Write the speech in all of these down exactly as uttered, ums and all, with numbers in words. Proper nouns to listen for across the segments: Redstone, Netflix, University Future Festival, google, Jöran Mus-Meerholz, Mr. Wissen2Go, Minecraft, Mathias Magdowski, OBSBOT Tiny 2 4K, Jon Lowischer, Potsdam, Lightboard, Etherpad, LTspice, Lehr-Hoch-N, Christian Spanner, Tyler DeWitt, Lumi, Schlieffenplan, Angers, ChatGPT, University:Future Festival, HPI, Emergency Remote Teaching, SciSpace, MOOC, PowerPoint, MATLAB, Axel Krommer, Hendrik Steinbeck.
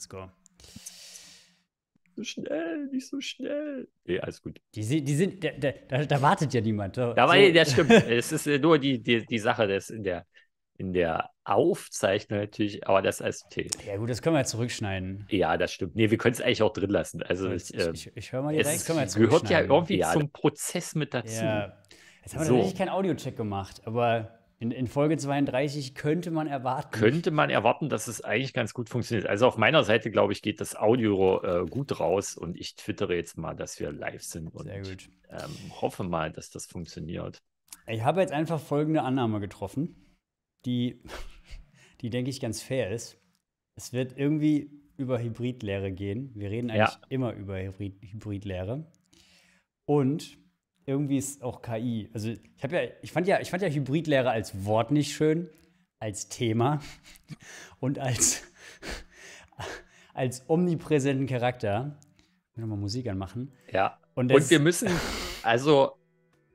let's go. So schnell, nicht so schnell. Ja, alles gut. Die, die sind, da, da, da wartet ja niemand. Da war, so. Das stimmt. Es ist nur die, die, die Sache, dass in der, in der Aufzeichnung natürlich, aber das als T. Ja gut, das können wir jetzt zurückschneiden. Ja, das stimmt. Nee, wir können es eigentlich auch drin lassen. Also Ich, ich, ich, ich höre mal direkt, es können wir jetzt gehört ja irgendwie ja, zum Prozess mit dazu. Ja. Jetzt haben wir so. Natürlich keinen Audiocheck gemacht, aber... In, in Folge zweiunddreißig könnte man erwarten. Könnte man erwarten, dass es eigentlich ganz gut funktioniert. Also auf meiner Seite, glaube ich, geht das Audio äh, gut raus und ich twittere jetzt mal, dass wir live sind und sehr gut. Ähm, hoffe mal, dass das funktioniert. Ich habe jetzt einfach folgende Annahme getroffen, die, die denke ich, ganz fair ist. Es wird irgendwie über Hybridlehre gehen. Wir reden eigentlich ja. immer über Hybrid, Hybridlehre. Und irgendwie ist auch K I. Also ich habe ja, ich fand ja, ich fand ja Hybridlehre als Wort nicht schön, als Thema und als, als omnipräsenten Charakter. Ich will nochmal Musik anmachen. Ja. Und, und wir müssen, also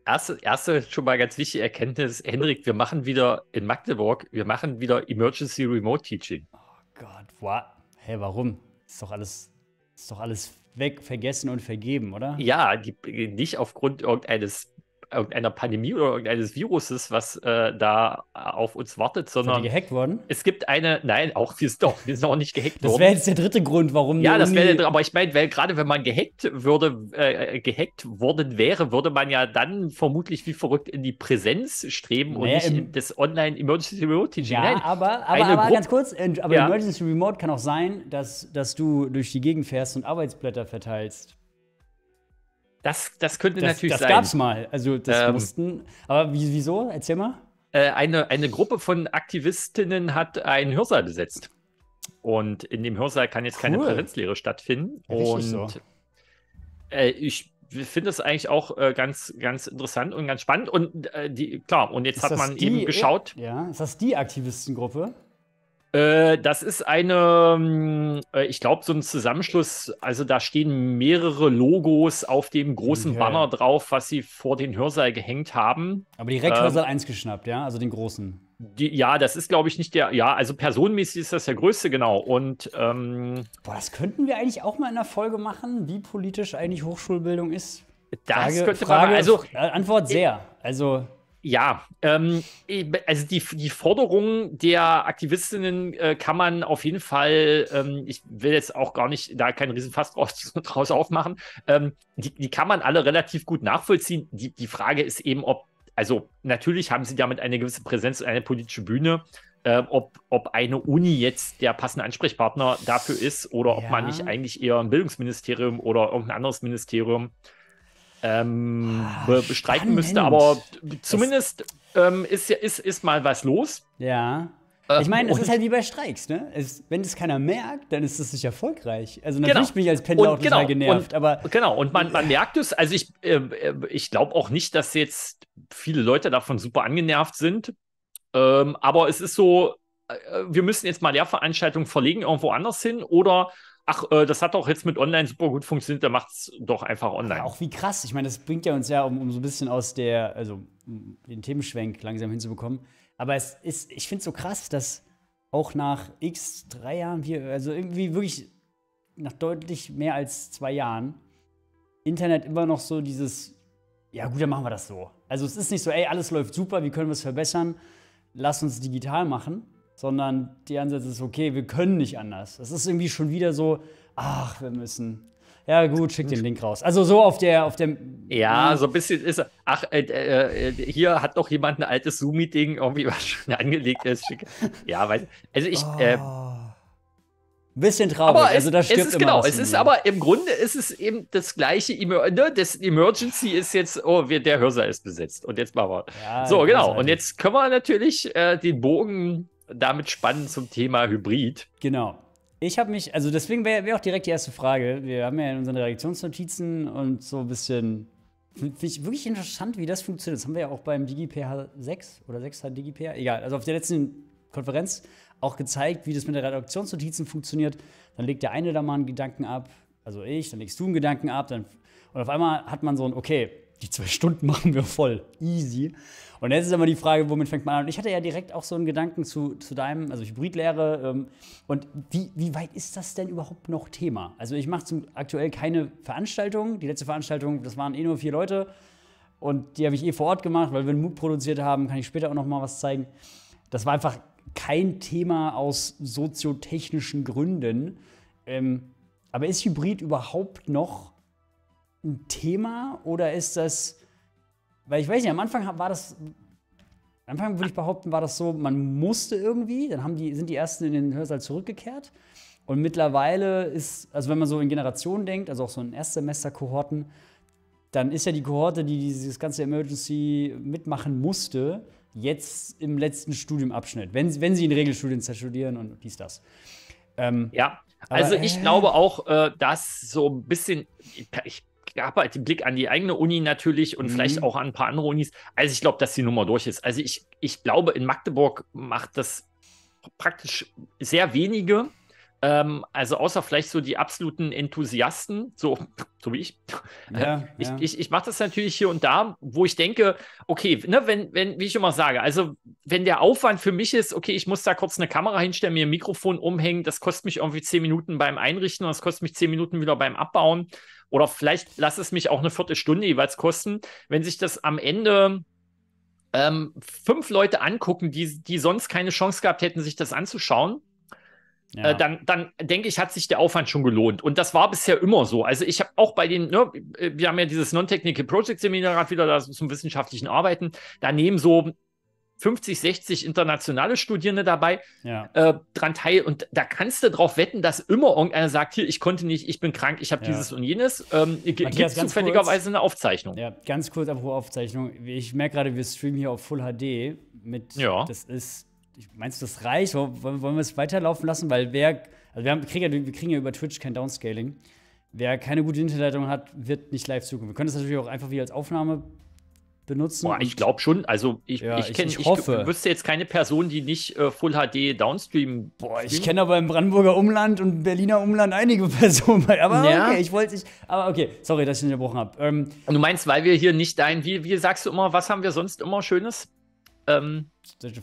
erste, erste schon mal ganz wichtige Erkenntnis, Henrik, wir machen wieder in Magdeburg, wir machen wieder Emergency Remote Teaching. Oh Gott, wow. Hä, hey, warum? Ist doch alles, ist doch alles. Weg, vergessen und vergeben, oder? Ja, die, nicht aufgrund irgendeines, irgendeiner Pandemie oder irgendeines Viruses, was äh, da auf uns wartet, sondern... Sind die gehackt worden? Es gibt eine... Nein, auch wir sind doch, wir sind auch nicht gehackt worden. Das wäre jetzt der dritte Grund, warum... Ja, das wäre der... Aber ich meine, weil gerade wenn man gehackt würde, äh, gehackt worden wäre, würde man ja dann vermutlich wie verrückt in die Präsenz streben naja, und nicht in das Online-Emergency-Remote-Teaching. Ja, aber, aber, aber ganz kurz, aber ja. Emergency Remote kann auch sein, dass, dass du durch die Gegend fährst und Arbeitsblätter verteilst. Das, das könnte das, natürlich das sein. Das gab's mal. Also, das ähm, mussten. Aber wie, wieso? Erzähl mal. Eine, eine Gruppe von Aktivistinnen hat einen Hörsaal besetzt. Und in dem Hörsaal kann jetzt cool. keine Präsenzlehre stattfinden. Ja, und so. äh, ich finde das eigentlich auch äh, ganz, ganz interessant und ganz spannend. Und äh, die, klar, und jetzt ist hat man die, eben geschaut. Ja, ist das die Aktivistengruppe? Das ist eine, ich glaube, so ein Zusammenschluss, also da stehen mehrere Logos auf dem großen okay. Banner drauf, was sie vor den Hörsaal gehängt haben. Aber direkt ähm, Hörsaal eins geschnappt, ja? Also den großen. Die, ja, das ist, glaube ich, nicht der, ja, also personenmäßig ist das der größte, genau. Und, ähm, boah, das könnten wir eigentlich auch mal in einer Folge machen, wie politisch eigentlich Hochschulbildung ist. Das Frage, könnte Frage, man, also Antwort sehr, also... Ja, ähm, also die, die Forderungen der Aktivistinnen äh, kann man auf jeden Fall, ähm, ich will jetzt auch gar nicht da keinen Riesenfass draus, draus aufmachen, ähm, die, die kann man alle relativ gut nachvollziehen. Die, die Frage ist eben, ob, also natürlich haben sie damit eine gewisse Präsenz und eine politische Bühne, äh, ob, ob eine Uni jetzt der passende Ansprechpartner dafür ist oder ja. ob man nicht eigentlich eher ein Bildungsministerium oder irgendein anderes Ministerium Ähm, ah, bestreiten müsste, aber zumindest ähm, ist, ist, ist mal was los. Ja. Ähm, ich meine, es ist halt wie bei Streiks, ne? Es, wenn es keiner merkt, dann ist es nicht erfolgreich. Also natürlich genau. bin ich als Pendler und, auch total genau, genervt, und, aber. Genau, und man, man merkt es, also ich, äh, ich glaube auch nicht, dass jetzt viele Leute davon super angenervt sind. Ähm, aber es ist so, äh, wir müssen jetzt mal Lehrveranstaltungen verlegen, irgendwo anders hin oder. Ach, das hat doch jetzt mit online super gut funktioniert, dann macht es doch einfach online. Aber auch wie krass. Ich meine, das bringt ja uns ja, um, um so ein bisschen aus der, also um den Themenschwenk langsam hinzubekommen. Aber es ist, ich finde es so krass, dass auch nach x drei Jahren, vier, also irgendwie wirklich nach deutlich mehr als zwei Jahren, Internet immer noch so dieses, ja gut, dann machen wir das so. Also es ist nicht so, ey, alles läuft super, wie können wir es verbessern, lass uns digital machen. Sondern die Ansatz ist, okay, wir können nicht anders. Das ist irgendwie schon wieder so, ach, wir müssen. Ja gut, schick den Link raus. Also so auf der, auf dem. Ja, so ein bisschen ist, ach, äh, äh, hier hat doch jemand ein altes Zoom-Meeting irgendwie, was schon angelegt ist. Ja, weil, also ich, oh. äh, ein bisschen traurig, aber also da stirbt es ist immer genau, was es ist, mir. Aber im Grunde ist es eben das gleiche, ne? Das Emergency ist jetzt, oh, wir, der Hörsaal ist besetzt und jetzt machen wir. Ja, so, genau, und jetzt können wir natürlich äh, den Bogen damit spannend zum Thema Hybrid. Genau. Ich habe mich, also deswegen wäre wär auch direkt die erste Frage. Wir haben ja in unseren Redaktionsnotizen und so ein bisschen, finde ich wirklich interessant, wie das funktioniert. Das haben wir ja auch beim DigiPH sechs oder sechs DigiPH, egal, also auf der letzten Konferenz auch gezeigt, wie das mit den Redaktionsnotizen funktioniert. Dann legt der eine da mal einen Gedanken ab, also ich, dann legst du einen Gedanken ab, dann, und auf einmal hat man so ein, okay, die zwei Stunden machen wir voll. Easy. Und jetzt ist immer die Frage, womit fängt man an? Und ich hatte ja direkt auch so einen Gedanken zu, zu deinem, also Hybridlehre. Ähm, und wie, wie weit ist das denn überhaupt noch Thema? Also ich mache zum, aktuell keine Veranstaltung. Die letzte Veranstaltung, das waren eh nur vier Leute. Und die habe ich eh vor Ort gemacht, weil wir einen Mood produziert haben. Kann ich später auch noch mal was zeigen. Das war einfach kein Thema aus soziotechnischen Gründen. Ähm, aber ist Hybrid überhaupt noch ein Thema oder ist das, weil ich weiß nicht, am Anfang war das, am Anfang würde ich behaupten, war das so, man musste irgendwie, dann haben die, sind die Ersten in den Hörsaal zurückgekehrt und mittlerweile ist, also wenn man so in Generationen denkt, also auch so in Erstsemester-Kohorten, dann ist ja die Kohorte, die dieses ganze Emergency mitmachen musste, jetzt im letzten Studiumabschnitt, wenn, wenn sie in Regelstudienzeit studieren und dies, das. Ähm, ja, also aber, ich äh, glaube auch, äh, dass so ein bisschen, ich habe halt den Blick an die eigene Uni natürlich und mhm. vielleicht auch an ein paar andere Unis. Also ich glaube, dass die Nummer durch ist. Also ich, ich glaube, in Magdeburg macht das praktisch sehr wenige. Ähm, also außer vielleicht so die absoluten Enthusiasten, so, so wie ich. Ja, ich, ja. ich. Ich mache das natürlich hier und da, wo ich denke, okay, ne, wenn, wenn, wie ich immer sage, also wenn der Aufwand für mich ist, okay, ich muss da kurz eine Kamera hinstellen, mir ein Mikrofon umhängen, das kostet mich irgendwie zehn Minuten beim Einrichten und das kostet mich zehn Minuten wieder beim Abbauen. Oder vielleicht lasse es mich auch eine Viertelstunde jeweils kosten, wenn sich das am Ende ähm, fünf Leute angucken, die, die sonst keine Chance gehabt hätten, sich das anzuschauen. Ja. Äh, dann, dann denke ich, hat sich der Aufwand schon gelohnt. Und das war bisher immer so. Also ich habe auch bei den, ne, wir haben ja dieses Non-Technical Project Seminar gerade wieder da zum wissenschaftlichen Arbeiten. Da nehmen so fünfzig, sechzig internationale Studierende dabei ja. äh, dran teil. Und da kannst du drauf wetten, dass immer irgendeiner sagt, hier, ich konnte nicht, ich bin krank, ich habe ja. dieses und jenes. Ähm, Gibt es zufälligerweise eine Aufzeichnung? Ja, ganz kurz auf Aufzeichnung. Ich merke gerade, wir streamen hier auf Full H D. Mit, ja. Das ist... Meinst du, das reicht? Wollen wir es weiterlaufen lassen? Weil wer, also wir, haben, wir, kriegen ja, wir kriegen ja über Twitch kein Downscaling. Wer keine gute Internetleitung hat, wird nicht live zugucken. Wir können das natürlich auch einfach wieder als Aufnahme benutzen. Boah, ich glaube schon. Also ich, ja, ich, kenn, ich, ich hoffe. Wüsste jetzt keine Person, die nicht äh, Full H D downstreamen. Boah, ich kenne aber im Brandenburger Umland und Berliner Umland einige Personen. Aber ja. okay, ich wollte nicht. Aber okay, sorry, dass ich unterbrochen habe. Ähm, du meinst, weil wir hier nicht dein, wie, wie sagst du immer, was haben wir sonst immer Schönes? Ähm,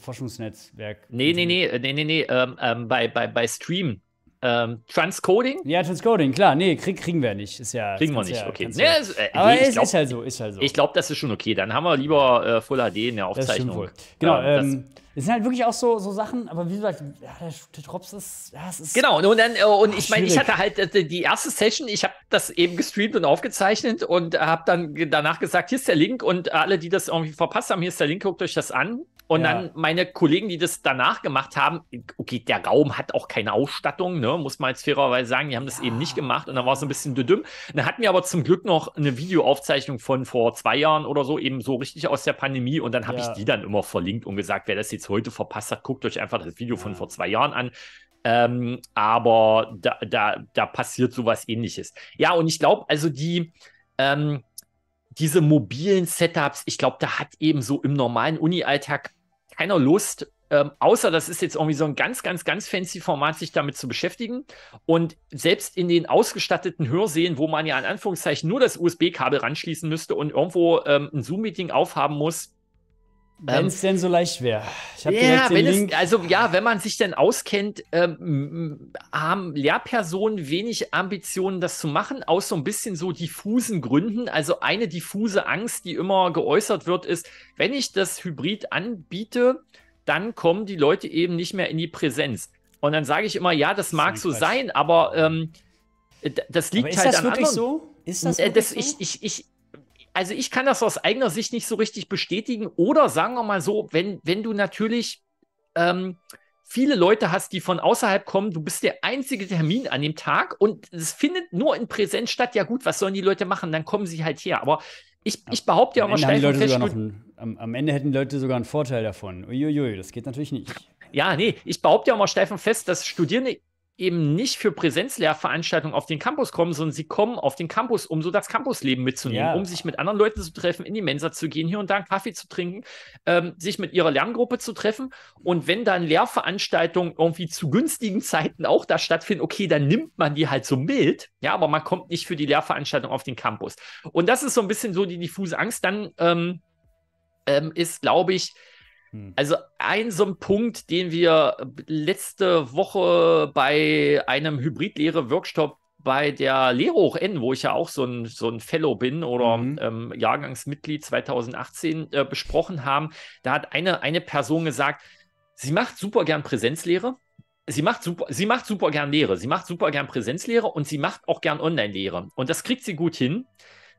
Forschungsnetzwerk. Nee, nee, nee, nee, nee, nee. Ähm, ähm, bei, bei, bei Stream. Ähm, Transcoding? Ja, Transcoding, klar. Nee, krieg, kriegen wir nicht. Ist ja, kriegen wir nicht, ja, okay. Nee, also, äh, aber nee, es glaub, ist halt so, ist halt so. Ich glaube, das ist schon okay. Dann haben wir lieber äh, Full H D in der Aufzeichnung. Das wohl. Genau, ähm, ähm, das es sind halt wirklich auch so, so Sachen, aber wie gesagt, ja, der, der Drops ist, ja, es ist... Genau, und, dann, und ich meine, ich hatte halt die erste Session, ich habe das eben gestreamt und aufgezeichnet und habe dann danach gesagt, hier ist der Link und alle, die das irgendwie verpasst haben, hier ist der Link, guckt euch das an. Und ja. dann meine Kollegen, die das danach gemacht haben, okay, der Raum hat auch keine Ausstattung, ne, muss man jetzt fairerweise sagen, die haben das ja. eben nicht gemacht und dann war es ein bisschen düdüm. Dann hatten wir aber zum Glück noch eine Videoaufzeichnung von vor zwei Jahren oder so, eben so richtig aus der Pandemie und dann habe ja. ich die dann immer verlinkt und gesagt, wer das jetzt heute verpasst hat, guckt euch einfach das Video ja. von vor zwei Jahren an. Ähm, aber da, da, da passiert sowas Ähnliches. Ja, und ich glaube, also die... Ähm, diese mobilen Setups, ich glaube, da hat eben so im normalen Uni-Alltag keiner Lust, ähm, außer das ist jetzt irgendwie so ein ganz, ganz, ganz fancy Format, sich damit zu beschäftigen. Und selbst in den ausgestatteten Hörsälen, wo man ja in Anführungszeichen nur das U S B-Kabel ranschließen müsste und irgendwo ähm, ein Zoom-Meeting aufhaben muss, wenn es denn so leicht wäre. Ja, wenn es, also ja, wenn man sich denn auskennt, ähm, haben Lehrpersonen wenig Ambitionen, das zu machen, aus so ein bisschen so diffusen Gründen. Also eine diffuse Angst, die immer geäußert wird, ist, wenn ich das Hybrid anbiete, dann kommen die Leute eben nicht mehr in die Präsenz. Und dann sage ich immer, ja, das mag so sein, aber ähm, das liegt halt an anderen. Ist das wirklich so? Ist das wirklich so? Ich, ich, ich, Also ich kann das aus eigener Sicht nicht so richtig bestätigen oder sagen wir mal so, wenn, wenn du natürlich ähm, viele Leute hast, die von außerhalb kommen, du bist der einzige Termin an dem Tag und es findet nur in Präsenz statt, ja gut, was sollen die Leute machen, dann kommen sie halt her, aber ich, ich behaupte ja immer steif und fest, am, am Ende hätten Leute sogar einen Vorteil davon, uiuiui, das geht natürlich nicht. Ja, nee, ich behaupte ja immer steif und fest, dass Studierende eben nicht für Präsenzlehrveranstaltungen auf den Campus kommen, sondern sie kommen auf den Campus, um so das Campusleben mitzunehmen, ja, um sich mit anderen Leuten zu treffen, in die Mensa zu gehen, hier und da einen Kaffee zu trinken, ähm, sich mit ihrer Lerngruppe zu treffen. Und wenn dann Lehrveranstaltungen irgendwie zu günstigen Zeiten auch da stattfinden, okay, dann nimmt man die halt so mild, ja, aber man kommt nicht für die Lehrveranstaltung auf den Campus. Und das ist so ein bisschen so die diffuse Angst. Dann ähm, ähm, ist, glaube ich, also ein so ein Punkt, den wir letzte Woche bei einem Hybridlehre-Workshop bei der Lehr-Hoch-N, wo ich ja auch so ein, so ein Fellow bin oder mhm. ähm, Jahrgangsmitglied zweitausendachtzehn äh, besprochen haben, da hat eine, eine Person gesagt, sie macht super gern Präsenzlehre, sie macht super, sie macht super gern Lehre, sie macht super gern Präsenzlehre und sie macht auch gern Online-Lehre. Und das kriegt sie gut hin,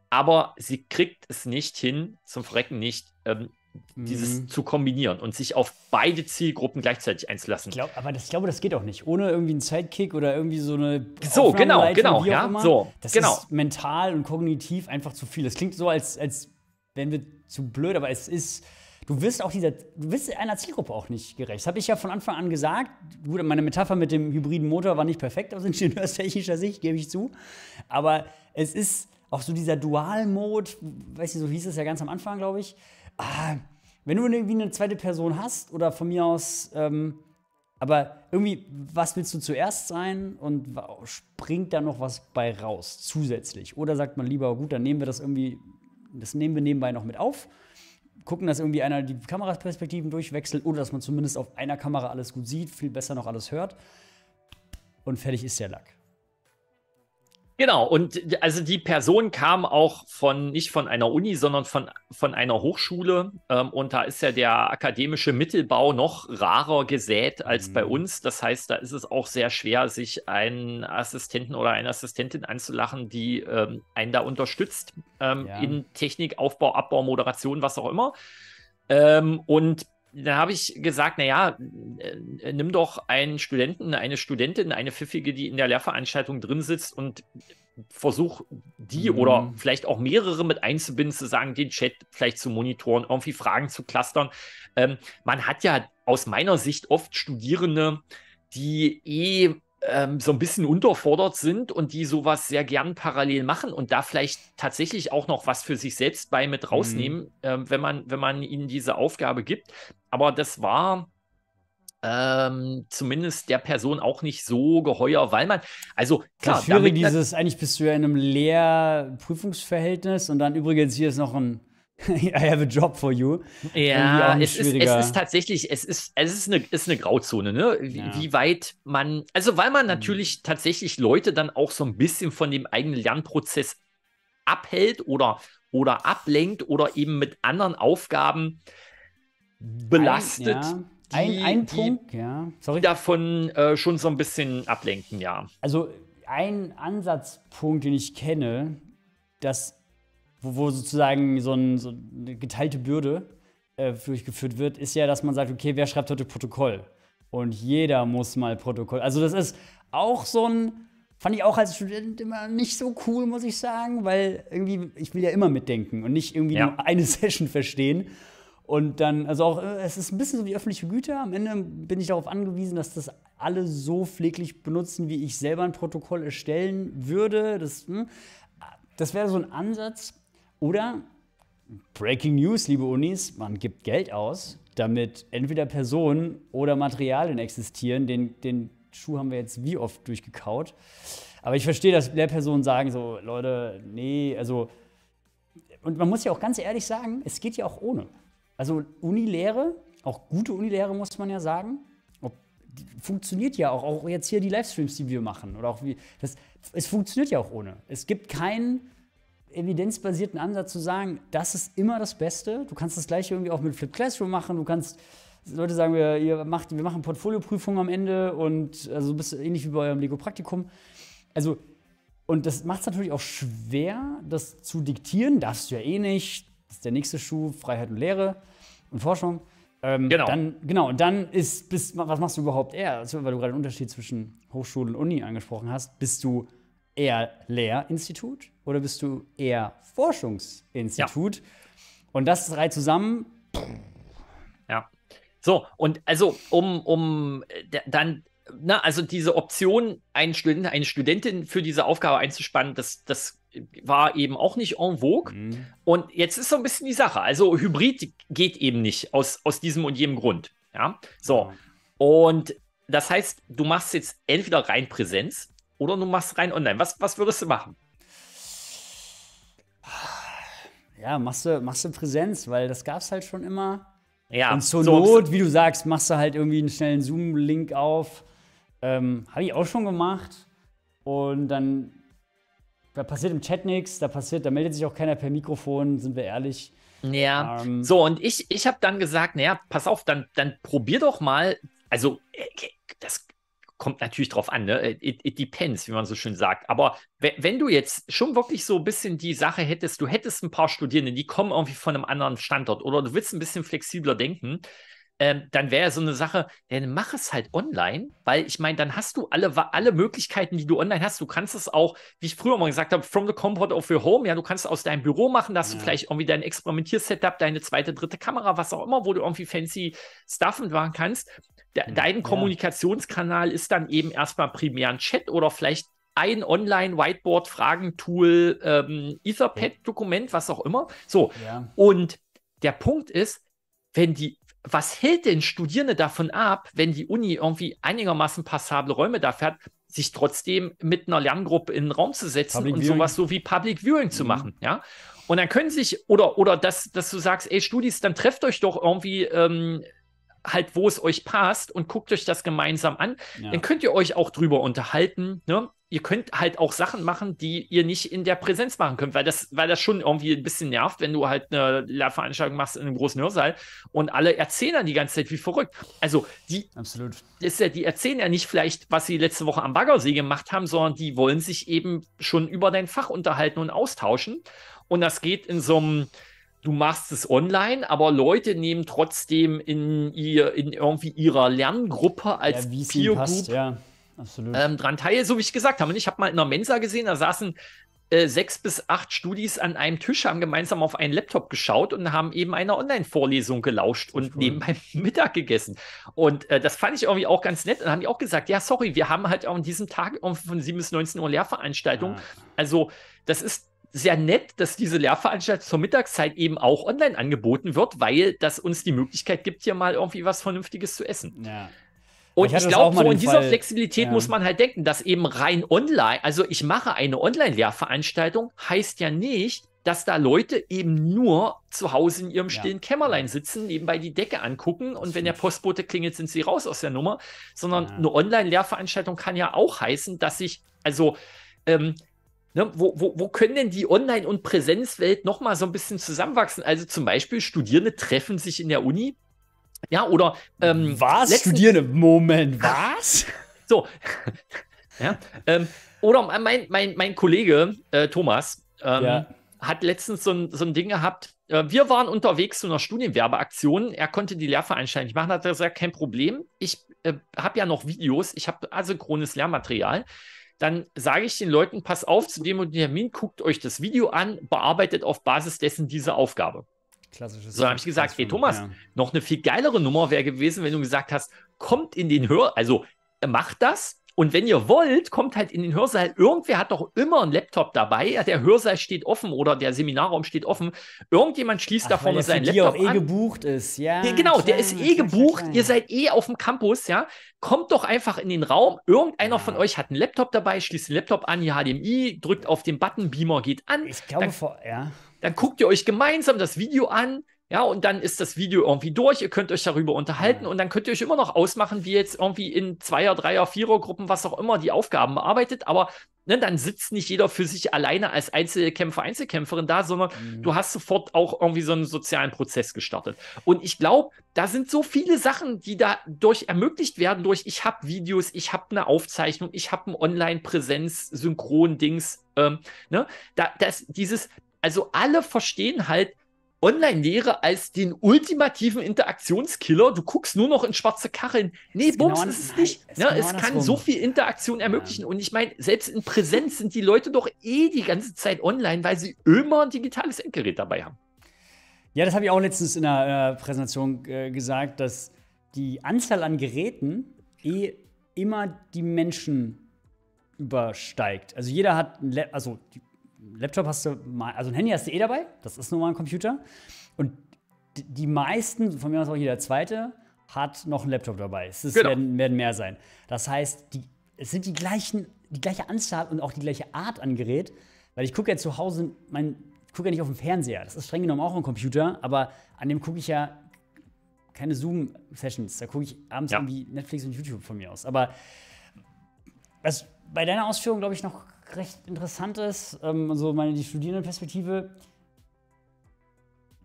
aber sie kriegt es nicht hin, zum Verrecken nicht, ähm, dieses mhm. zu kombinieren und sich auf beide Zielgruppen gleichzeitig einzulassen. Ich glaub, aber das, ich glaube, das geht auch nicht. Ohne irgendwie einen Sidekick oder irgendwie so eine So, genau, genau, ja, immer. so. Das genau. ist mental und kognitiv einfach zu viel. Das klingt so, als, als wären wir zu blöd, aber es ist, du wirst auch dieser, du wirst einer Zielgruppe auch nicht gerecht. Das habe ich ja von Anfang an gesagt. Gut, meine Metapher mit dem hybriden Motor war nicht perfekt aus ingenieurstechnischer Sicht, gebe ich zu. Aber es ist auch so dieser Dual-Mode, weißt du, so hieß es ja ganz am Anfang, glaube ich. Ah, wenn du irgendwie eine zweite Person hast oder von mir aus, ähm, aber irgendwie, was willst du zuerst sein und springt da noch was bei raus zusätzlich? Oder sagt man lieber, gut, dann nehmen wir das irgendwie, das nehmen wir nebenbei noch mit auf, gucken, dass irgendwie einer die Kameraperspektiven durchwechselt oder dass man zumindest auf einer Kamera alles gut sieht, viel besser noch alles hört und fertig ist der Lack. Genau, und also die Person kam auch von, nicht von einer Uni, sondern von, von einer Hochschule. Ähm, und da ist ja der akademische Mittelbau noch rarer gesät als mhm. bei uns. Das heißt, da ist es auch sehr schwer, sich einen Assistenten oder eine Assistentin anzulachen, die ähm, einen da unterstützt ähm, ja. in Technik, Aufbau, Abbau, Moderation, was auch immer. Ähm, und da habe ich gesagt, naja, äh, nimm doch einen Studenten, eine Studentin, eine Pfiffige, die in der Lehrveranstaltung drin sitzt und versuch die mhm. oder vielleicht auch mehrere mit einzubinden, zu sagen, den Chat vielleicht zu monitoren, irgendwie Fragen zu clustern. Ähm, man hat ja aus meiner Sicht oft Studierende, die eh ähm, so ein bisschen unterfordert sind und die sowas sehr gern parallel machen und da vielleicht tatsächlich auch noch was für sich selbst bei mit rausnehmen, mhm. ähm, wenn man, wenn man ihnen diese Aufgabe gibt. Aber das war ähm, zumindest der Person auch nicht so geheuer, weil man, also klar, ich führe dieses, eigentlich bist du ja in einem Lehrprüfungsverhältnis und dann übrigens hier ist noch ein I have a job for you. Ja, es ist, es ist tatsächlich, es ist, es ist eine, ist eine Grauzone, ne? Wie, ja. wie weit man, also weil man natürlich mhm. tatsächlich Leute dann auch so ein bisschen von dem eigenen Lernprozess abhält oder, oder ablenkt oder eben mit anderen Aufgaben belastet. Ein, ja. die, ein, ein Punkt, die ja. Sorry. davon äh, schon so ein bisschen ablenken, ja. Also ein Ansatzpunkt, den ich kenne, dass Wo, wo sozusagen so, ein, so eine geteilte Bürde äh, durchgeführt wird, ist ja, dass man sagt, okay, wer schreibt heute Protokoll? Und jeder muss mal Protokoll. Also das ist auch so ein, fand ich auch als Student immer nicht so cool, muss ich sagen, weil irgendwie, ich will ja immer mitdenken und nicht irgendwie ja. nur eine Session verstehen. Und dann, also auch, es ist ein bisschen so wie öffentliche Güter. Am Ende bin ich darauf angewiesen, dass das alle so pfleglich benutzen, wie ich selber ein Protokoll erstellen würde. Das, hm, das wäre so ein Ansatz. Oder, Breaking News, liebe Unis, man gibt Geld aus, damit entweder Personen oder Materialien existieren. Den, den Schuh haben wir jetzt wie oft durchgekaut. Aber ich verstehe, dass Lehrpersonen sagen so, Leute, nee, also. Und man muss ja auch ganz ehrlich sagen, es geht ja auch ohne. Also Unilehre, auch gute Unilehre muss man ja sagen, funktioniert ja auch, auch jetzt hier die Livestreams, die wir machen. Oder auch wie, das, es funktioniert ja auch ohne. Es gibt keinen evidenzbasierten Ansatz zu sagen, das ist immer das Beste. Du kannst das gleiche irgendwie auch mit Flip Classroom machen. Du kannst, Leute sagen, wir, ihr macht, wir machen Portfolioprüfungen am Ende und also bist ähnlich wie bei eurem Lego-Praktikum. Also, und das macht es natürlich auch schwer, das zu diktieren. Darfst du ja eh nicht. Das ist der nächste Schuh, Freiheit und Lehre und Forschung. Ähm, genau. Dann, genau, und dann ist, bist, was machst du überhaupt eher? Also, weil du gerade den Unterschied zwischen Hochschule und Uni angesprochen hast, bist du eher Lehrinstitut oder bist du eher Forschungsinstitut? Ja. Und das drei zusammen. Ja. So, und also um, um dann na, also diese Option, einen Studenten, eine Studentin für diese Aufgabe einzuspannen, das, das war eben auch nicht en vogue. Mhm. Und jetzt ist so ein bisschen die Sache. Also Hybrid geht eben nicht aus, aus diesem und jedem Grund. Ja, so. Und das heißt, du machst jetzt entweder rein Präsenz oder du machst rein online. Was, was würdest du machen? Ja, machst du, machst du Präsenz, weil das gab es halt schon immer. Ja, und zur so Not, wie du sagst, machst du halt irgendwie einen schnellen Zoom-Link auf. Ähm, habe ich auch schon gemacht. Und dann da passiert im Chat nichts, da passiert, da meldet sich auch keiner per Mikrofon, sind wir ehrlich. Ja, ähm, so, und ich, ich habe dann gesagt, naja, pass auf, dann, dann probier doch mal, also das kommt natürlich drauf an, ne? It, it depends, wie man so schön sagt, aber wenn du jetzt schon wirklich so ein bisschen die Sache hättest, du hättest ein paar Studierende, die kommen irgendwie von einem anderen Standort oder du willst ein bisschen flexibler denken, ähm, dann wäre so eine Sache, dann mach es halt online, weil ich meine, dann hast du alle, alle Möglichkeiten, die du online hast, du kannst es auch, wie ich früher mal gesagt habe, from the comfort of your home, ja, du kannst es aus deinem Büro machen, dass ja. du vielleicht irgendwie dein Experimentier-Setup, deine zweite, dritte Kamera, was auch immer, wo du irgendwie fancy Stuff machen kannst. Dein ja. Kommunikationskanal ist dann eben erstmal primär ein Chat oder vielleicht ein Online-Whiteboard-Fragen-Tool, ähm, Etherpad-Dokument, was auch immer. So, ja. Und der Punkt ist, wenn die, was hält denn Studierende davon ab, wenn die Uni irgendwie einigermaßen passable Räume dafür hat, sich trotzdem mit einer Lerngruppe in den Raum zu setzen Public und Viewing. sowas so wie Public Viewing mhm. zu machen, ja? Und dann können sich, oder, oder dass, dass du sagst, ey, Studis, dann trefft euch doch irgendwie, ähm, halt, wo es euch passt und guckt euch das gemeinsam an, ja. dann könnt ihr euch auch drüber unterhalten, ne? Ihr könnt halt auch Sachen machen, die ihr nicht in der Präsenz machen könnt, weil das, weil das schon irgendwie ein bisschen nervt, wenn du halt eine Lehrveranstaltung machst in einem großen Hörsaal und alle erzählen dann die ganze Zeit wie verrückt. Also die, Absolut. Ist ja, die erzählen ja nicht vielleicht, was sie letzte Woche am Baggersee gemacht haben, sondern die wollen sich eben schon über dein Fach unterhalten und austauschen. Und das geht in so einem, du machst es online, aber Leute nehmen trotzdem in, ihr, in irgendwie ihrer Lerngruppe als ja, Peer Group ja, ähm, dran teil, so wie ich gesagt habe. Und ich habe mal in einer Mensa gesehen, da saßen äh, sechs bis acht Studis an einem Tisch, haben gemeinsam auf einen Laptop geschaut und haben eben einer Online-Vorlesung gelauscht und cool. nebenbei Mittag gegessen. Und äh, das fand ich irgendwie auch ganz nett. Und haben die auch gesagt, ja, sorry, wir haben halt auch an diesem Tag von sieben bis neunzehn Uhr Lehrveranstaltungen. Ja. Also das ist sehr nett, dass diese Lehrveranstaltung zur Mittagszeit eben auch online angeboten wird, weil das uns die Möglichkeit gibt, hier mal irgendwie was Vernünftiges zu essen. Ja. Und ich, ich glaube, so in dieser Fall, Flexibilität ja. muss man halt denken, dass eben rein online, also ich mache eine Online-Lehrveranstaltung, heißt ja nicht, dass da Leute eben nur zu Hause in ihrem stillen ja. Kämmerlein sitzen, nebenbei die Decke angucken und wenn der Postbote klingelt, sind sie raus aus der Nummer, sondern ja. eine Online-Lehrveranstaltung kann ja auch heißen, dass ich, also, ähm, Ne, wo, wo, wo können denn die Online- und Präsenzwelt noch mal so ein bisschen zusammenwachsen? Also zum Beispiel Studierende treffen sich in der Uni. Ja, oder... Ähm, was? Studierende? Moment, was? So. ja, ähm, oder mein, mein, mein Kollege äh, Thomas ähm, ja. hat letztens so ein, so ein Ding gehabt. Äh, wir waren unterwegs zu einer Studienwerbeaktion. Er konnte die Lehrveranstaltung nicht machen. Hat er gesagt, kein Problem. Ich äh, habe ja noch Videos. Ich habe asynchrones Lehrmaterial. Dann sage ich den Leuten, pass auf, zu dem und dem Termin, guckt euch das Video an, bearbeitet auf Basis dessen diese Aufgabe. Klassisches. So habe ich gesagt, hey Thomas, ja. noch eine viel geilere Nummer wäre gewesen, wenn du gesagt hast, kommt in den Hör, also macht das und wenn ihr wollt, kommt halt in den Hörsaal. Irgendwer hat doch immer einen Laptop dabei, der Hörsaal steht offen oder der Seminarraum steht offen. Irgendjemand schließt Ach, da vorne seinen Laptop an. Der eh gebucht ist, ja. ja genau, klar, der ist eh klar, gebucht, klar, klar. ihr seid eh auf dem Campus, ja. Kommt doch einfach in den Raum, irgendeiner ja. von euch hat einen Laptop dabei, schließt den Laptop an, hier H D M I, drückt auf den Button, Beamer geht an. Ich glaube, dann, vor, ja. dann guckt ihr euch gemeinsam das Video an, ja, und dann ist das Video irgendwie durch, ihr könnt euch darüber unterhalten ja. und dann könnt ihr euch immer noch ausmachen, wie jetzt irgendwie in Zweier-, Dreier-, Vierer-Gruppen, was auch immer, die Aufgaben bearbeitet, aber ne, dann sitzt nicht jeder für sich alleine als Einzelkämpfer, Einzelkämpferin da, sondern mhm. du hast sofort auch irgendwie so einen sozialen Prozess gestartet. Und ich glaube, da sind so viele Sachen, die dadurch ermöglicht werden, durch ich habe Videos, ich habe eine Aufzeichnung, ich habe ein Online-Präsenz-Synchron-Dings. Ähm, ne? da, das, dieses, also alle verstehen halt Online-Lehre als den ultimativen Interaktionskiller. Du guckst nur noch in schwarze Kacheln. Nee, ist Bums, genau ist es nicht. Ist ja, genau es kann rum. so viel Interaktion ermöglichen. Ja. Und ich meine, selbst in Präsenz sind die Leute doch eh die ganze Zeit online, weil sie immer ein digitales Endgerät dabei haben. Ja, das habe ich auch letztens in einer äh, Präsentation äh, gesagt, dass die Anzahl an Geräten eh immer die Menschen übersteigt. Also jeder hat einen La also die Laptop hast du mal, also ein Handy hast du eh dabei, das ist nun mal ein Computer. Und die meisten, von mir aus auch jeder Zweite, hat noch einen Laptop dabei. Es ist, genau. werden, werden mehr sein. Das heißt, die, es sind die gleichen, die gleiche Anzahl und auch die gleiche Art an Gerät, weil ich gucke ja zu Hause, mein, ich gucke ja nicht auf dem Fernseher. Das ist streng genommen auch ein Computer, aber an dem gucke ich ja keine Zoom-Sessions. Da gucke ich abends ja. irgendwie Netflix und YouTube von mir aus. Aber was bei deiner Ausführung, glaube ich, noch recht interessant ist, ähm, also meine, die Studierendenperspektive.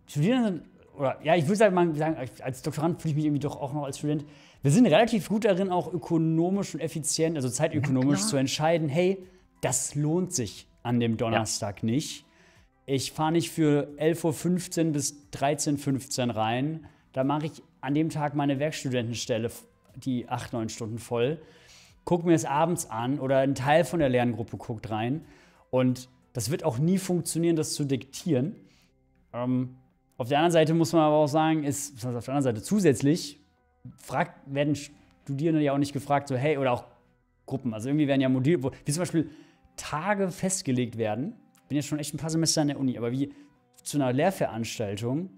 Studierenden sind Oder, ja, ich würde sagen, als Doktorand fühle ich mich irgendwie doch auch noch als Student. Wir sind relativ gut darin, auch ökonomisch und effizient, also zeitökonomisch ja, zu entscheiden, hey, das lohnt sich an dem Donnerstag ja. nicht. Ich fahre nicht für elf Uhr fünfzehn bis dreizehn Uhr fünfzehn rein. Da mache ich an dem Tag meine Werkstudentenstelle, die acht, neun Stunden voll, gucke mir es abends an oder ein Teil von der Lerngruppe guckt rein. Und das wird auch nie funktionieren, das zu diktieren. Ähm, Auf der anderen Seite muss man aber auch sagen, ist, was heißt auf der anderen Seite zusätzlich, fragt, werden Studierende ja auch nicht gefragt, so hey, oder auch Gruppen. Also irgendwie werden ja Module, wie zum Beispiel Tage festgelegt werden. Ich bin jetzt schon echt ein paar Semester an der Uni, aber wie zu einer Lehrveranstaltung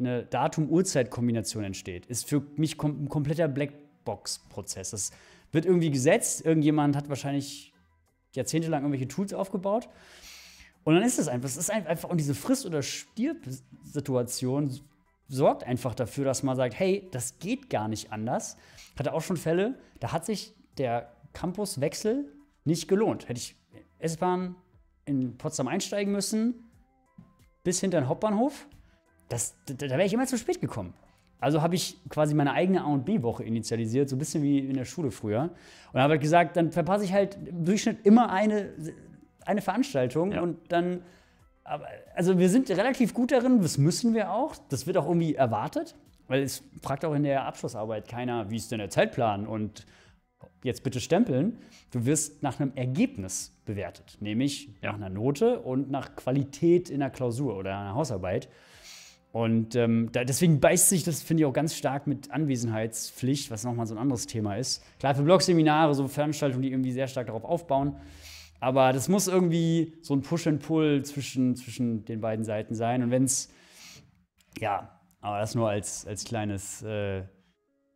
eine Datum-Uhrzeit-Kombination entsteht, ist für mich kom- ein kompletter Blackbox-Prozess. Das wird irgendwie gesetzt, irgendjemand hat wahrscheinlich jahrzehntelang irgendwelche Tools aufgebaut. Und dann ist es einfach, es ist einfach, und diese Friss- oder Stirb-Situation sorgt einfach dafür, dass man sagt, hey, das geht gar nicht anders. Ich hatte auch schon Fälle, da hat sich der Campuswechsel nicht gelohnt. Hätte ich S-Bahn in Potsdam einsteigen müssen, bis hinter den Hauptbahnhof, das, da, da wäre ich immer zu spät gekommen. Also habe ich quasi meine eigene A- und B-Woche initialisiert, so ein bisschen wie in der Schule früher. Und habe halt gesagt, dann verpasse ich halt im Durchschnitt immer eine eine Veranstaltung ja. und dann, aber, also wir sind relativ gut darin, das müssen wir auch, das wird auch irgendwie erwartet, weil es fragt auch in der Abschlussarbeit keiner, wie ist denn der Zeitplan und jetzt bitte stempeln, du wirst nach einem Ergebnis bewertet, nämlich ja. nach einer Note und nach Qualität in der Klausur oder einer Hausarbeit und ähm, da, deswegen beißt sich das, finde ich, auch ganz stark mit Anwesenheitspflicht, was nochmal so ein anderes Thema ist. Klar, für Blogseminare, so Veranstaltungen, die irgendwie sehr stark darauf aufbauen, aber das muss irgendwie so ein Push-and-Pull zwischen, zwischen den beiden Seiten sein. Und wenn es, ja, aber das nur als, als kleines äh,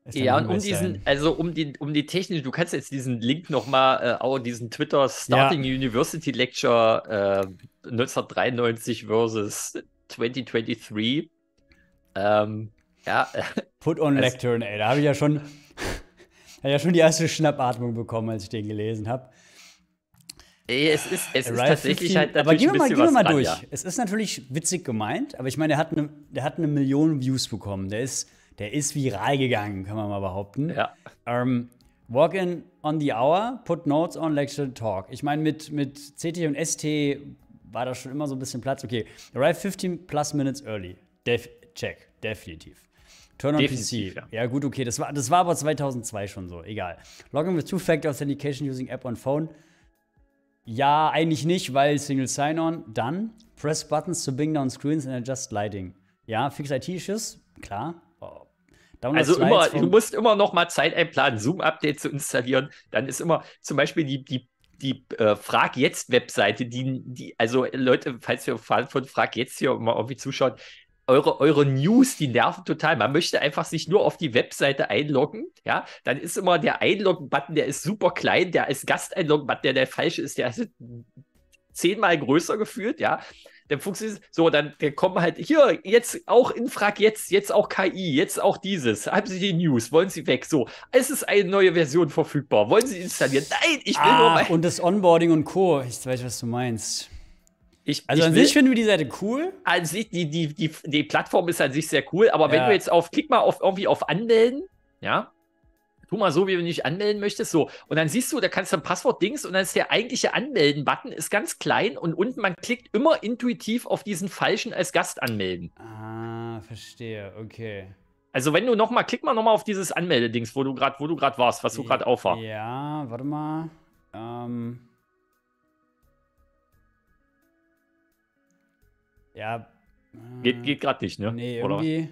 als kleine Ja, und um diesen, also um die, um die Technik, du kannst jetzt diesen Link nochmal, äh, auch diesen Twitter Starting ja. University Lecture äh, neunzehnhundertdreiundneunzig versus zweitausenddreiundzwanzig. Ähm, ja. Put on Lectern, ey. Da habe ich ja schon, hab ja schon die erste Schnappatmung bekommen, als ich den gelesen habe. Ey, es ist, es ist tatsächlich halt natürlich ein bisschen was. Aber gehen wir mal dran, durch. Ja. Es ist natürlich witzig gemeint, aber ich meine, der hat eine, der hat eine Million Views bekommen. Der ist, der ist viral gegangen, kann man mal behaupten. Ja. Um, walk in on the hour, put notes on, lecture, talk. Ich meine, mit, mit C T und S T war da schon immer so ein bisschen Platz. Okay, arrive fifteen plus minutes early. Def check, definitiv. Turn on Definitiv, P C. Ja. ja, gut, okay. Das war, das war aber zweitausendzwei schon so, egal. Login with two-factor authentication using app on phone. Ja, eigentlich nicht, weil Single Sign-On. Dann press buttons to bring down screens and adjust lighting. Ja, fix I T-Issues, klar. Wow. Also immer, du musst immer noch mal Zeit einplanen, Zoom-Update zu installieren. Dann ist immer zum Beispiel die, die, die äh, Frag-Jetzt-Webseite, die, die, also Leute, falls wir von Frag-Jetzt hier mal irgendwie zuschauen, Eure, eure News, die nerven total. Man möchte einfach sich nur auf die Webseite einloggen, ja, dann ist immer der Einloggen-Button, der ist super klein, der ist Gasteinloggen-Button, der der falsche ist, der ist zehnmal größer gefühlt, ja, dann funktioniert es, so, dann, dann kommen halt, hier, jetzt auch Infrag, jetzt, jetzt auch K I, jetzt auch dieses, haben Sie die News, wollen Sie weg, so, es ist eine neue Version verfügbar, wollen Sie installieren, nein, ich will ah, nur mal. Und das Onboarding und Co., ich weiß, was du meinst. Ich, also ich an will, sich finden wir die Seite cool. An sich, die, die, die, die Plattform ist an sich sehr cool, aber ja. wenn du jetzt auf, klick mal auf irgendwie auf Anmelden, ja, tu mal so, wie du nicht anmelden möchtest, so. Und dann siehst du, da kannst du ein Passwort-Dings und dann ist der eigentliche Anmelden-Button ist ganz klein und unten, man klickt immer intuitiv auf diesen falschen als Gast anmelden. Ah, verstehe, okay. Also wenn du nochmal, klick mal nochmal auf dieses Anmeldedings, wo du gerade, wo du gerade warst, was du gerade auf war. Ja, warte mal, ähm... Ja. Geht, geht gerade nicht, ne? Nee, irgendwie.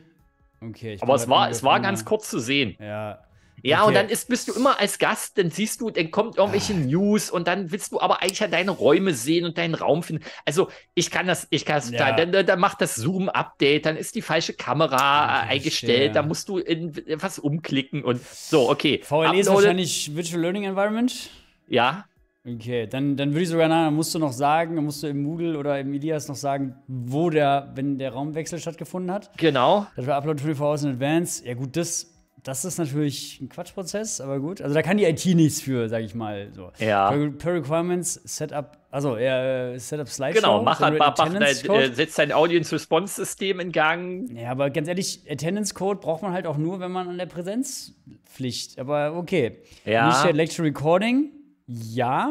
Oder? Okay, ich Aber es war, es war ganz kurz zu sehen. Ja. Ja, okay. Und dann ist, bist du immer als Gast, dann siehst du, dann kommt irgendwelche ah. News und dann willst du aber eigentlich ja deine Räume sehen und deinen Raum finden. Also ich kann das, ich kann das ja. total, dann, dann, dann macht das Zoom-Update, dann ist die falsche Kamera ja, eingestellt, da musst du in was umklicken und so, okay. V L E ist wahrscheinlich Virtual Learning Environment? Ja. Okay, dann, dann würde ich sogar nachher, dann musst du noch sagen, dann musst du im Moodle oder im Elias noch sagen, wo der, wenn der Raumwechsel stattgefunden hat. Genau. Das war Upload vierundzwanzig Hours in Advance. Ja gut, das... Das ist natürlich ein Quatschprozess, aber gut. Also da kann die I T nichts für, sag ich mal. So. Ja. Per, per Requirements, Setup, also äh, Setup Slideshow. Genau, mach, mach, mach äh, setzt dein Audience-Response-System in Gang. Ja, aber ganz ehrlich, Attendance-Code braucht man halt auch nur, wenn man an der Präsenzpflicht. Aber okay. Ja. Initiate Lecture Recording, ja.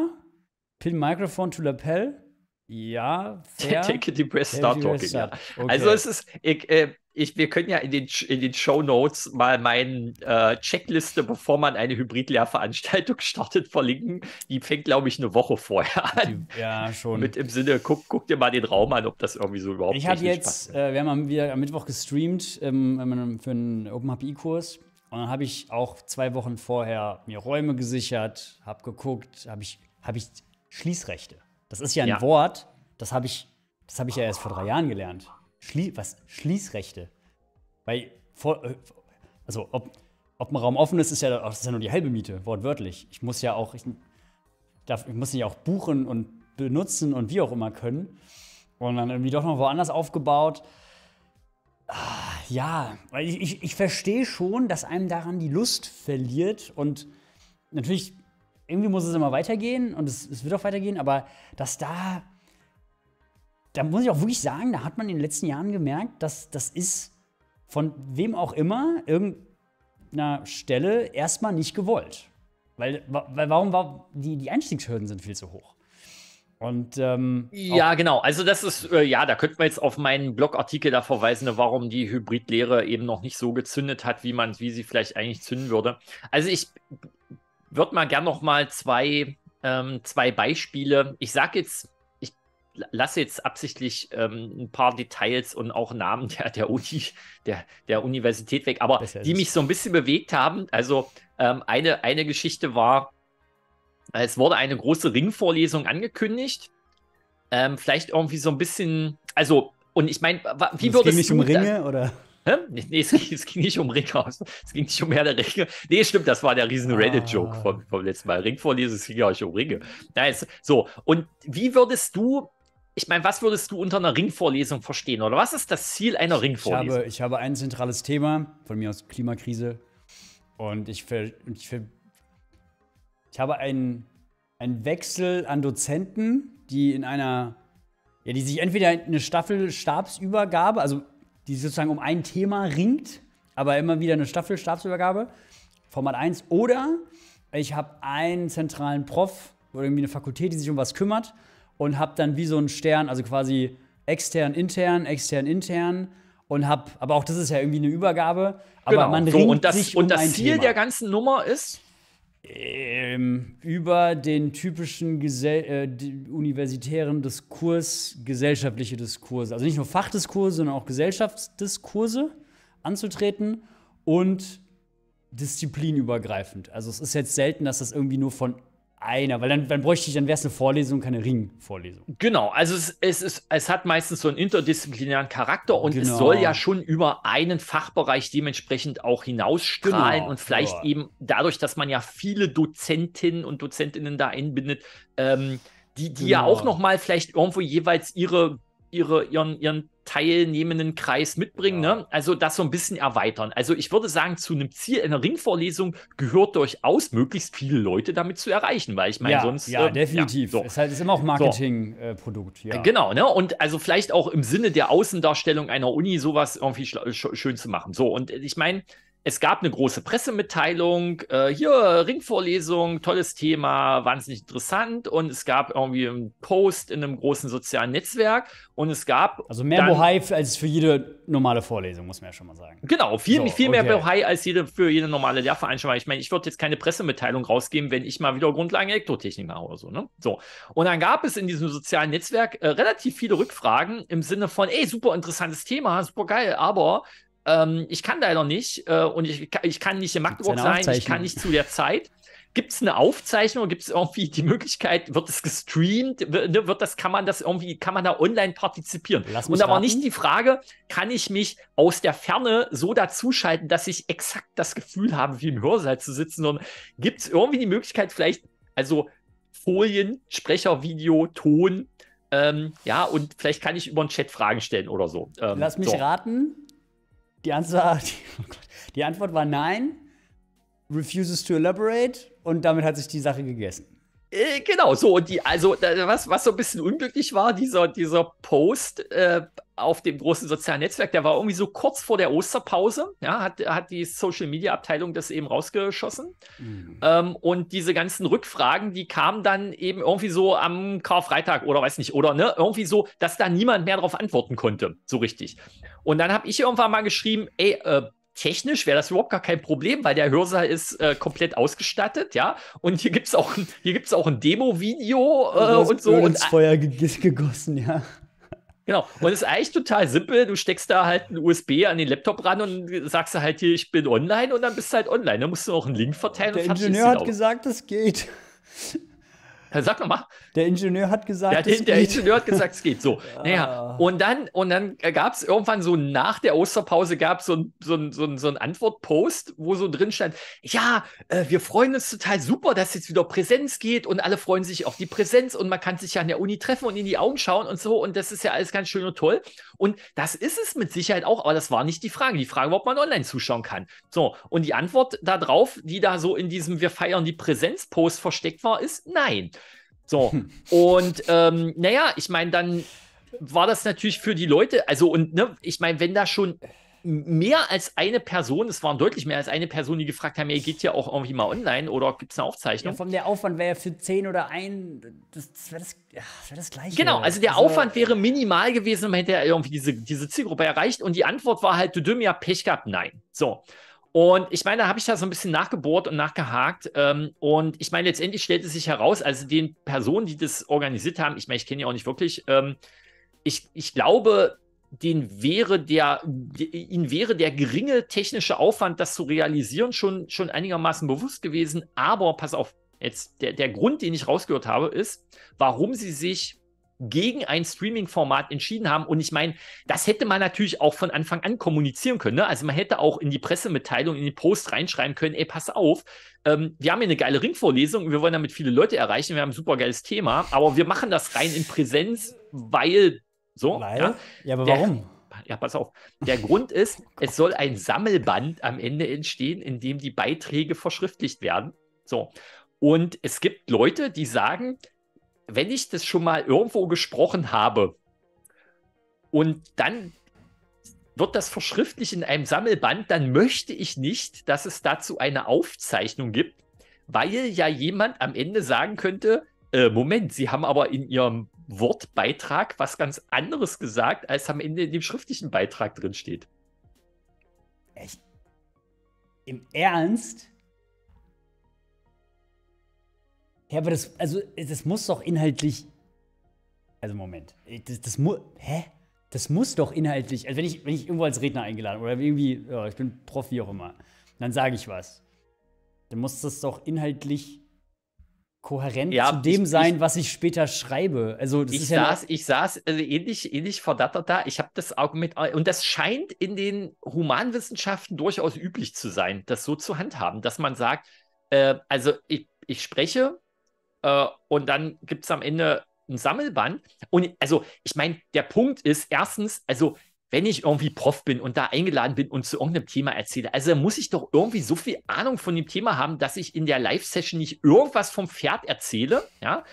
Pin Microphone to Lapel, ja. Fair. Take a deep breath, start talking. Ja. Okay. Also es ist... Ich, äh, Ich, wir können ja in den, in den Shownotes mal meine äh, Checkliste, bevor man eine Hybrid-Lehrveranstaltung startet, verlinken. Die fängt, glaube ich, eine Woche vorher an. Ja, schon. Mit im Sinne, guck, guck dir mal den Raum an, ob das irgendwie so überhaupt ich hab jetzt, äh, wir haben am, wieder am Mittwoch gestreamt ähm, für einen Open H P I-Kurs. Und dann habe ich auch zwei Wochen vorher mir Räume gesichert, habe geguckt, habe ich, hab ich Schließrechte. Das ist ja ein ja. Wort, das habe ich, das hab ich ja erst vor drei Jahren gelernt. Schlie was? Schließrechte. Weil, vor, also, ob, ob ein Raum offen ist, ist ja, das ist ja nur die halbe Miete, wortwörtlich. Ich muss ja auch, ich, darf, ich muss nicht auch buchen und benutzen und wie auch immer können. Und dann irgendwie doch noch woanders aufgebaut. Ah, ja, weil ich, ich, ich verstehe schon, dass einem daran die Lust verliert. Und natürlich, irgendwie muss es immer weitergehen und es, es wird auch weitergehen, aber dass da. Da muss ich auch wirklich sagen, da hat man in den letzten Jahren gemerkt, dass das ist von wem auch immer irgendeiner Stelle erstmal nicht gewollt. Weil, weil warum war die, die Einstiegshürden sind viel zu hoch. Und, ähm, ja, genau. Also das ist, äh, ja, da könnten wir jetzt auf meinen Blogartikel da verweisen, warum die Hybridlehre eben noch nicht so gezündet hat, wie man, wie sie vielleicht eigentlich zünden würde. Also ich würde mal gern noch mal zwei, ähm, zwei Beispiele. Ich sage jetzt, lasse jetzt absichtlich ähm, ein paar Details und auch Namen der, der Uni, der, der Universität weg, aber die mich so ein bisschen bewegt haben. Also ähm, eine, eine Geschichte war, es wurde eine große Ringvorlesung angekündigt. Ähm, vielleicht irgendwie so ein bisschen, also, und ich meine, wie würde es... Ging nicht um Ringe, oder? Hä? Nee, es, es ging nicht um Ringe, es ging nicht um Herr der Ringe. Nee, stimmt, das war der riesen Reddit-Joke vom, vom letzten Mal. Ringvorlesung, es ging ja auch nicht um Ringe. Nice. So, und wie würdest du... Ich meine, was würdest du unter einer Ringvorlesung verstehen? Oder was ist das Ziel einer Ringvorlesung? Ich habe, ich habe ein zentrales Thema, von mir aus Klimakrise. Und ich, ver, ich, ver, ich habe einen, einen Wechsel an Dozenten, die in einer, ja, die sich entweder eine Staffelstabsübergabe, also die sozusagen um ein Thema ringt, aber immer wieder eine Staffelstabsübergabe, Format eins. Oder ich habe einen zentralen Prof oder irgendwie eine Fakultät, die sich um was kümmert. Und hab dann wie so einen Stern, also quasi extern, intern, extern, intern. Und hab, aber auch das ist ja irgendwie eine Übergabe. Aber genau, man so, ringt und das, sich um und das ein Ziel Thema. Der ganzen Nummer ist? Ähm, über den typischen Gesell äh, universitären Diskurs, gesellschaftliche Diskurse. Also nicht nur Fachdiskurse, sondern auch Gesellschaftsdiskurse anzutreten und disziplinübergreifend. Also es ist jetzt selten, dass das irgendwie nur von einer, weil dann, dann bräuchte ich, dann wäre es eine Vorlesung, keine Ringvorlesung. Genau, also es, es, ist, es hat meistens so einen interdisziplinären Charakter und genau. Es soll ja schon über einen Fachbereich dementsprechend auch hinausstrahlen genau. Und vielleicht ja. eben dadurch, dass man ja viele Dozentinnen und Dozentinnen da einbindet, ähm, die, die genau. ja auch nochmal vielleicht irgendwo jeweils ihre, ihre, ihren, ihren teilnehmenden Kreis mitbringen, ja. ne? Also das so ein bisschen erweitern. Also ich würde sagen, zu einem Ziel einer Ringvorlesung gehört durchaus, möglichst viele Leute damit zu erreichen, weil ich meine ja, sonst... Ja, äh, definitiv. Ja, so. Es ist immer auch Marketingprodukt. So. Äh, ja. Genau, ne? Und also vielleicht auch im Sinne der Außendarstellung einer Uni sowas irgendwie schön zu machen. So, und ich meine, es gab eine große Pressemitteilung, äh, hier, Ringvorlesung, tolles Thema, wahnsinnig interessant. Und es gab irgendwie einen Post in einem großen sozialen Netzwerk. Und es gab also mehr Bohai als für jede normale Vorlesung, muss man ja schon mal sagen. Genau, viel, so, viel okay. mehr Bohai als jede, für jede normale Lehrveranstaltung. Ich meine, ich würde jetzt keine Pressemitteilung rausgeben, wenn ich mal wieder Grundlagen Elektrotechnik mache oder so, ne? So. Und dann gab es in diesem sozialen Netzwerk äh, relativ viele Rückfragen im Sinne von, ey, super interessantes Thema, super geil, aber Ähm, ich kann leider nicht äh, und ich, ich kann nicht in Magdeburg sein, ich kann nicht zu der Zeit. Gibt es eine Aufzeichnung? Gibt es irgendwie die Möglichkeit, wird es gestreamt? Wird das, kann man das irgendwie, kann man da online partizipieren? Lass mich und aber raten. Nicht die Frage, kann ich mich aus der Ferne so dazuschalten, dass ich exakt das Gefühl habe, wie im Hörsaal zu sitzen, sondern gibt es irgendwie die Möglichkeit, vielleicht, also Folien, Sprecher, Video, Ton, ähm, ja, und vielleicht kann ich über den Chat Fragen stellen oder so. Ähm, Lass mich so. raten. Die Antwort, die, oh Gott, die Antwort war nein. Refuses to elaborate und damit hat sich die Sache gegessen. Äh, genau, so und die, also was, was so ein bisschen unglücklich war, dieser, dieser Post äh, auf dem großen sozialen Netzwerk, der war irgendwie so kurz vor der Osterpause, ja, hat, hat die Social Media Abteilung das eben rausgeschossen. Mhm. Ähm, und diese ganzen Rückfragen, die kamen dann eben irgendwie so am Karfreitag oder weiß nicht, oder ne, irgendwie so, dass da niemand mehr darauf antworten konnte, so richtig. Und dann habe ich irgendwann mal geschrieben, ey, äh, technisch wäre das überhaupt gar kein Problem, weil der Hörsaal ist äh, komplett ausgestattet, ja. Und hier gibt es auch, auch ein Demo-Video äh, also und so. Öl ins und Feuer ge gegossen, ja. Genau. Und es ist eigentlich total simpel. Du steckst da halt einen U S B an den Laptop ran und sagst halt hier, ich bin online und dann bist du halt online. Dann musst du noch einen Link verteilen. Der und Ingenieur hat gesagt, es geht. Sag nochmal. Der Ingenieur hat gesagt, ja, es geht. Der Ingenieur hat gesagt, es geht. So. Ja. Naja. Und dann, und dann gab es irgendwann so nach der Osterpause gab so ein, so ein, so ein, so ein Antwortpost, wo so drin stand, ja, äh, wir freuen uns total super, dass jetzt wieder Präsenz geht und alle freuen sich auf die Präsenz und man kann sich ja an der Uni treffen und in die Augen schauen und so und das ist ja alles ganz schön und toll. Und das ist es mit Sicherheit auch, aber das war nicht die Frage. Die Frage war, ob man online zuschauen kann. So, und die Antwort darauf, die da so in diesem Wir feiern die Präsenz-Post versteckt war, ist nein. So, und ähm, naja, ich meine, dann war das natürlich für die Leute, also und ne, ich meine, wenn da schon mehr als eine Person, es waren deutlich mehr als eine Person, die gefragt haben, ihr geht ja auch irgendwie mal online oder gibt es eine Aufzeichnung? Ja, vom der Aufwand wäre ja für zehn oder ein, das, das wäre das, wär das Gleiche. Genau, also der also, Aufwand wäre minimal gewesen, man hätte ja irgendwie diese, diese Zielgruppe erreicht und die Antwort war halt, du dümm, ja Pech gehabt, nein. So. Und ich meine, da habe ich da so ein bisschen nachgebohrt und nachgehakt. Ähm, und ich meine, letztendlich stellte sich heraus, also den Personen, die das organisiert haben, ich meine, ich kenne ja auch nicht wirklich, ähm, ich, ich glaube, denen wäre der, ihnen wäre der geringe technische Aufwand, das zu realisieren, schon, schon einigermaßen bewusst gewesen. Aber pass auf, jetzt der, der Grund, den ich rausgehört habe, ist, warum sie sich gegen ein Streaming-Format entschieden haben. Und ich meine, das hätte man natürlich auch von Anfang an kommunizieren können. Ne? Also man hätte auch in die Pressemitteilung, in den Post reinschreiben können, ey, pass auf, ähm, wir haben hier eine geile Ringvorlesung und wir wollen damit viele Leute erreichen, wir haben ein super geiles Thema, aber wir machen das rein in Präsenz, weil so. Weil? Ja? ja, aber der, warum? Ja, pass auf. Der Grund ist, es soll ein Sammelband am Ende entstehen, in dem die Beiträge verschriftlicht werden. So. Und es gibt Leute, die sagen, wenn ich das schon mal irgendwo gesprochen habe und dann wird das verschriftlicht in einem Sammelband, dann möchte ich nicht, dass es dazu eine Aufzeichnung gibt, weil ja jemand am Ende sagen könnte, äh, Moment, Sie haben aber in Ihrem Wortbeitrag was ganz anderes gesagt, als am Ende in dem schriftlichen Beitrag drin steht. Echt? Im Ernst? Ja, aber das, also, das muss doch inhaltlich, also Moment, das, das muss, hä? Das muss doch inhaltlich, also wenn ich, wenn ich irgendwo als Redner eingeladen oder irgendwie, ja, ich bin Prof, wie auch immer, dann sage ich was, dann muss das doch inhaltlich kohärent ja, zu dem ich, sein, ich, was ich später schreibe. Also das ich, ist ja saß, ich saß also ähnlich, ähnlich verdattert da. Ich habe das Argument, und das scheint in den Humanwissenschaften durchaus üblich zu sein, das so zu handhaben, dass man sagt, äh, also ich, ich spreche, und dann gibt es am Ende ein Sammelband. Und also, ich meine, der Punkt ist erstens, also wenn ich irgendwie Prof bin und da eingeladen bin und zu irgendeinem Thema erzähle, also muss ich doch irgendwie so viel Ahnung von dem Thema haben, dass ich in der Live-Session nicht irgendwas vom Pferd erzähle, ja,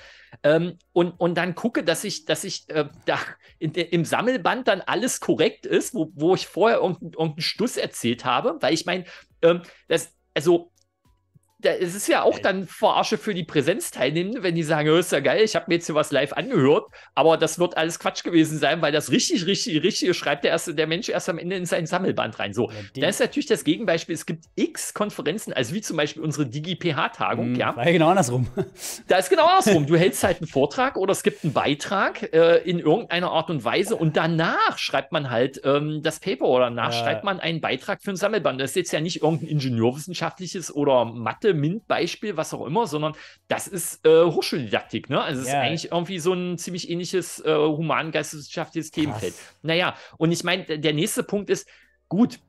ähm, und, und dann gucke, dass ich, dass ich äh, da in, im Sammelband dann alles korrekt ist, wo, wo ich vorher irgendeinen irgendeinen Stuss erzählt habe, weil ich meine, ähm, das, also es ist ja auch dann Verarsche für die Präsenzteilnehmenden, wenn die sagen, oh, ist ja geil, ich habe mir jetzt hier was live angehört, aber das wird alles Quatsch gewesen sein, weil das richtig, richtig, richtig schreibt der, erste, der Mensch erst am Ende in sein Sammelband rein. So, ja, dann ist natürlich das Gegenbeispiel, es gibt x Konferenzen, also wie zum Beispiel unsere DigiPH-Tagung. Mhm, ja. War ja genau andersrum. Da ist genau andersrum. Du hältst halt einen Vortrag oder es gibt einen Beitrag äh, in irgendeiner Art und Weise und danach schreibt man halt ähm, das Paper oder danach ja. schreibt man einen Beitrag für ein Sammelband. Das ist jetzt ja nicht irgendein ingenieurwissenschaftliches oder Mathe, MINT-Beispiel, was auch immer, sondern das ist äh, Hochschuldidaktik, ne? Also es yeah. ist eigentlich irgendwie so ein ziemlich ähnliches äh, human-geisteswissenschaftliches Themenfeld. Naja, und ich meine, der nächste Punkt ist, gut,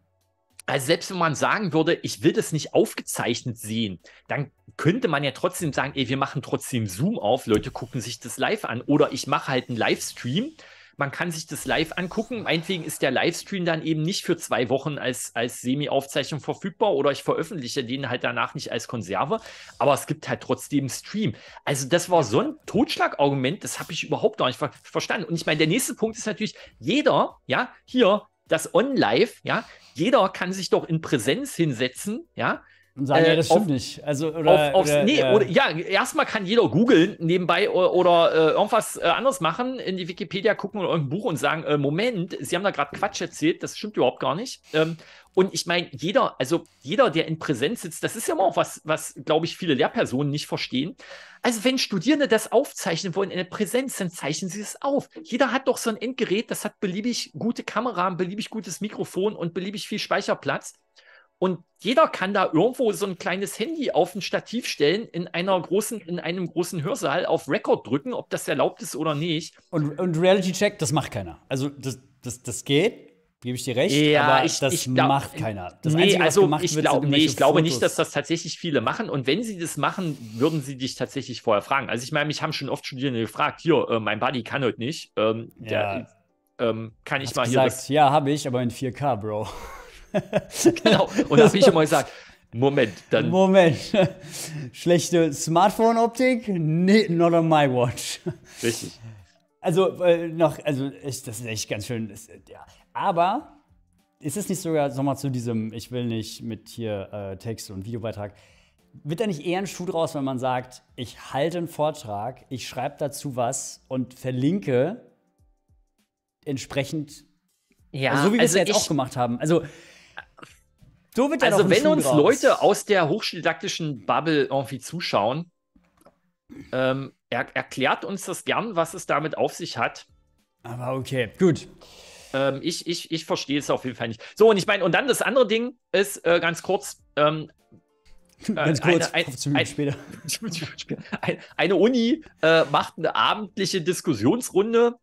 also selbst wenn man sagen würde, ich will das nicht aufgezeichnet sehen, dann könnte man ja trotzdem sagen, ey, wir machen trotzdem Zoom auf, Leute gucken sich das live an oder ich mache halt einen Livestream. Man kann sich das live angucken. Meinetwegen ist der Livestream dann eben nicht für zwei Wochen als, als Semi-Aufzeichnung verfügbar oder ich veröffentliche den halt danach nicht als Konserve, aber es gibt halt trotzdem Stream. Also das war so ein Totschlagargument, das habe ich überhaupt noch nicht ver verstanden. Und ich meine, der nächste Punkt ist natürlich, jeder, ja, hier, das On-Live, ja, jeder kann sich doch in Präsenz hinsetzen, ja, und sagen, äh, ja, das stimmt auf, nicht. Also, oder, auf, aufs, oder, nee, ja. Oder, ja, erstmal kann jeder googeln nebenbei oder, oder äh, irgendwas äh, anderes machen, in die Wikipedia gucken oder irgendein Buch und sagen, äh, Moment, Sie haben da gerade Quatsch erzählt, das stimmt überhaupt gar nicht. Ähm, und ich meine, jeder, also jeder, der in Präsenz sitzt, das ist ja immer auch was, was, glaube ich, viele Lehrpersonen nicht verstehen. Also wenn Studierende das aufzeichnen wollen in der Präsenz, dann zeichnen sie es auf. Jeder hat doch so ein Endgerät, das hat beliebig gute Kamera, ein beliebig gutes Mikrofon und beliebig viel Speicherplatz. Und jeder kann da irgendwo so ein kleines Handy auf ein Stativ stellen, in einer großen, in einem großen Hörsaal auf Record drücken, ob das erlaubt ist oder nicht. Und, und Reality Check, das macht keiner. Also das, das, das geht, gebe ich dir recht, ja, aber ich, das ich glaub, macht keiner. Das nee, Einzige, was also gemacht ich, wird, glaub, nee, ich glaube nicht, dass das tatsächlich viele machen. Und wenn sie das machen, würden sie dich tatsächlich vorher fragen. Also ich meine, mich haben schon oft Studierende gefragt, hier, äh, mein Buddy kann heute nicht. Ähm, ja. der, ähm, kann ich Hast mal gesagt, hier das ja, habe ich, aber in vier K, Bro. Genau, und da habe ich immer gesagt, Moment, dann... Moment, schlechte Smartphone-Optik? Nee, not on my watch. Richtig. Also, äh, noch, also ich, das ist echt ganz schön, das, ja. Aber ist es nicht sogar nochmal zu diesem, ich will nicht mit hier äh, Text und Videobeitrag, wird da nicht eher ein Schuh draus, wenn man sagt, ich halte einen Vortrag, ich schreibe dazu was und verlinke entsprechend, ja, also so wie wir also es jetzt ich, auch gemacht haben, also... So wird also, wenn Schuh uns raus. Leute aus der hochschuldidaktischen Bubble irgendwie zuschauen, ähm, er, erklärt uns das gern, was es damit auf sich hat. Aber okay, gut. Ähm, ich ich, ich verstehe es auf jeden Fall nicht. So, und ich meine, und dann das andere Ding ist äh, ganz kurz. Ähm, Ganz kurz, eine, ein, ein, später. Ein, eine Uni äh, macht eine abendliche Diskussionsrunde.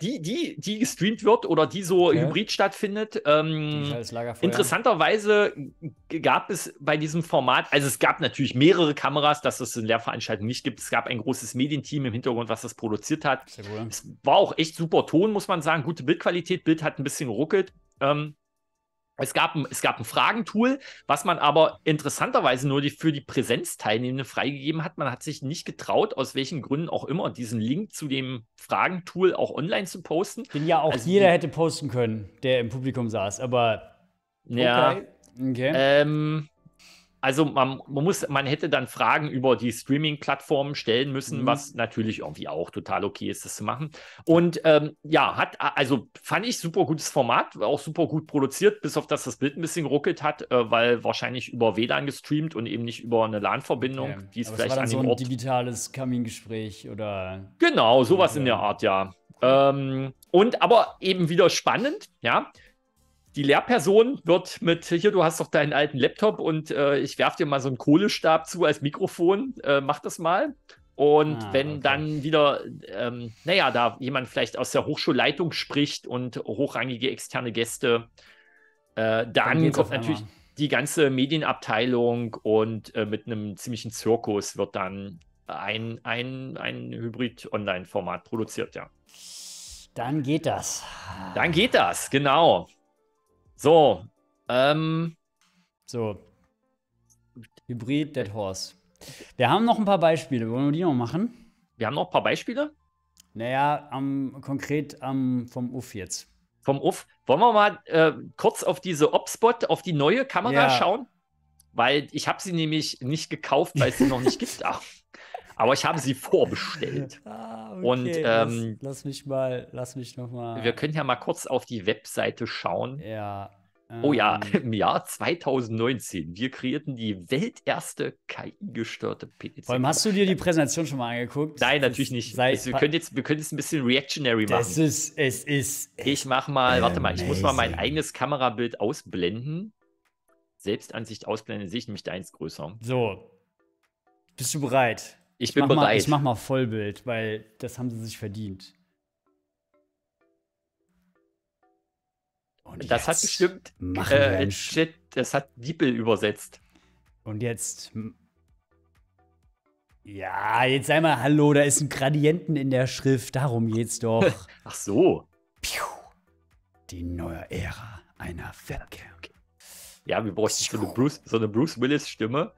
Die, die, die gestreamt wird oder die so okay. hybrid stattfindet. Ähm, interessanterweise gab es bei diesem Format, also es gab natürlich mehrere Kameras, dass es in Lehrveranstaltungen nicht gibt. Es gab ein großes Medienteam im Hintergrund, was das produziert hat. Sehr gut. Es war auch echt super Ton, muss man sagen. Gute Bildqualität, Bild hat ein bisschen geruckelt. Ähm, Es gab, ein, es gab ein Fragentool, was man aber interessanterweise nur die, für die Präsenzteilnehmenden freigegeben hat. Man hat sich nicht getraut, aus welchen Gründen auch immer, diesen Link zu dem Fragentool auch online zu posten. Den ja auch also, jeder hätte posten können, der im Publikum saß, aber okay. Ja, okay. Ähm, also man, man, muss, man hätte dann Fragen über die Streaming-Plattformen stellen müssen, mhm. was natürlich irgendwie auch total okay ist, das zu machen. Und ähm, ja, hat, also fand ich super gutes Format, auch super gut produziert, bis auf dass das Bild ein bisschen ruckelt hat, äh, weil wahrscheinlich über W LAN gestreamt und eben nicht über eine LAN-Verbindung. Okay. Die ist aber vielleicht es war dann an dem so ein Ort. Digitales Kamingespräch oder. Genau, sowas oder in der Art, ja. Ähm, und aber eben wieder spannend, ja. Die Lehrperson wird mit, hier, du hast doch deinen alten Laptop und äh, ich werfe dir mal so einen Kohlestab zu als Mikrofon, äh, mach das mal. Und ah, wenn okay. dann wieder, ähm, naja, da jemand vielleicht aus der Hochschulleitung spricht und hochrangige externe Gäste, äh, dann, dann kommt natürlich einmal. Die ganze Medienabteilung und äh, mit einem ziemlichen Zirkus wird dann ein, ein, ein Hybrid-Online-Format produziert, ja. Dann geht das. Dann geht das, genau. So, ähm. So. Hybrid Dead Horse. Wir haben noch ein paar Beispiele. Wollen wir die noch machen? Wir haben noch ein paar Beispiele? Naja, am, konkret am, vom U F jetzt. Vom U F? Wollen wir mal äh, kurz auf diese OBSBOT, auf die neue Kamera ja. schauen? weil ich habe sie nämlich nicht gekauft, weil es sie noch nicht gibt. Aber ich habe sie vorbestellt. Ah, okay. Und ähm, lass, lass mich mal, lass mich noch mal. Wir können ja mal kurz auf die Webseite schauen. Ja. Ähm, oh ja, im Jahr zweitausendneunzehn. Wir kreierten die welterste K I-gesteuerte P C. Vor allem, hast du dir die Präsentation schon mal angeguckt? Nein, natürlich nicht. Also, wir, können jetzt, wir können jetzt ein bisschen reactionary machen. Das ist, es ist. Ich mach mal, amazing. Warte mal, ich muss mal mein eigenes Kamerabild ausblenden. Selbstansicht ausblenden, sehe ich nämlich deins größer. So. Bist du bereit? Ich bin ich bereit. Mal, ich mach mal Vollbild, weil das haben sie sich verdient. Und das hat bestimmt äh, Shit, das hat DigiPH übersetzt. Und jetzt. Ja, jetzt sei mal hallo, da ist ein Gradienten in der Schrift, darum geht's doch. Ach so. Piu. Die neue Ära einer Webcam. Ja, wir bräuchten so eine Bruce, so eine Bruce Willis-Stimme.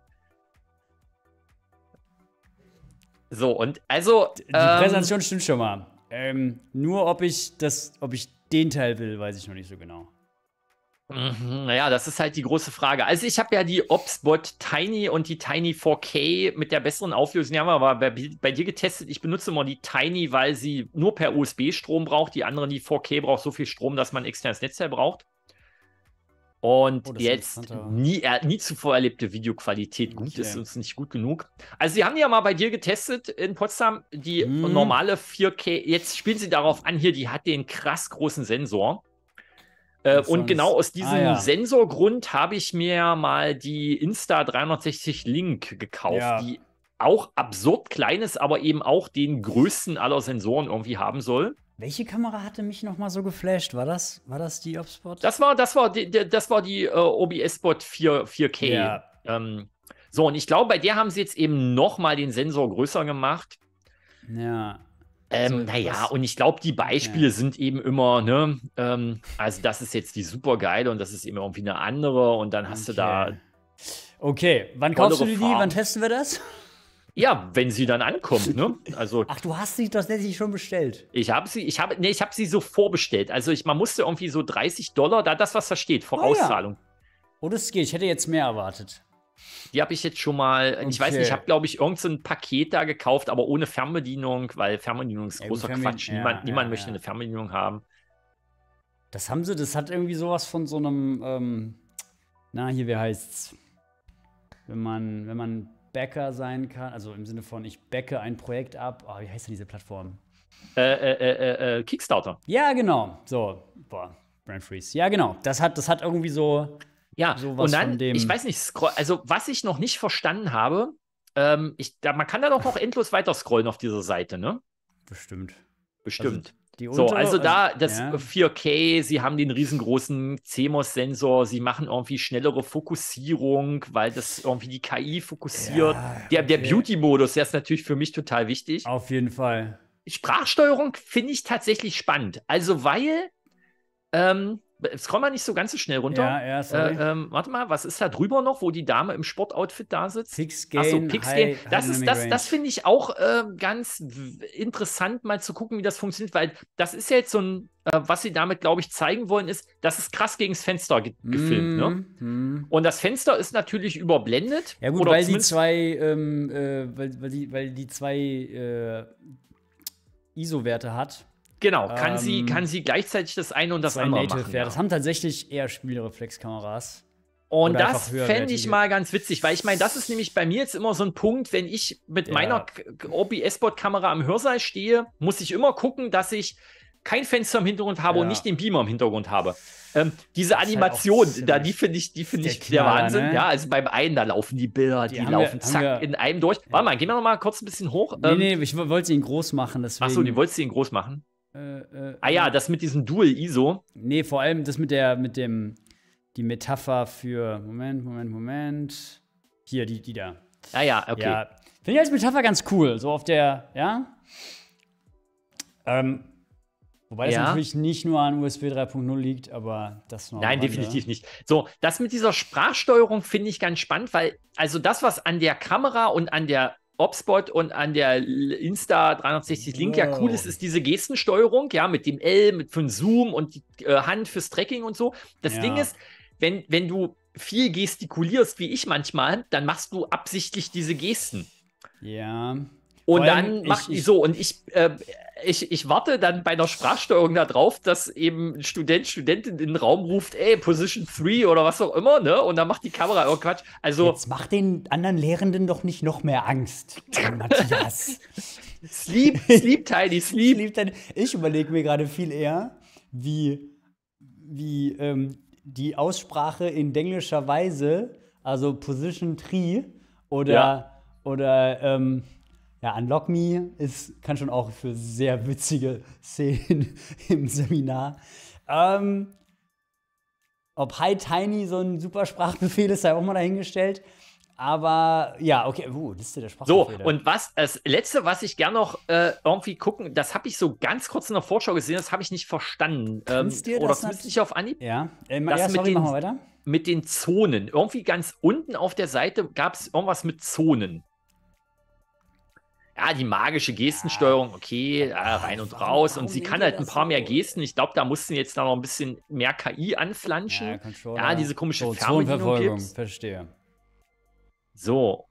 So, und also. Die ähm, Präsentation stimmt schon mal. Ähm, nur ob ich das, ob ich den Teil will, weiß ich noch nicht so genau. Mhm, naja, das ist halt die große Frage. Also ich habe ja die OBSBOT Tiny und die Tiny vier K mit der besseren Auflösung. Die haben wir aber bei, bei dir getestet. Ich benutze immer die Tiny, weil sie nur per U S B Strom braucht. Die anderen, die vier K, braucht so viel Strom, dass man ein externes Netzteil braucht. Und oh, jetzt nie, äh, nie zuvor erlebte Videoqualität. Gut, okay. Ist uns nicht gut genug. Also sie haben ja mal bei dir getestet in Potsdam, die mm. normale vier K. Jetzt spielen sie darauf an, hier, die hat den krass großen Sensor. Äh, und sonst? Genau aus diesem ah, ja. Sensorgrund habe ich mir mal die Insta dreihundertsechzig Link gekauft, ja. Die auch absurd klein ist, aber eben auch den größten aller Sensoren irgendwie haben soll. Welche Kamera hatte mich noch mal so geflasht? War das, war das die OBSBOT? Das war, das war die, das war die uh, OBSBOT vier K. Ja. Ähm, so, und ich glaube, bei der haben sie jetzt eben noch mal den Sensor größer gemacht. Ja. Ähm, also, naja, und ich glaube, die Beispiele ja. sind eben immer, ne? Ähm, also das ist jetzt die supergeile und das ist eben irgendwie eine andere und dann hast okay. du da Okay, wann kaufst du die? Farben. Wann testen wir das? Ja, wenn sie dann ankommt, ne? Also, ach, du hast sie tatsächlich schon bestellt. Ich habe sie, ich habe, nee, ich habe sie so vorbestellt. Also ich, man musste irgendwie so dreißig Dollar, da das, was da steht, Vorauszahlung. Oh, ja. Oh, das geht, ich hätte jetzt mehr erwartet. Die habe ich jetzt schon mal, okay. Ich weiß nicht, ich habe, glaube ich, irgend so ein Paket da gekauft, aber ohne Fernbedienung, weil Fernbedienung ist großer Eben, Quatsch. Ja, niemand ja, niemand ja. möchte eine Fernbedienung haben. Das haben sie, das hat irgendwie sowas von so einem, ähm, na, hier, wie heißt's? Wenn man, wenn man Bäcker sein kann, also im Sinne von, ich bäcke ein Projekt ab. Oh, wie heißt denn diese Plattform? Äh, äh, äh, äh, Kickstarter. Ja, genau. So, boah, Brand Freeze. Ja, genau. Das hat, das hat irgendwie so. Ja, so was und dann, von dem ich weiß nicht, scroll, also was ich noch nicht verstanden habe, ähm, ich, da, man kann da doch noch endlos weiter scrollen auf dieser Seite, ne? Bestimmt. Bestimmt. Also die untere, so, also da, das ja. vier K, sie haben den riesengroßen C M O S-Sensor, sie machen irgendwie schnellere Fokussierung, weil das irgendwie die K I fokussiert. Ja, okay. Der, der Beauty-Modus, der ist natürlich für mich total wichtig. Auf jeden Fall. Sprachsteuerung finde ich tatsächlich spannend. Also, weil, ähm, jetzt kommen wir nicht so ganz so schnell runter. Ja, ja, sorry. Äh, ähm, warte mal, was ist da drüber noch, wo die Dame im Sportoutfit da sitzt? Fix Gain, Achso, Fix Gain. Das, ist, das, das finde ich auch äh, ganz interessant, mal zu gucken, wie das funktioniert, weil das ist ja jetzt so ein, äh, was sie damit, glaube ich, zeigen wollen, ist, das ist krass gegens Fenster ge gefilmt. Mm, ne? Mm. Und das Fenster ist natürlich überblendet. Ja, gut, oder weil, die zwei, ähm, äh, weil, weil, die, weil die zwei äh, I S O-Werte hat. Genau, kann, ähm, sie, kann sie gleichzeitig das eine und das andere machen. Ja. Das haben tatsächlich eher Spiegelreflexkameras. Und das fände ich mal ganz witzig, weil ich meine, das ist nämlich bei mir jetzt immer so ein Punkt, wenn ich mit ja. meiner O B S-Bot-Kamera am Hörsaal stehe, muss ich immer gucken, dass ich kein Fenster im Hintergrund habe ja. und nicht den Beamer im Hintergrund habe. Ähm, diese Animation, halt da, die finde ich, die finde ich der, der Wahnsinn. Ne? Ja, also beim einen, da laufen die Bilder, die, die laufen wir, zack in einem durch. Ja. Warte mal, gehen wir noch mal kurz ein bisschen hoch. Nee, ähm, nee, ich wollte ihn groß machen, deswegen. Achso, die wolltest du ihn groß machen? Äh, äh, ah ja, das mit diesem Dual-I S O. Nee, vor allem das mit der, mit dem, die Metapher für, Moment, Moment, Moment. Hier, die, die da. Ah ja, okay. Ja. Finde ich als Metapher ganz cool, so auf der, ja. Ähm, wobei das ja. natürlich nicht nur an U S B drei Punkt null liegt, aber das noch. Nein, definitiv nicht. So, das mit dieser Sprachsteuerung finde ich ganz spannend, weil, also das, was an der Kamera und an der OBSBOT und an der Insta dreihundertsechzig Link wow. ja cool ist, ist diese Gestensteuerung, ja, mit dem L, mit für den Zoom und die äh, Hand fürs Tracking und so. Das ja. Ding ist, wenn, wenn du viel gestikulierst wie ich manchmal, dann machst du absichtlich diese Gesten. Ja. Und dann ich, macht ich so, und ich, äh, ich, ich warte dann bei einer Sprachsteuerung darauf, dass eben ein Student, Studentin in den Raum ruft, ey, Position drei oder was auch immer, ne? Und dann macht die Kamera, oh Quatsch. Also, jetzt mach den anderen Lehrenden doch nicht noch mehr Angst, Matthias. Sleep, sleep, Tiny, sleep. Ich überlege mir gerade viel eher, wie, wie ähm, die Aussprache in englischer Weise, also Position drei oder, ja. oder, ähm, ja, Unlock Me ist, kann schon auch für sehr witzige Szenen im Seminar. Ähm, ob Hi Tiny so ein super Sprachbefehl ist, sei auch mal dahingestellt. Aber ja, okay, uh, Liste der Sprachbefehle. So, und was das Letzte, was ich gerne noch äh, irgendwie gucken, das habe ich so ganz kurz in der Vorschau gesehen, das habe ich nicht verstanden. Ähm, dir oder das müsste ich auf Anhieb? Ja, äh, das ja sorry, mit den, machen wir weiter. Mit den Zonen. Irgendwie ganz unten auf der Seite gab es irgendwas mit Zonen. Ja, die magische Gestensteuerung, okay, ja, rein und raus. Und sie kann halt ein paar mehr Gesten. Ich glaube, da mussten jetzt da noch ein bisschen mehr K I anflanschen. Ja, ja diese komische Fernbedienung. Verstehe. So.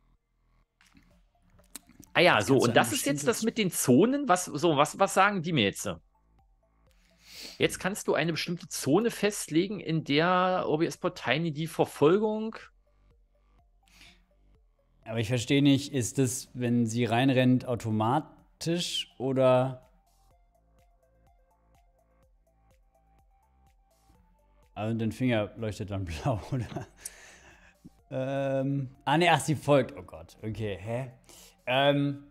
Ah ja, so. Und das ist jetzt das mit den Zonen. Was, so, was, was sagen die mir jetzt? Jetzt kannst du eine bestimmte Zone festlegen, in der OBSBOT Tiny die Verfolgung... Aber ich verstehe nicht, ist das, wenn sie reinrennt, automatisch oder? Also dein Finger leuchtet dann blau, oder? Ähm, ah ne, ach sie folgt. Oh Gott, okay, hä? Ähm.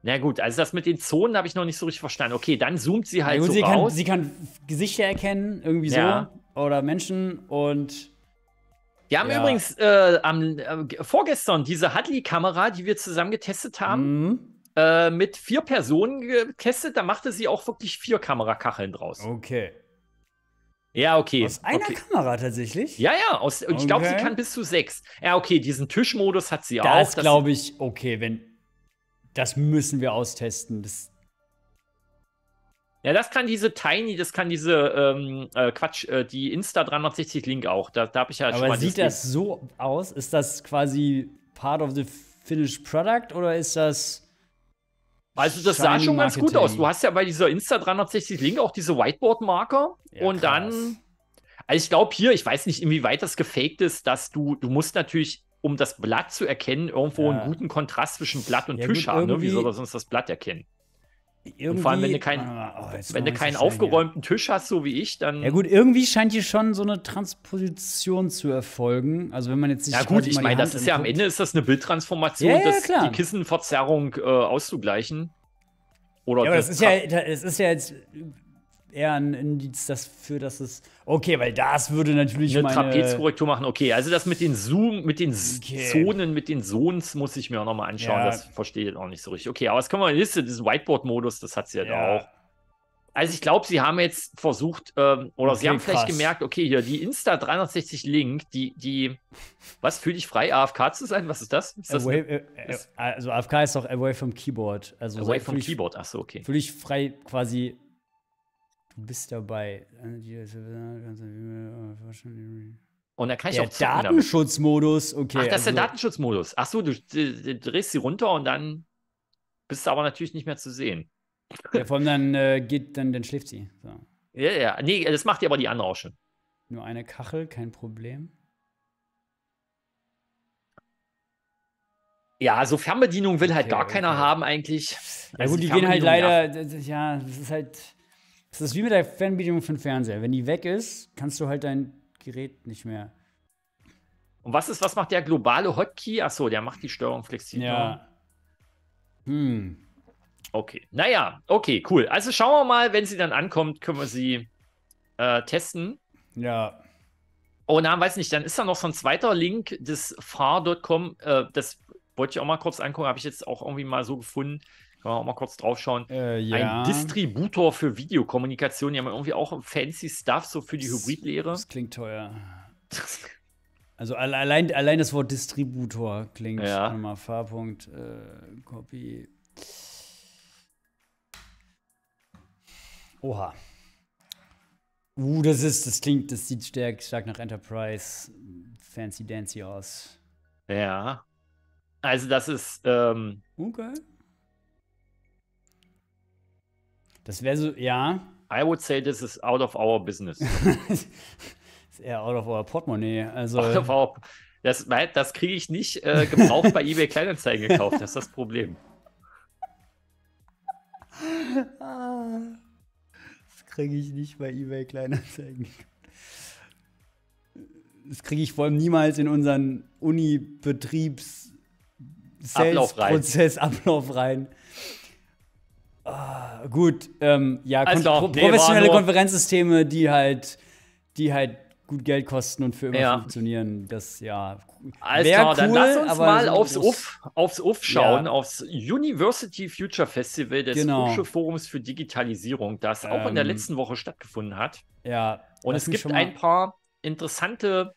Na gut, also das mit den Zonen habe ich noch nicht so richtig verstanden. Okay, dann zoomt sie halt ja, gut, so sie raus. Kann, sie kann Gesichter erkennen, irgendwie ja. so, oder Menschen und wir haben ja. übrigens äh, am, äh, vorgestern diese Hadley-Kamera, die wir zusammen getestet haben, mhm. äh, mit vier Personen getestet. Da machte sie auch wirklich vier Kamerakacheln draus. Okay. Ja, okay. Aus einer okay. Kamera tatsächlich? Ja, ja. Aus, okay. Ich glaube, sie kann bis zu sechs. Ja, okay, diesen Tischmodus hat sie das auch. Das glaube ich, okay, wenn das müssen wir austesten. Das Ja, das kann diese Tiny, das kann diese, ähm, äh, Quatsch, äh, die Insta drei sechzig Link auch. Da, da habe ich ja halt schon mal. Aber sieht das so aus? Ist das quasi part of the finished product oder ist das? Also, das sah schon ganz gut aus. Du hast ja bei dieser Insta drei sechzig Link auch diese Whiteboard-Marker. Ja, und krass. Dann, also ich glaube hier, ich weiß nicht, inwieweit das gefaked ist, dass du, du musst natürlich, um das Blatt zu erkennen, irgendwo ja. einen guten Kontrast zwischen Blatt und ja, Tisch gut, haben. Ne? Wie soll das sonst das Blatt erkennen? Irgendwie, und vor allem, wenn du, kein, oh, wenn du keinen aufgeräumten hier. Tisch hast, so wie ich, dann... Ja gut, irgendwie scheint hier schon so eine Transposition zu erfolgen. Also wenn man jetzt nicht... Ja gut, ich meine, das ist ja am Ende ist das eine Bildtransformation, ja, ja, das, die Kissenverzerrung äh, auszugleichen. Oder ja, aber das, das, ist ja, das ist ja jetzt eher ein Indiz dafür, dass es... Okay, weil das würde natürlich eine meine... Trapezkorrektur machen, okay. Also das mit den Zoom, mit den okay. Zonen, mit den Zones muss ich mir auch noch mal anschauen. Ja. Das verstehe ich auch nicht so richtig. Okay, aber das können wir in die Liste, diesen Whiteboard-Modus, das hat sie ja da auch. Also ich glaube, sie haben jetzt versucht, ähm, oder okay, sie haben vielleicht krass. gemerkt, okay, hier, die Insta drei sechzig Link, die, die, was, fühl dich frei, A F K zu sein? Was ist das? Ist das away, äh, äh, also A F K ist doch Away from Keyboard. Also away so, from Keyboard, achso, okay. Fühl dich frei quasi... Du bist dabei. Und da kann ich der auch zocken. Datenschutzmodus, okay. Ach, das also ist der Datenschutzmodus. Achso, du drehst sie runter und dann bist du aber natürlich nicht mehr zu sehen. Ja, vor allem dann äh, geht, dann, dann schläft sie. So. Ja, ja. Nee, das macht ja aber die andere auch schon. Nur eine Kachel, kein Problem. Ja, so Fernbedienung will halt okay, gar okay. keiner haben eigentlich. Ja also gut, die, die gehen halt leider, ja, das ist halt. Das ist wie mit der Fernbedienung für den Fernseher. Wenn die weg ist, kannst du halt dein Gerät nicht mehr. Und was ist, was macht der globale Hotkey? Achso, der macht die Steuerung flexibel. Ja. Hm. Okay. Naja, okay, cool. Also schauen wir mal, wenn sie dann ankommt, können wir sie äh, testen. Ja. Oh, na, weiß nicht. Dann ist da noch so ein zweiter Link des fahr punkt com. Äh, das wollte ich auch mal kurz angucken. Habe ich jetzt auch irgendwie mal so gefunden. Auch mal kurz drauf schauen. Äh, ja. Ein Distributor für Videokommunikation. Die haben irgendwie auch fancy Stuff, so für die Hybridlehre. Das klingt teuer. Also allein, allein das Wort Distributor klingt. Ja. Nochmal Fahrpunkt, äh, Copy. Oha. Uh, das ist, das klingt, das sieht stark, stark nach Enterprise Fancy Dancy aus. Ja. Also das ist, ähm... okay. Das wäre so, ja. I would say this is out of our business. Das ist eher out of our Portemonnaie. Also out of our, das das kriege ich nicht äh, gebraucht bei eBay Kleinanzeigen gekauft. Das ist das Problem. Das kriege ich nicht bei eBay Kleinanzeigen. Das kriege ich vor allem niemals in unseren Uni-Betriebs-Sales-Prozess Ablauf rein. Ah, gut, ähm, ja, also kon nee, professionelle Konferenzsysteme, die halt, die halt gut Geld kosten und für immer ja. funktionieren, das ja. Also cool, dann lass uns mal aufs Uff, aufs Uff schauen, ja. aufs University Future Festival des genau. Hochschul Forums für Digitalisierung, das ähm, auch in der letzten Woche stattgefunden hat. Ja. Und es gibt ein paar interessante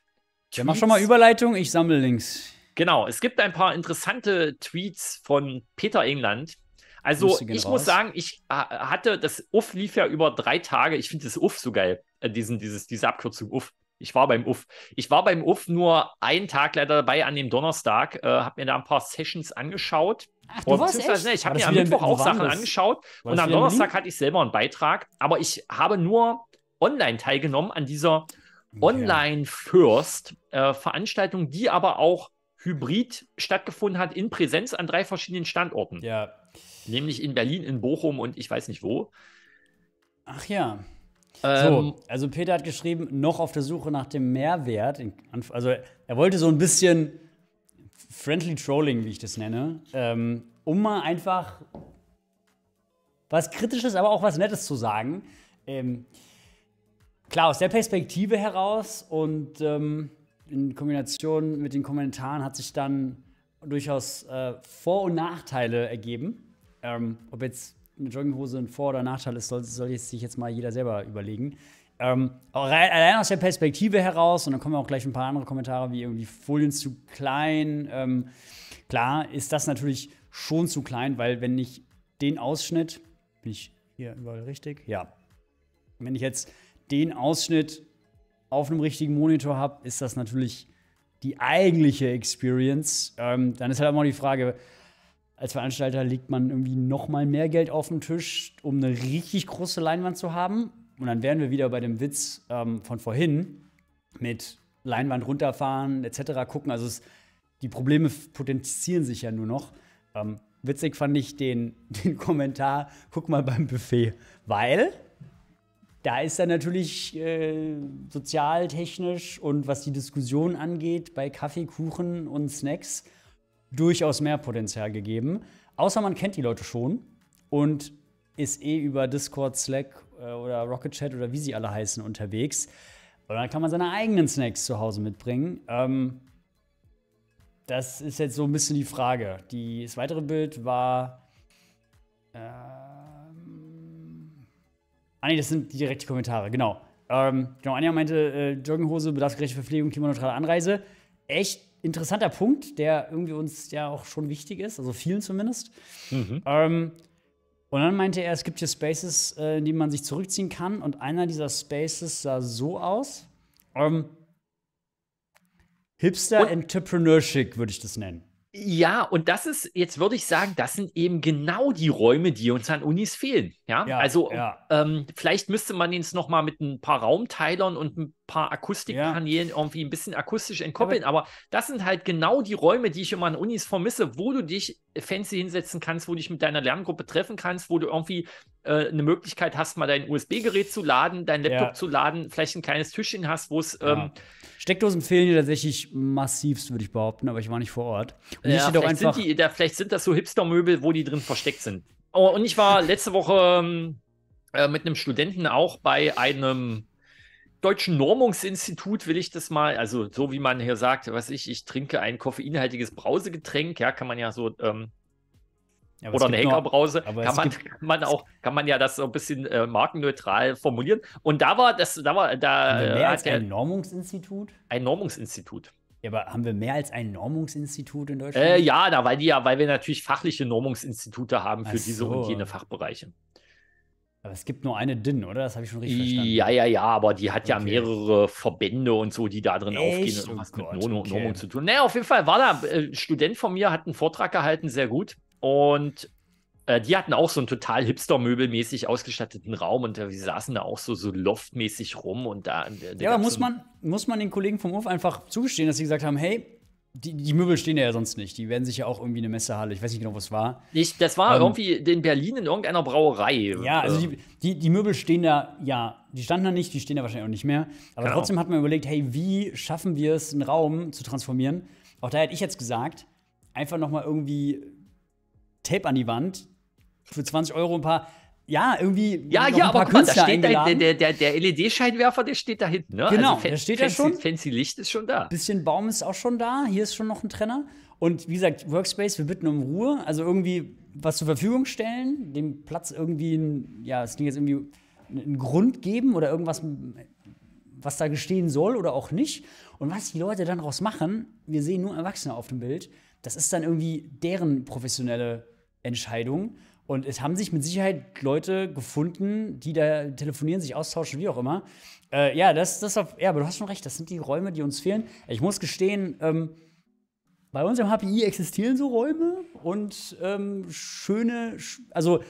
Tweets. Ja, mach schon mal Überleitung, ich sammle Links. Genau, es gibt ein paar interessante Tweets von Peter England. Also, ich raus. muss sagen, ich hatte, das Uff lief ja über drei Tage. Ich finde das Uff so geil, äh, diesen, dieses, diese Abkürzung Uff. Ich war beim Uff. Ich war beim Uff nur einen Tag leider dabei, an dem Donnerstag. Äh, habe mir da ein paar Sessions angeschaut. Ach, du warst echt? Ne, ich habe mir am Mittwoch auch Sachen das? angeschaut. War und am Donnerstag hatte ich selber einen Beitrag. Aber ich habe nur online teilgenommen an dieser Online-First-Veranstaltung, äh, die aber auch hybrid stattgefunden hat, in Präsenz an drei verschiedenen Standorten. Ja. Nämlich in Berlin, in Bochum und ich weiß nicht wo. Ach ja. Ähm, so, also Peter hat geschrieben, noch auf der Suche nach dem Mehrwert. Also er wollte so ein bisschen friendly trolling, wie ich das nenne, ähm, um mal einfach was Kritisches, aber auch was Nettes zu sagen. Ähm, klar, aus der Perspektive heraus und ähm, in Kombination mit den Kommentaren hat sich dann durchaus äh, Vor- und Nachteile ergeben. Ähm, ob jetzt eine Jogginghose ein Vor- oder Nachteil ist, soll, soll sich jetzt mal jeder selber überlegen. Ähm, allein aus der Perspektive heraus, und dann kommen auch gleich ein paar andere Kommentare, wie irgendwie Folien zu klein. Ähm, klar ist das natürlich schon zu klein, weil wenn ich den Ausschnitt, bin ich hier überall richtig? Ja. Wenn ich jetzt den Ausschnitt auf einem richtigen Monitor habe, ist das natürlich die eigentliche Experience. Ähm, dann ist halt immer die Frage, als Veranstalter legt man irgendwie noch mal mehr Geld auf den Tisch, um eine richtig große Leinwand zu haben. Und dann wären wir wieder bei dem Witz ähm, von vorhin mit Leinwand runterfahren, et cetera gucken. Also es, die Probleme potenzieren sich ja nur noch. Ähm, witzig fand ich den, den Kommentar, guck mal beim Buffet, weil da ist dann natürlich äh, sozial, technisch und was die Diskussion angeht, bei Kaffee, Kuchen und Snacks durchaus mehr Potenzial gegeben. Außer man kennt die Leute schon und ist eh über Discord, Slack oder Rocket Chat oder wie sie alle heißen unterwegs. Und dann kann man seine eigenen Snacks zu Hause mitbringen. Ähm, das ist jetzt so ein bisschen die Frage. Die, das weitere Bild war... Ähm, ah ne, das sind direkt die Kommentare, genau. Ähm, genau, Anja meinte, äh, Jogginghose, bedarfsgerechte Verpflegung, klimaneutrale Anreise. Echt interessanter Punkt, der irgendwie uns ja auch schon wichtig ist, also vielen zumindest. Mhm. Ähm, und dann meinte er, es gibt hier Spaces, äh, in denen man sich zurückziehen kann. Und einer dieser Spaces sah so aus. Ähm, Hipster Entrepreneurship würde ich das nennen. Ja, und das ist, jetzt würde ich sagen, das sind eben genau die Räume, die uns an Unis fehlen. Ja, ja also ja. Ähm, vielleicht müsste man jetzt noch mal mit ein paar Raumteilern und ein paar Akustikkanälen ja. irgendwie ein bisschen akustisch entkoppeln. Aber, aber das sind halt genau die Räume, die ich immer an Unis vermisse, wo du dich fancy hinsetzen kannst, wo du dich mit deiner Lerngruppe treffen kannst, wo du irgendwie äh, eine Möglichkeit hast, mal dein U S B-Gerät zu laden, dein Laptop ja. zu laden, vielleicht ein kleines Tischchen hast, wo es ähm, ja. Steckdosen fehlen dir tatsächlich massivst, würde ich behaupten, aber ich war nicht vor Ort. Und ja, vielleicht, einfach sind die, da, vielleicht sind das so Hipster-Möbel, wo die drin versteckt sind. Oh, und ich war letzte Woche äh, mit einem Studenten auch bei einem deutschen Normungsinstitut, will ich das mal, also so wie man hier sagt, was ich, ich trinke ein koffeinhaltiges Brausegetränk, ja, kann man ja so, ähm, ja, oder eine Hackerbrause, kann man, kann man auch, kann man ja das so ein bisschen äh, markenneutral formulieren. Und da war das, da war, da äh, mehr als ein Normungsinstitut? Ein Normungsinstitut. Ja, aber haben wir mehr als ein Normungsinstitut in Deutschland? Äh, ja, da, weil, die ja, weil wir natürlich fachliche Normungsinstitute haben für Ach so. diese und jene Fachbereiche. Aber es gibt nur eine D I N, oder? Das habe ich schon richtig verstanden. Ja, ja, ja, aber die hat okay. ja mehrere Verbände und so, die da drin Echt? aufgehen und oh was Gott, mit Normung okay. zu tun. Naja, auf jeden Fall war da äh, Student von mir, hat einen Vortrag gehalten, sehr gut. Und äh, die hatten auch so einen total hipster-möbelmäßig ausgestatteten Raum und äh, wir saßen da auch so, so loftmäßig rum. Und da, äh, ja, aber muss man, muss man den Kollegen vom U F einfach zugestehen, dass sie gesagt haben, hey, Die, die Möbel stehen ja sonst nicht. Die werden sich ja auch irgendwie eine Messehalle. Ich weiß nicht genau, was war. Ich, das war ähm, irgendwie in Berlin in irgendeiner Brauerei. Ja, also die, die, die Möbel stehen da, ja, die standen da nicht, die stehen da wahrscheinlich auch nicht mehr. Aber genau. trotzdem hat man überlegt, hey, wie schaffen wir es, einen Raum zu transformieren? Auch da hätte ich jetzt gesagt, einfach noch mal irgendwie Tape an die Wand, für zwanzig Euro ein paar... Ja, irgendwie. Ja, ja, aber guck mal, da steht da, der, der, der L E D-Scheinwerfer, der steht da hinten, ne? Genau, also der steht da schon. Fancy Licht ist schon da. Bisschen Baum ist auch schon da. Hier ist schon noch ein Trenner. Und wie gesagt, Workspace, wir bitten um Ruhe. Also irgendwie was zur Verfügung stellen, dem Platz irgendwie, ein, ja, es klingt jetzt irgendwie einen Grund geben oder irgendwas, was da gestehen soll oder auch nicht. Und was die Leute dann daraus machen, wir sehen nur Erwachsene auf dem Bild, das ist dann irgendwie deren professionelle Entscheidung. Und es haben sich mit Sicherheit Leute gefunden, die da telefonieren, sich austauschen, wie auch immer. Äh, ja, das, das auf, ja, aber du hast schon recht, das sind die Räume, die uns fehlen. Ich muss gestehen, ähm, bei uns im H P I existieren so Räume und ähm, schöne, also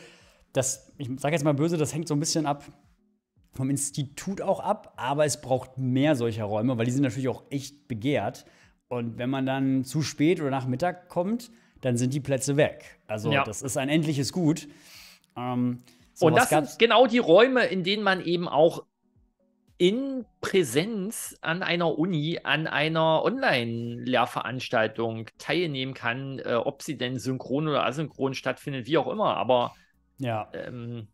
das, ich sage jetzt mal böse, das hängt so ein bisschen ab vom Institut auch ab, aber es braucht mehr solcher Räume, weil die sind natürlich auch echt begehrt. Und wenn man dann zu spät oder nach Mittag kommt, dann sind die Plätze weg. Also ja. das ist ein endliches Gut. Ähm, und das sind genau die Räume, in denen man eben auch in Präsenz an einer Uni, an einer Online-Lehrveranstaltung teilnehmen kann, äh, ob sie denn synchron oder asynchron stattfindet, wie auch immer. Aber ja. ähm,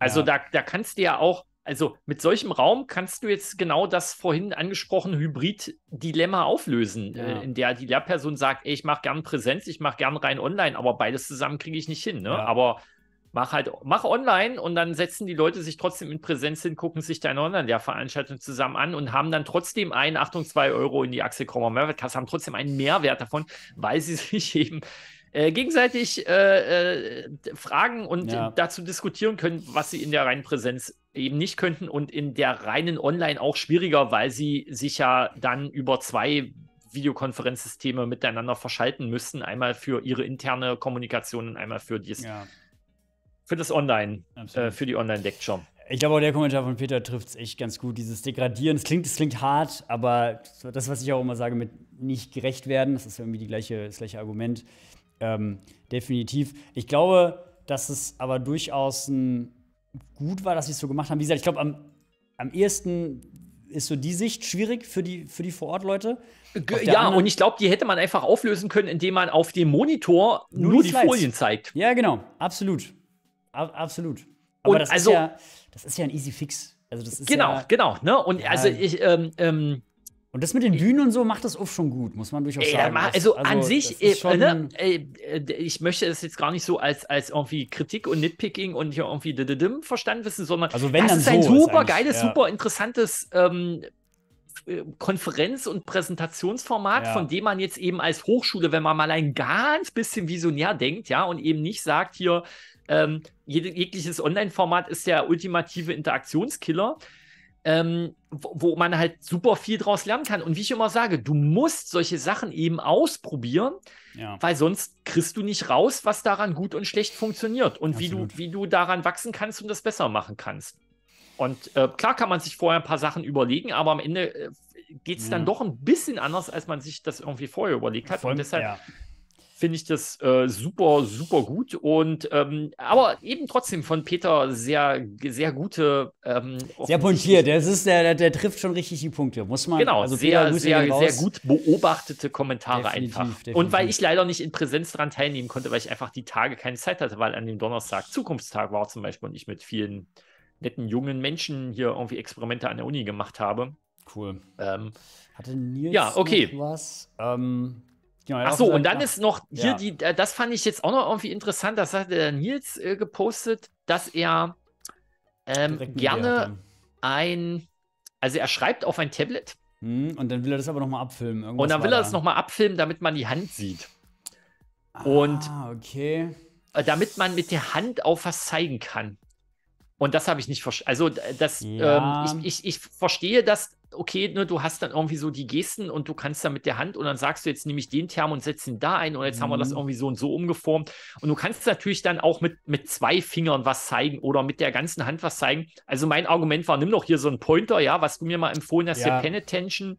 also ja. da, da kannst du ja auch, also mit solchem Raum kannst du jetzt genau das vorhin angesprochene Hybrid-Dilemma auflösen, ja. in der die Lehrperson sagt, ey, ich mache gern Präsenz, ich mache gern rein online, aber beides zusammen kriege ich nicht hin. Ne? Ja. Aber mach halt, mach online und dann setzen die Leute sich trotzdem in Präsenz hin, gucken sich deine Online-Lehrveranstaltung zusammen an und haben dann trotzdem einen, Achtung, zwei Euro in die Axel Krommer Mehrwertkasse, haben trotzdem einen Mehrwert davon, weil sie sich eben Äh, gegenseitig äh, äh, fragen und ja. dazu diskutieren können, was sie in der reinen Präsenz eben nicht könnten und in der reinen Online auch schwieriger, weil sie sich ja dann über zwei Videokonferenzsysteme miteinander verschalten müssten, einmal für ihre interne Kommunikation und einmal für, dies, ja. für das Online, äh, für die Online-Lecture. Ich glaube, auch der Kommentar von Peter trifft es echt ganz gut. Dieses Degradieren, es klingt, es klingt hart, aber das, was ich auch immer sage, mit nicht gerecht werden, das ist irgendwie die gleiche, das gleiche Argument. Ähm, definitiv. Ich glaube, dass es aber durchaus ein gut war, dass sie es so gemacht haben. Wie gesagt, ich glaube, am, am ehesten ist so die Sicht schwierig für die, für die Vor-Ort-Leute. Ja, und ich glaube, die hätte man einfach auflösen können, indem man auf dem Monitor nur, nur die Slides. Folien zeigt. Ja, genau. Absolut. A absolut. Aber und das, also, ist ja, das ist ja ein easy fix. Also das ist genau, ja, genau. Ne? Und ja, also ich, ähm, ähm, und das mit den Dünen und so macht das oft schon gut, muss man durchaus äh, sagen. Also, also an sich, äh, ne, äh, ich möchte das jetzt gar nicht so als, als irgendwie Kritik und Nitpicking und hier irgendwie d-d-dim verstanden wissen, sondern also wenn das dann ist so ein super geiles, ja. super interessantes ähm, Konferenz- und Präsentationsformat, ja. von dem man jetzt eben als Hochschule, wenn man mal ein ganz bisschen visionär denkt, ja, und eben nicht sagt hier, ähm, jegliches Online-Format ist der ultimative Interaktionskiller, Ähm, wo man halt super viel draus lernen kann. Und wie ich immer sage, du musst solche Sachen eben ausprobieren, ja. weil sonst kriegst du nicht raus, was daran gut und schlecht funktioniert und wie du, wie du daran wachsen kannst und das besser machen kannst. Und äh, klar kann man sich vorher ein paar Sachen überlegen, aber am Ende äh, geht es mhm. dann doch ein bisschen anders, als man sich das irgendwie vorher überlegt hat. Von, und deshalb ja. finde ich das äh, super, super gut und ähm, aber eben trotzdem von Peter sehr, sehr gute ähm, sehr pointiert, das ist der, der, der trifft schon richtig die Punkte, muss man genau, also sehr, sehr, sehr gut beobachtete Kommentare definitiv, einfach definitiv. Und weil ich leider nicht in Präsenz daran teilnehmen konnte, weil ich einfach die Tage keine Zeit hatte, weil an dem Donnerstag Zukunftstag war zum Beispiel und ich mit vielen netten jungen Menschen hier irgendwie Experimente an der Uni gemacht habe. Cool. Ähm, Hatte Nils ja, okay. noch was? Ähm Genau, Ach so, und dann ist noch hier ja. die, das fand ich jetzt auch noch irgendwie interessant, das hat der Nils äh, gepostet, dass er ähm, gerne ein, also er schreibt auf ein Tablet. Hm, und dann will er das aber nochmal abfilmen. Irgendwas und dann will er da. das nochmal abfilmen, damit man die Hand sieht. Ah, und okay. Damit man mit der Hand auf was zeigen kann. Und das habe ich nicht verstanden. Also das, ja. ähm, ich, ich, ich verstehe das, okay, ne, du hast dann irgendwie so die Gesten und du kannst dann mit der Hand und dann sagst du, jetzt nehme ich den Term und setze ihn da ein und jetzt mhm. haben wir das irgendwie so und so umgeformt. Und du kannst natürlich dann auch mit, mit zwei Fingern was zeigen oder mit der ganzen Hand was zeigen. Also mein Argument war, nimm doch hier so einen Pointer, ja, was du mir mal empfohlen hast, ja. Pen Attention.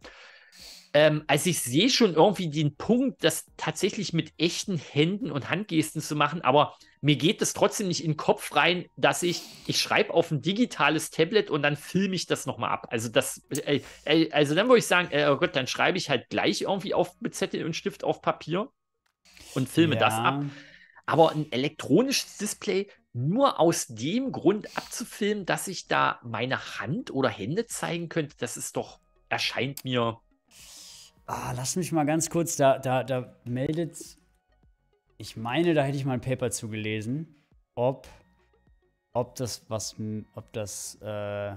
Ähm, also ich sehe schon irgendwie den Punkt, das tatsächlich mit echten Händen und Handgesten zu machen, aber mir geht es trotzdem nicht in den Kopf rein, dass ich, ich schreibe auf ein digitales Tablet und dann filme ich das nochmal ab. Also das, äh, äh, also dann würde ich sagen, äh, oh Gott, dann schreibe ich halt gleich irgendwie auf mit Zettel und Stift auf Papier und filme ja. das ab. Aber ein elektronisches Display nur aus dem Grund abzufilmen, dass ich da meine Hand oder Hände zeigen könnte, das ist doch, erscheint mir... Ah, lass mich mal ganz kurz, da, da, da meldet, ich meine, da hätte ich mal ein Paper zugelesen, ob, ob das was, ob das, äh,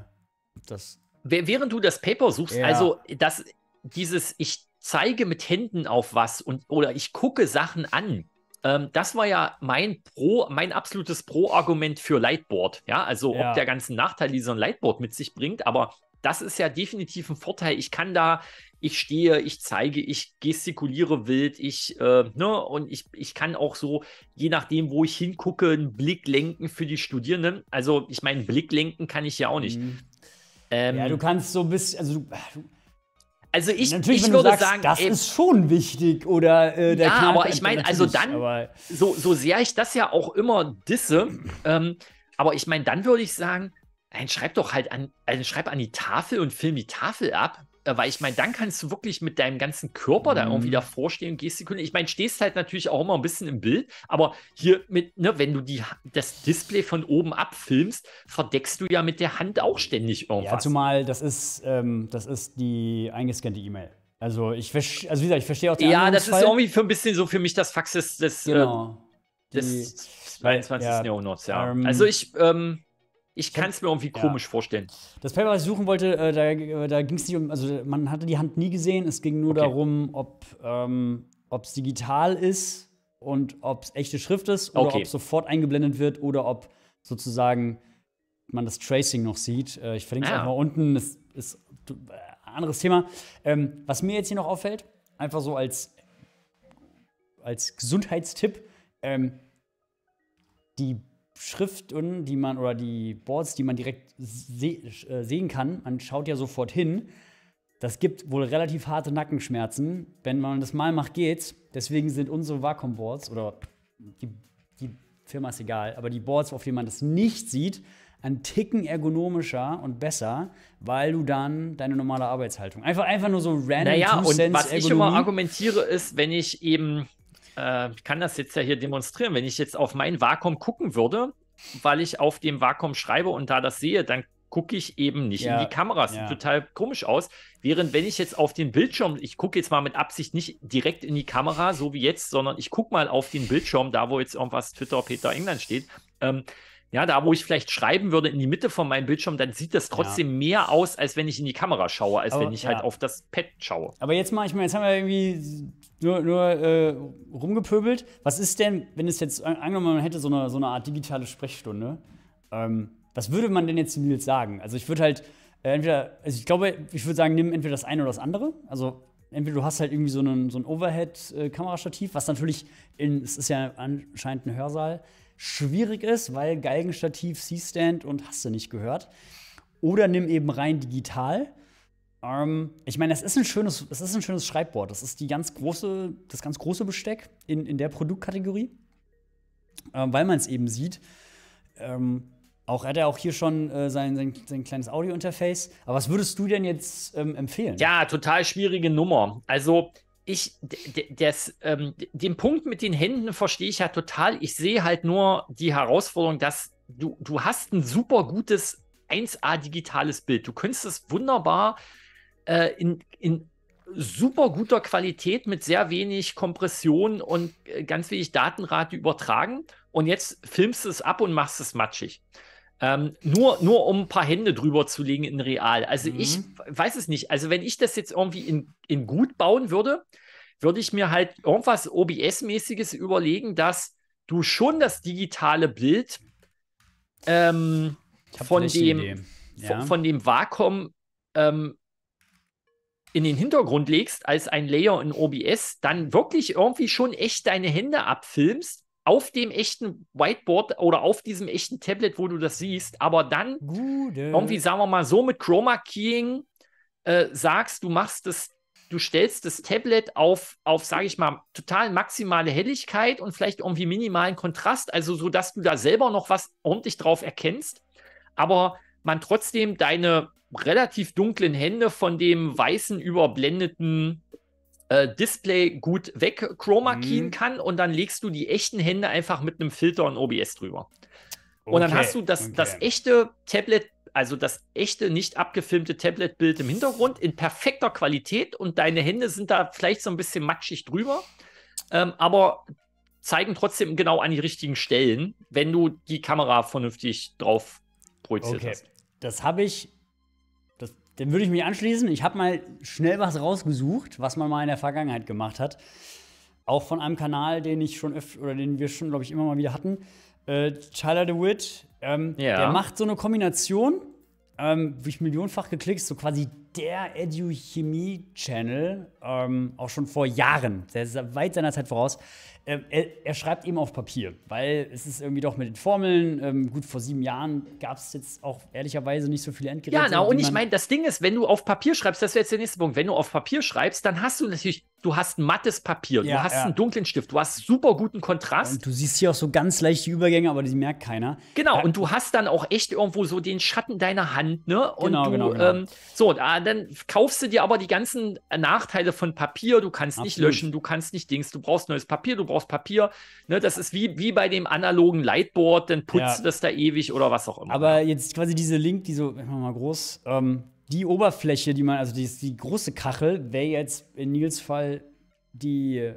ob das... Während du das Paper suchst, ja. also das, dieses, ich zeige mit Händen auf was und oder ich gucke Sachen an, ähm, das war ja mein Pro, mein absolutes Pro-Argument für Lightboard, ja, also ja. ob der ganzen Nachteil, die so ein Lightboard mit sich bringt, aber das ist ja definitiv ein Vorteil, ich kann da... Ich stehe, ich zeige, ich gestikuliere wild, ich, äh, ne, und ich, ich kann auch so, je nachdem, wo ich hingucke, einen Blick lenken für die Studierenden. Also, ich meine, Blick lenken kann ich ja auch nicht. Mhm. Ähm, ja, du kannst so ein bisschen, also du, also ich, natürlich, ich wenn würde du sagst, sagen, das ey, ist schon wichtig oder äh, der ja, aber ich meine, also dann, so, so sehr ich das ja auch immer disse, ähm, aber ich meine, dann würde ich sagen, nein, schreib doch halt an, also schreib an die Tafel und film die Tafel ab. Weil ich meine, dann kannst du wirklich mit deinem ganzen Körper da irgendwie davor stehen und gestikulieren. Ich meine, stehst halt natürlich auch immer ein bisschen im Bild, aber hier mit, ne, wenn du die, das Display von oben abfilmst, verdeckst du ja mit der Hand auch ständig irgendwas. Ja, zumal das ist, ähm, das ist die eingescannte E-Mail. Also, ich, also wie gesagt, ich verstehe auch die Ja, das ist irgendwie für ein bisschen so für mich das Fax des, des, genau. äh, des zweiundzwanzigsten Ja, Jahrhunderts, ja. Um, also ich, ähm, Ich kann es mir irgendwie ja. komisch vorstellen. Das Paper, was ich suchen wollte, äh, da, äh, da ging es nicht um, also man hatte die Hand nie gesehen, es ging nur okay. darum, ob ähm, es digital ist und ob es echte Schrift ist oder okay. ob es sofort eingeblendet wird oder ob sozusagen man das Tracing noch sieht. Äh, ich verlinke es ah. auch mal unten, das ist ein äh, anderes Thema. Ähm, was mir jetzt hier noch auffällt, einfach so als, als Gesundheitstipp, ähm, die Schriften, die man, oder die Boards, die man direkt se äh, sehen kann, man schaut ja sofort hin. Das gibt wohl relativ harte Nackenschmerzen. Wenn man das mal macht, geht's. Deswegen sind unsere Wacom-Boards, oder die, die Firma ist egal, aber die Boards, auf denen man das nicht sieht, ein Ticken ergonomischer und besser, weil du dann deine normale Arbeitshaltung, einfach, einfach nur so random Naja, und was ich immer argumentiere, ist, wenn ich eben Ich kann das jetzt ja hier demonstrieren. Wenn ich jetzt auf meinen Wacom gucken würde, weil ich auf dem Wacom schreibe und da das sehe, dann gucke ich eben nicht ja. in die Kamera. Sieht ja. total komisch aus. Während wenn ich jetzt auf den Bildschirm, ich gucke jetzt mal mit Absicht nicht direkt in die Kamera, so wie jetzt, sondern ich gucke mal auf den Bildschirm, da wo jetzt irgendwas Twitter Peter England steht, ähm, ja, da wo ich vielleicht schreiben würde in die Mitte von meinem Bildschirm, dann sieht das trotzdem ja. mehr aus, als wenn ich in die Kamera schaue, als aber, wenn ich ja. halt auf das Pad schaue. Aber jetzt mal, ich meine, jetzt haben wir irgendwie nur, nur äh, rumgepöbelt. Was ist denn, wenn es jetzt, angenommen man hätte so eine, so eine Art digitale Sprechstunde, ähm, was würde man denn jetzt den Nils sagen? Also ich würde halt äh, entweder, also ich glaube, ich würde sagen, nimm entweder das eine oder das andere. Also entweder du hast halt irgendwie so einen, so ein Overhead-Kamerastativ, was natürlich, in, es ist ja anscheinend ein Hörsaal, schwierig ist, weil Geigenstativ, C-Stand und hast du nicht gehört. Oder nimm eben rein digital. Ähm, ich meine, es ist ein schönes, es ist ein schönes Schreibboard. Das ist die ganz große, das ganz große Besteck in, in der Produktkategorie, ähm, weil man es eben sieht. Ähm, auch hat er auch hier schon äh, sein, sein, sein kleines Audio-Interface. Aber was würdest du denn jetzt ähm, empfehlen? Ja, total schwierige Nummer. Also Ich, das, ähm, den Punkt mit den Händen verstehe ich ja total. Ich sehe halt nur die Herausforderung, dass du, du hast ein super gutes eins A digitales Bild. Du könntest es wunderbar äh, in, in super guter Qualität mit sehr wenig Kompression und äh, ganz wenig Datenrate übertragen. Und jetzt filmst du es ab und machst es matschig. Ähm, nur, nur um ein paar Hände drüber zu legen in real. Also mhm. ich weiß es nicht. Also wenn ich das jetzt irgendwie in, in gut bauen würde, würde ich mir halt irgendwas O B S-mäßiges überlegen, dass du schon das digitale Bild ähm, von dem, ja. von dem Wacom ähm, in den Hintergrund legst als ein Layer in O B S, dann wirklich irgendwie schon echt deine Hände abfilmst auf dem echten Whiteboard oder auf diesem echten Tablet, wo du das siehst, aber dann Gute. irgendwie, sagen wir mal so, mit Chroma Keying äh, sagst, du machst das, du stellst das Tablet auf, auf sage ich mal, total maximale Helligkeit und vielleicht irgendwie minimalen Kontrast, also so, dass du da selber noch was ordentlich drauf erkennst, aber man trotzdem deine relativ dunklen Hände von dem weißen, überblendeten äh, Display gut weg Chroma keyen mhm. kann und dann legst du die echten Hände einfach mit einem Filter und O B S drüber. Okay. Und dann hast du das, okay. das echte Tablet, also das echte, nicht abgefilmte Tablet-Bild im Hintergrund in perfekter Qualität und deine Hände sind da vielleicht so ein bisschen matschig drüber, ähm, aber zeigen trotzdem genau an die richtigen Stellen, wenn du die Kamera vernünftig drauf projiziert okay. hast. Das habe ich Dann würde ich mich anschließen. Ich habe mal schnell was rausgesucht, was man mal in der Vergangenheit gemacht hat. Auch von einem Kanal, den ich schon öfter, oder den wir schon, glaube ich, immer mal wieder hatten. Äh, Tyler DeWitt, ähm, ja. der macht so eine Kombination, ähm, wie ich millionenfach geklickt, so quasi der Edu-Chemie-Channel, ähm, auch schon vor Jahren, der ist weit seiner Zeit voraus. Ähm, er, er schreibt eben auf Papier, weil es ist irgendwie doch mit den Formeln, ähm, gut, vor sieben Jahren gab es jetzt auch ehrlicherweise nicht so viele Endgeräte. Ja, na, und ich meine, das Ding ist, wenn du auf Papier schreibst, das wäre jetzt der nächste Punkt, wenn du auf Papier schreibst, dann hast du natürlich, du hast mattes Papier, ja, du hast ja. einen dunklen Stift, du hast super guten Kontrast. Und du siehst hier auch so ganz leichte Übergänge, aber die merkt keiner. Genau, ja. und du hast dann auch echt irgendwo so den Schatten deiner Hand, ne? Und genau, du, genau, genau. Ähm, so, da dann kaufst du dir aber die ganzen Nachteile von Papier. Du kannst Absolut. nicht löschen, du kannst nicht Dings, du brauchst neues Papier, du brauchst Papier. Ne, das ist wie, wie bei dem analogen Lightboard, dann putzt ja. du das da ewig oder was auch immer. Aber jetzt quasi diese Link, die so, ich mach mal groß, ähm, die Oberfläche, die man, also die, die große Kachel, wäre jetzt in Nils Fall die,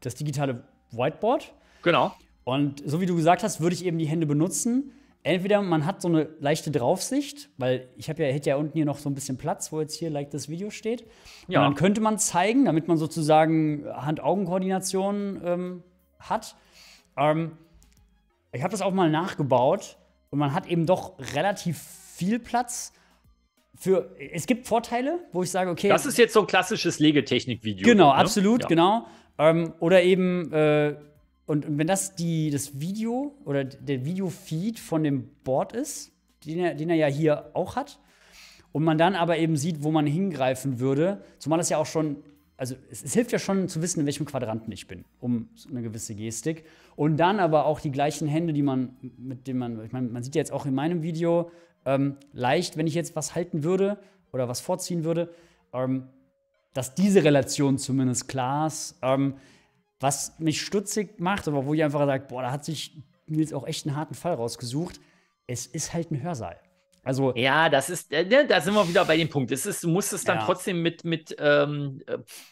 das digitale Whiteboard. Genau. Und so wie du gesagt hast, würde ich eben die Hände benutzen. Entweder man hat so eine leichte Draufsicht, weil ich habe ja, hätte ja unten hier noch so ein bisschen Platz, wo jetzt hier like das Video steht. Ja. Und dann könnte man zeigen, damit man sozusagen Hand-Augen-Koordination ähm, hat. Ähm, ich habe das auch mal nachgebaut und man hat eben doch relativ viel Platz. Für, es gibt Vorteile, wo ich sage, okay. Das ist jetzt so ein klassisches Legetechnik-Video. Genau, ne? absolut, ja. genau. Ähm, oder eben äh, Und, und wenn das die, das Video oder der Video-Feed von dem Board ist, den er, den er ja hier auch hat, und man dann aber eben sieht, wo man hingreifen würde, zumal das ja auch schon, also es, es hilft ja schon zu wissen, in welchem Quadranten ich bin, um so eine gewisse Gestik. Und dann aber auch die gleichen Hände, die man, mit denen man, ich meine, man sieht ja jetzt auch in meinem Video ähm, leicht, wenn ich jetzt was halten würde oder was vorziehen würde, ähm, dass diese Relation zumindest klar ist. Ähm, Was mich stutzig macht, aber wo ich einfach sage, boah, da hat sich Nils auch echt einen harten Fall rausgesucht. Es ist halt ein Hörsaal. Also ja, das ist, ne, da sind wir wieder bei dem Punkt. Es ist, du musst es dann ja. trotzdem mit, mit ähm,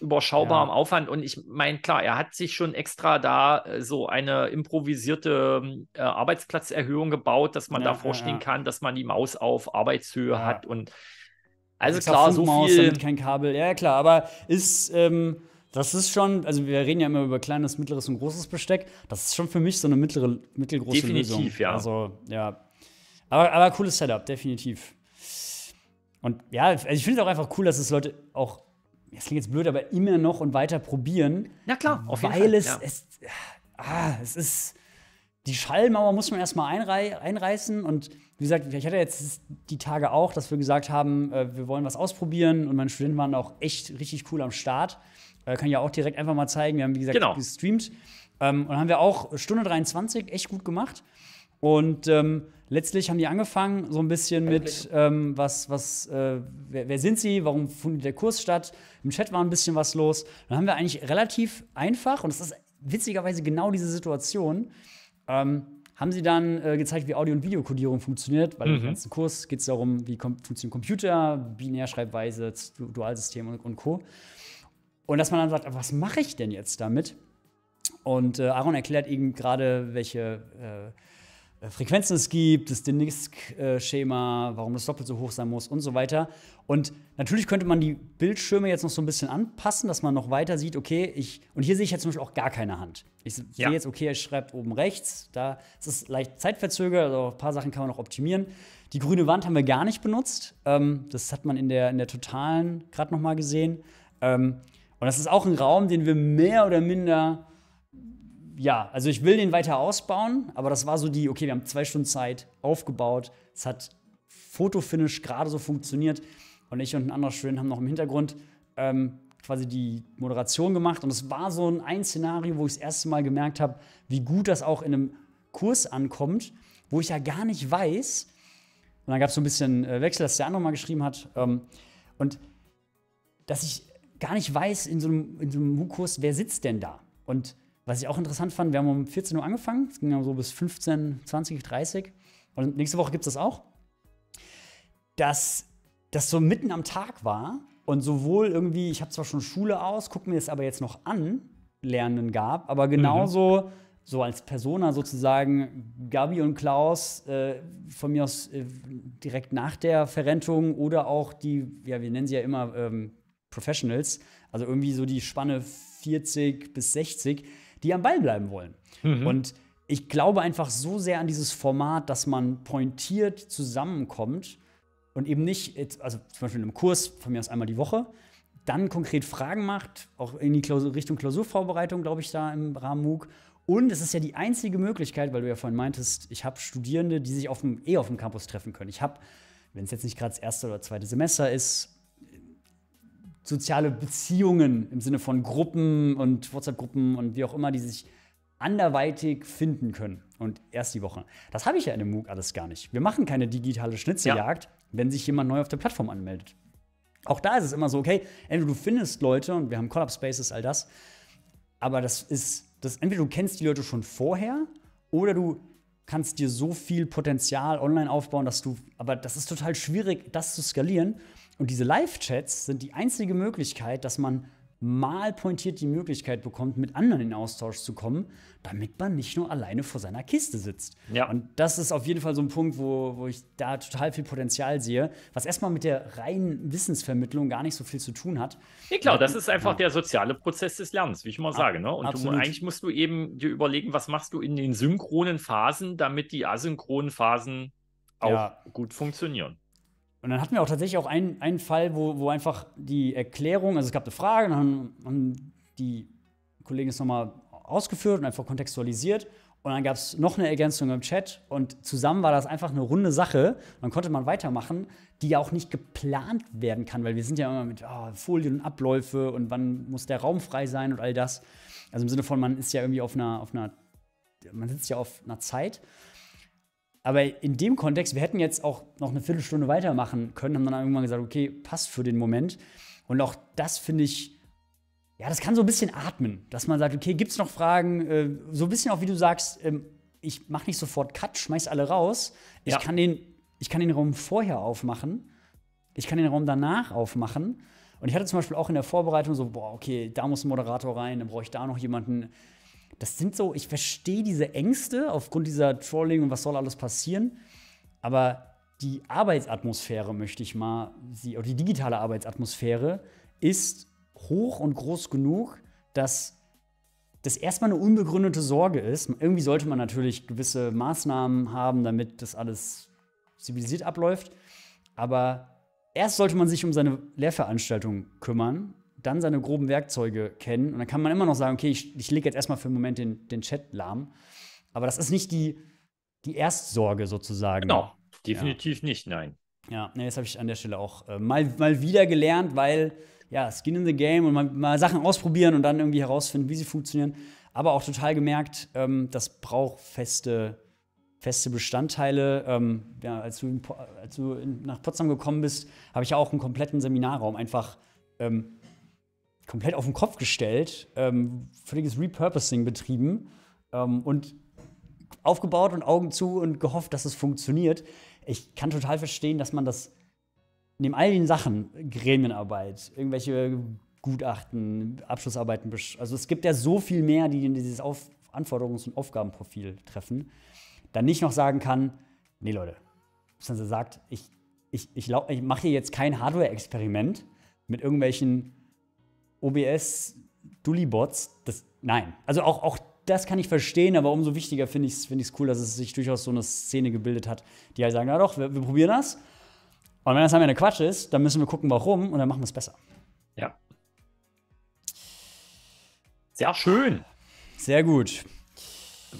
überschaubarem ja. Aufwand. Und ich meine, klar, er hat sich schon extra da äh, so eine improvisierte äh, Arbeitsplatzerhöhung gebaut, dass man ja, da vorstehen ja, ja. kann, dass man die Maus auf Arbeitshöhe ja. hat. Und also extra klar, Funkmaus, so viel. Damit kein Kabel. Ja, klar, aber ist. Ähm, Das ist schon, also wir reden ja immer über kleines, mittleres und großes Besteck. Das ist schon für mich so eine mittlere, mittelgroße definitiv, Lösung. Definitiv, ja. Also, ja. Aber, aber cooles Setup, definitiv. Und ja, also ich finde es auch einfach cool, dass es Leute auch, das klingt jetzt blöd, aber immer noch und weiter probieren. Na klar, auf jeden Fall. Weil es, ja. es, ah, es ist, die Schallmauer muss man erstmal einrei einreißen. Und wie gesagt, ich hatte jetzt die Tage auch, dass wir gesagt haben, wir wollen was ausprobieren. Und meine Studenten waren auch echt richtig cool am Start. Kann ja auch direkt einfach mal zeigen. Wir haben, wie gesagt, genau. gestreamt. Ähm, und dann haben wir auch Stunde dreiundzwanzig echt gut gemacht. Und ähm, letztlich haben die angefangen so ein bisschen mit, ähm, was, was, äh, wer, wer sind sie? Warum findet der Kurs statt? Im Chat war ein bisschen was los. Dann haben wir eigentlich relativ einfach, und das ist witzigerweise genau diese Situation, ähm, haben sie dann äh, gezeigt, wie Audio- und Videokodierung funktioniert. Weil mhm. im ganzen Kurs geht es darum, wie funktioniert Computer, Binärschreibweise, Dualsystem und, und Co. Und dass man dann sagt, was mache ich denn jetzt damit? Und äh, Aaron erklärt eben gerade, welche Frequenzen es gibt, das Disk-Schema, warum das doppelt so hoch sein muss und so weiter. Und natürlich könnte man die Bildschirme jetzt noch so ein bisschen anpassen, dass man noch weiter sieht, okay, ich, und hier sehe ich jetzt zum Beispiel auch gar keine Hand. Ich sehe ja. jetzt, okay, er schreibt oben rechts, da ist es leicht zeitverzögert, also ein paar Sachen kann man noch optimieren. Die grüne Wand haben wir gar nicht benutzt, ähm, das hat man in der, in der Totalen gerade noch mal gesehen. Ähm, und das ist auch ein Raum, den wir mehr oder minder Ja, also ich will den weiter ausbauen, aber das war so die, okay, wir haben zwei Stunden Zeit aufgebaut, es hat Fotofinish gerade so funktioniert und ich und ein anderer Student haben noch im Hintergrund ähm, quasi die Moderation gemacht und es war so ein, ein Szenario, wo ich das erste Mal gemerkt habe, wie gut das auch in einem Kurs ankommt, wo ich ja gar nicht weiß, und dann gab es so ein bisschen äh, Wechsel, dass der andere mal geschrieben hat, ähm, und dass ich gar nicht weiß in so einem, in so einem MOOC-Kurs, wer sitzt denn da? Und was ich auch interessant fand, wir haben um vierzehn Uhr angefangen, es ging dann so bis fünfzehn, zwanzig, dreißig und nächste Woche gibt es das auch, dass das so mitten am Tag war und sowohl irgendwie, ich habe zwar schon Schule aus, gucke mir das aber jetzt noch an, Lernenden gab, aber genauso mhm. so als Persona sozusagen Gabi und Klaus äh, von mir aus äh, direkt nach der Verrentung oder auch die, ja wir nennen sie ja immer ähm, Professionals, also irgendwie so die Spanne vierzig bis sechzig, die am Ball bleiben wollen. Mhm. Und ich glaube einfach so sehr an dieses Format, dass man pointiert zusammenkommt und eben nicht, also zum Beispiel in einem Kurs von mir aus einmal die Woche, dann konkret Fragen macht, auch in die Klausur, Richtung Klausurvorbereitung, glaube ich, da im Rahmen MOOC. Und es ist ja die einzige Möglichkeit, weil du ja vorhin meintest, ich habe Studierende, die sich auf dem, eh auf dem Campus treffen können. Ich habe, wenn es jetzt nicht gerade das erste oder zweite Semester ist, soziale Beziehungen im Sinne von Gruppen und WhatsApp-Gruppen und wie auch immer, die sich anderweitig finden können. Und erst die Woche. Das habe ich ja in dem MOOC alles gar nicht. Wir machen keine digitale Schnitzeljagd, ja. wenn sich jemand neu auf der Plattform anmeldet. Auch da ist es immer so, okay, entweder du findest Leute und wir haben Collab-Spaces, all das, aber das ist, das, entweder du kennst die Leute schon vorher oder du kannst dir so viel Potenzial online aufbauen, dass du, aber das ist total schwierig, das zu skalieren. Und diese Live-Chats sind die einzige Möglichkeit, dass man mal pointiert die Möglichkeit bekommt, mit anderen in Austausch zu kommen, damit man nicht nur alleine vor seiner Kiste sitzt. Ja. Und das ist auf jeden Fall so ein Punkt, wo, wo ich da total viel Potenzial sehe, was erstmal mit der reinen Wissensvermittlung gar nicht so viel zu tun hat. Ja klar, das ist einfach ja. der soziale Prozess des Lernens, wie ich immer Ab sage. Ne? Und du, eigentlich musst du eben dir überlegen, was machst du in den synchronen Phasen, damit die asynchronen Phasen auch ja. gut funktionieren. Und dann hatten wir auch tatsächlich auch einen, einen Fall, wo, wo einfach die Erklärung, also es gab eine Frage, dann haben, haben die Kollegen es nochmal ausgeführt und einfach kontextualisiert. Und dann gab es noch eine Ergänzung im Chat und zusammen war das einfach eine runde Sache. Dann konnte man weitermachen, die ja auch nicht geplant werden kann, weil wir sind ja immer mit oh, Folien und Abläufe und wann muss der Raum frei sein und all das. Also im Sinne von, man ist ja irgendwie auf einer, auf einer man sitzt ja auf einer Zeit. Aber in dem Kontext, wir hätten jetzt auch noch eine Viertelstunde weitermachen können, haben dann irgendwann gesagt, okay, passt für den Moment. Und auch das finde ich, ja, das kann so ein bisschen atmen, dass man sagt, okay, gibt's noch Fragen? So ein bisschen auch, wie du sagst, ich mache nicht sofort Cut, schmeiß alle raus. Ich, ja. kann den, ich kann den Raum vorher aufmachen. Ich kann den Raum danach aufmachen. Und ich hatte zum Beispiel auch in der Vorbereitung so, boah, okay, da muss ein Moderator rein, dann brauche ich da noch jemanden. Das sind so, ich verstehe diese Ängste aufgrund dieser Trolling und was soll alles passieren, aber die Arbeitsatmosphäre, möchte ich mal, die, oder die digitale Arbeitsatmosphäre ist hoch und groß genug, dass das erstmal eine unbegründete Sorge ist. Irgendwie sollte man natürlich gewisse Maßnahmen haben, damit das alles zivilisiert abläuft, aber erst sollte man sich um seine Lehrveranstaltung kümmern, dann seine groben Werkzeuge kennen. Und dann kann man immer noch sagen, okay, ich, ich lege jetzt erstmal für einen Moment den, den Chat lahm. Aber das ist nicht die, die Erstsorge sozusagen. Genau, definitiv ja. nicht, nein. Ja, nee, das habe ich an der Stelle auch äh, mal, mal wieder gelernt, weil, ja, Skin in the Game und mal, mal Sachen ausprobieren und dann irgendwie herausfinden, wie sie funktionieren. Aber auch total gemerkt, ähm, das braucht feste, feste Bestandteile. Ähm, ja, als du, als du in, nach Potsdam gekommen bist, habe ich ja auch einen kompletten Seminarraum einfach ähm, komplett auf den Kopf gestellt, ähm, völliges Repurposing betrieben ähm, und aufgebaut und Augen zu und gehofft, dass es funktioniert. Ich kann total verstehen, dass man das neben all den Sachen, Gremienarbeit, irgendwelche Gutachten, Abschlussarbeiten, also es gibt ja so viel mehr, die in dieses Auf- Anforderungs- und Aufgabenprofil treffen, dann nicht noch sagen kann, nee Leute, beziehungsweise sagt, ich, ich, ich, ich mache hier jetzt kein Hardware-Experiment mit irgendwelchen O B S-Dulli-Bots. Nein, also auch, auch das kann ich verstehen, aber umso wichtiger finde ich es find cool, dass es sich durchaus so eine Szene gebildet hat, die halt sagen, na doch, wir, wir probieren das. Und wenn das am Ende Quatsch ist, dann müssen wir gucken, warum, und dann machen wir es besser. Ja. Sehr schön. Sehr gut.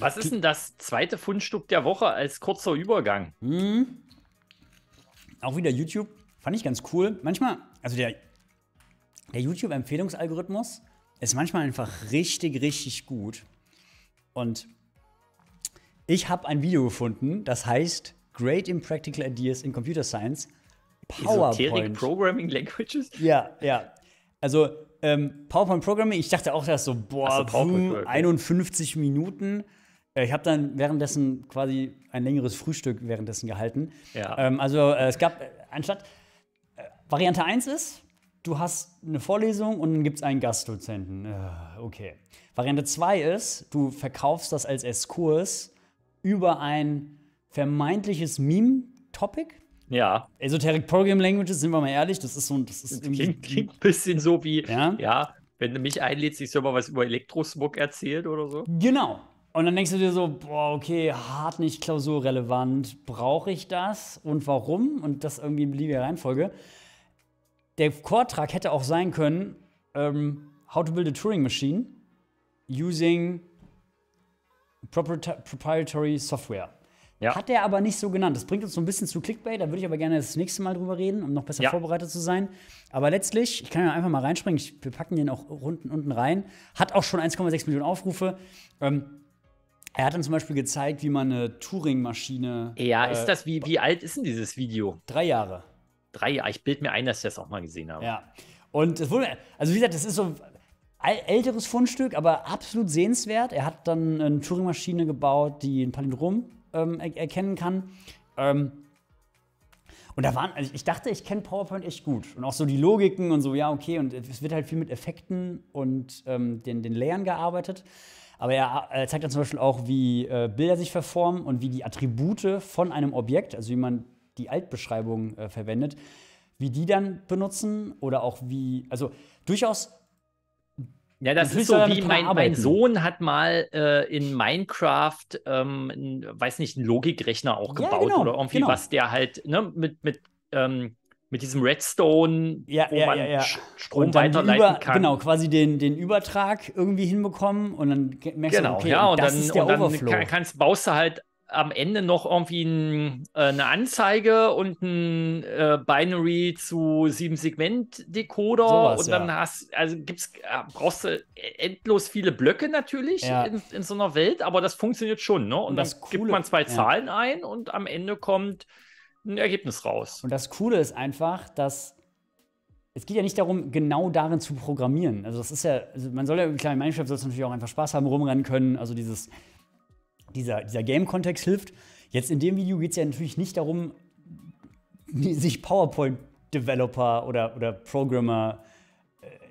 Was ist denn das zweite Fundstück der Woche als kurzer Übergang? Mhm. Auch wieder YouTube. Fand ich ganz cool. Manchmal, also der, der YouTube-Empfehlungsalgorithmus ist manchmal einfach richtig, richtig gut. Und ich habe ein Video gefunden, das heißt Great Impractical Ideas in Computer Science. PowerPoint. Esoteric Programming Languages? Ja, ja. Also ähm, PowerPoint Programming, ich dachte auch, das so, boah, so, boom, einundfünfzig Minuten. Ich habe dann währenddessen quasi ein längeres Frühstück währenddessen gehalten. Ja. Ähm, also äh, es gab, äh, anstatt, äh, Variante eins ist, du hast eine Vorlesung und dann gibt es einen Gastdozenten. Äh, okay. Variante zwei ist, du verkaufst das als Exkurs über ein vermeintliches Meme-Topic. Ja. Esoteric Program Languages, sind wir mal ehrlich, das ist so ein. Das, ist das klingt, klingt ein bisschen so wie, ja, ja, wenn du mich einlädst, ich soll mal was über Elektrosmog erzählen oder so. Genau. Und dann denkst du dir so, boah, okay, hart nicht klausurrelevant, brauche ich das und warum? Und das irgendwie in beliebiger Reihenfolge. Der Vortrag hätte auch sein können, ähm, how to build a Turing Machine using proprietary software. Ja. Hat er aber nicht so genannt. Das bringt uns so ein bisschen zu Clickbait, da würde ich aber gerne das nächste Mal drüber reden, um noch besser ja. vorbereitet zu sein. Aber letztlich, ich kann ja einfach mal reinspringen, ich, wir packen den auch unten, unten rein, hat auch schon eins Komma sechs Millionen Aufrufe. Ähm, er hat dann zum Beispiel gezeigt, wie man eine Turing-Maschine. Ja, äh, ist das, wie, wie alt ist denn dieses Video? Drei Jahre. Drei Jahre, ich bilde mir ein, dass ich das auch mal gesehen habe. Ja, und es wurde, also wie gesagt, das ist so älteres Fundstück, aber absolut sehenswert. Er hat dann eine Turing-Maschine gebaut, die ein Palindrom ähm, er erkennen kann. Ähm, und da waren, also ich dachte, ich kenne PowerPoint echt gut. Und auch so die Logiken und so, ja, okay, und es wird halt viel mit Effekten und ähm, den, den Layern gearbeitet. Aber er, er zeigt dann zum Beispiel auch, wie äh, Bilder sich verformen und wie die Attribute von einem Objekt, also wie man die Altbeschreibung äh, verwendet, wie die dann benutzen oder auch wie, also durchaus. Ja, das ist so wie, mein, mein Sohn hat mal äh, in Minecraft, ähm, ein, weiß nicht, einen Logikrechner auch gebaut, ja, genau, oder irgendwie, genau, was der halt, ne, mit, mit, ähm, mit diesem Redstone, ja, wo ja, man ja, ja. Strom weiterleiten über, kann. Genau, quasi den, den Übertrag irgendwie hinbekommen und dann merkst genau, du, okay, ja, und das dann, ist der und dann Overflow. Kann, kannst, baust du halt am Ende noch irgendwie ein, äh, eine Anzeige und ein äh, Binary zu sieben Segment Decoder, sowas, und dann ja. hast, also gibt's, brauchst du endlos viele Blöcke natürlich, ja, in, in so einer Welt, aber das funktioniert schon, ne? Und, und dann das Coole, gibt man zwei ja. Zahlen ein und am Ende kommt ein Ergebnis raus. Und das Coole ist einfach, dass es geht ja nicht darum, genau darin zu programmieren. Also das ist ja, also man soll ja im kleinen Minecraft soll es natürlich auch einfach Spaß haben, rumrennen können, also dieses Dieser, dieser Game-Kontext hilft. Jetzt in dem Video geht es ja natürlich nicht darum, sich PowerPoint-Developer oder, oder Programmer,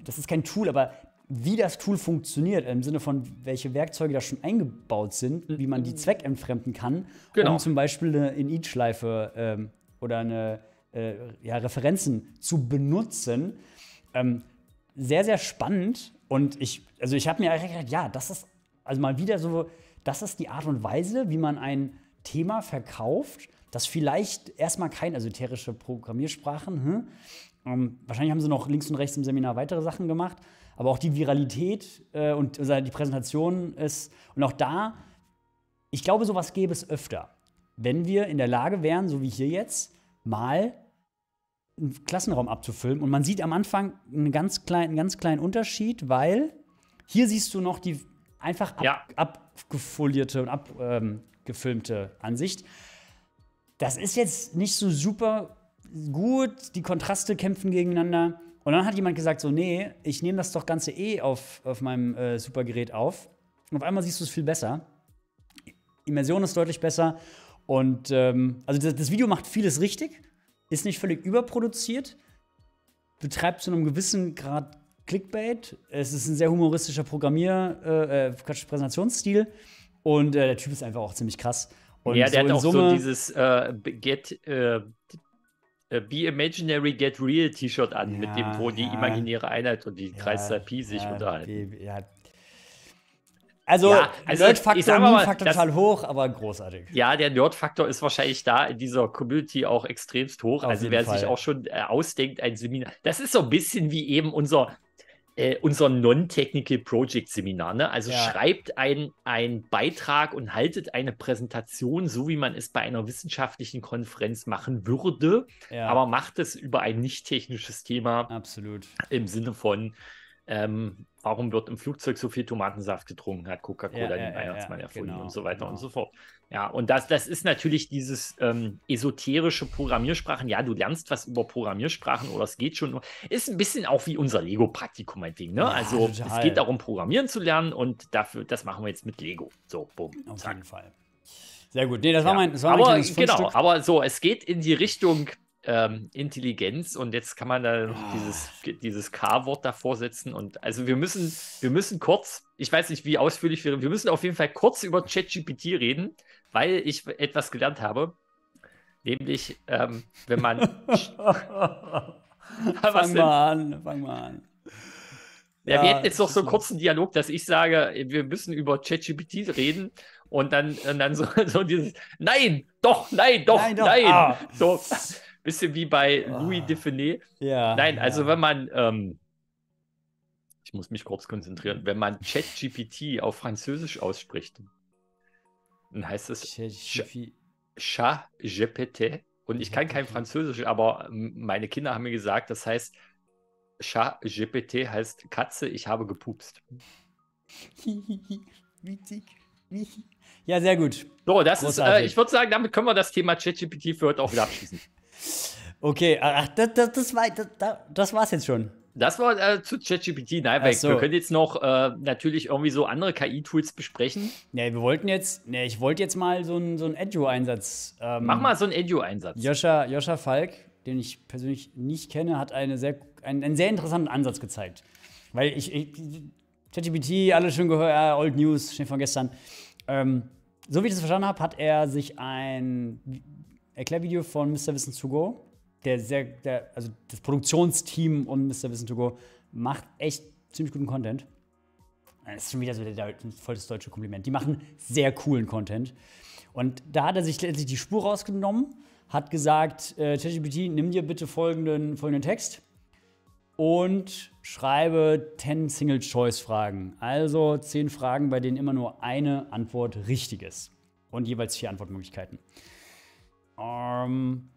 das ist kein Tool, aber wie das Tool funktioniert, im Sinne von, welche Werkzeuge da schon eingebaut sind, wie man die zweckentfremden kann, genau, um zum Beispiel eine In-Each-Schleife ähm, oder eine, äh, ja, Referenzen zu benutzen. Ähm, sehr, sehr spannend. Und ich, also ich habe mir gedacht, ja, das ist also mal wieder so. Das ist die Art und Weise, wie man ein Thema verkauft, das vielleicht erstmal keine esoterische Programmiersprachen, hm? ähm, wahrscheinlich haben sie noch links und rechts im Seminar weitere Sachen gemacht, aber auch die Viralität äh, und also die Präsentation ist, und auch da, ich glaube, sowas gäbe es öfter, wenn wir in der Lage wären, so wie hier jetzt, mal einen Klassenraum abzufilmen, und man sieht am Anfang einen ganz kleinen, einen ganz kleinen Unterschied, weil hier siehst du noch die einfach ab, ja. abgefolierte und abgefilmte ähm, Ansicht. Das ist jetzt nicht so super gut, die Kontraste kämpfen gegeneinander. Und dann hat jemand gesagt so, nee, ich nehme das doch Ganze eh auf, auf meinem äh, Supergerät auf. Und auf einmal siehst du es viel besser. Immersion ist deutlich besser. Und ähm, also das, das Video macht vieles richtig, ist nicht völlig überproduziert, betreibt zu einem gewissen Grad Clickbait, es ist ein sehr humoristischer Programmier, äh, Präsentationsstil, und äh, der Typ ist einfach auch ziemlich krass. Und ja, der so hat auch Summe, so dieses äh, Get, äh, Be Imaginary, Get Real T-Shirt an, ja, mit dem, wo die ja, imaginäre Einheit und die ja, Kreiszahl Pi sich ja, unterhalten. Be, ja. Also, ja, also Nerd-Faktor war total hoch, aber großartig. Ja, der Nerd-Faktor ist wahrscheinlich da in dieser Community auch extremst hoch. Auf also wer Fall. sich auch schon äh, ausdenkt, ein Seminar. Das ist so ein bisschen wie eben unser, äh, unser Non-Technical Project Seminar. Ne? Also ja. schreibt ein, ein Beitrag und haltet eine Präsentation, so wie man es bei einer wissenschaftlichen Konferenz machen würde. Ja. Aber macht es über ein nicht-technisches Thema. Absolut. Im Sinne von... Ähm, warum wird im Flugzeug so viel Tomatensaft getrunken, hat Coca-Cola ja, ja, den Weihnachtsmann ja, erfunden, genau, und so weiter genau. und so fort. Ja, und das, das ist natürlich dieses ähm, esoterische Programmiersprachen. Ja, du lernst was über Programmiersprachen oder es geht schon. Ist ein bisschen auch wie unser Lego-Praktikum, mein Ding. Ne? Ja, also total. Es geht darum, Programmieren zu lernen und dafür, das machen wir jetzt mit Lego. So, bumm. Auf zack. jeden Fall. Sehr gut. Nee, das war ja. mein, das war aber, mein Genau, aber so, es geht in die Richtung... Ähm, Intelligenz, und jetzt kann man da oh. dieses, dieses K-Wort davor setzen, und also wir müssen, wir müssen kurz, ich weiß nicht, wie ausführlich wir, wir müssen auf jeden Fall kurz über ChatGPT reden, weil ich etwas gelernt habe, nämlich, ähm, wenn man fang mal an, fang mal an. Ja, ja, wir hätten jetzt noch so einen kurzen Dialog, dass ich sage, wir müssen über ChatGPT reden. Und dann, und dann so, so dieses Nein, doch, nein, doch, nein. Doch. nein. Ah. So ein bisschen wie bei ah. Louis Defenet. Ja, nein, ja. also wenn man, ähm, ich muss mich kurz konzentrieren, wenn man ChatGPT auf Französisch ausspricht, dann heißt es ChatGPT. Und ich kann kein Französisch, aber meine Kinder haben mir gesagt, das heißt, ChatGPT heißt Katze, ich habe gepupst. Witzig. Ja, sehr gut. So, das Großartig. ist, äh, ich würde sagen, damit können wir das Thema ChatGPT für heute auch wieder abschließen. Okay, ach, das, das, das, war, das, das war's jetzt schon. Das war äh, zu ChatGPT, nein, weil so. wir können jetzt noch äh, natürlich irgendwie so andere K I-Tools besprechen. Ne, wir wollten jetzt, ne, ich wollte jetzt mal so einen so Edu-Einsatz. Ähm, Mach mal so einen Edu-Einsatz. Joscha, Joscha Falk, den ich persönlich nicht kenne, hat eine sehr, einen, einen sehr interessanten Ansatz gezeigt. Weil ich, ich ChatGPT, alle schon gehört, ja, Old News, schon von gestern. Ähm, so wie ich das verstanden habe, hat er sich ein Erklärvideo von Mister Wissen to Go, der sehr, der, also das Produktionsteam und Mister Wissen to Go macht echt ziemlich guten Content. Das ist schon wieder so der, der, voll das deutsche Kompliment. Die machen sehr coolen Content. Und da hat er sich letztlich die Spur rausgenommen, hat gesagt, äh, ChatGPT, nimm dir bitte folgenden, folgenden Text und schreibe zehn Single-Choice-Fragen. Also zehn Fragen, bei denen immer nur eine Antwort richtig ist. Und jeweils vier Antwortmöglichkeiten. Ähm,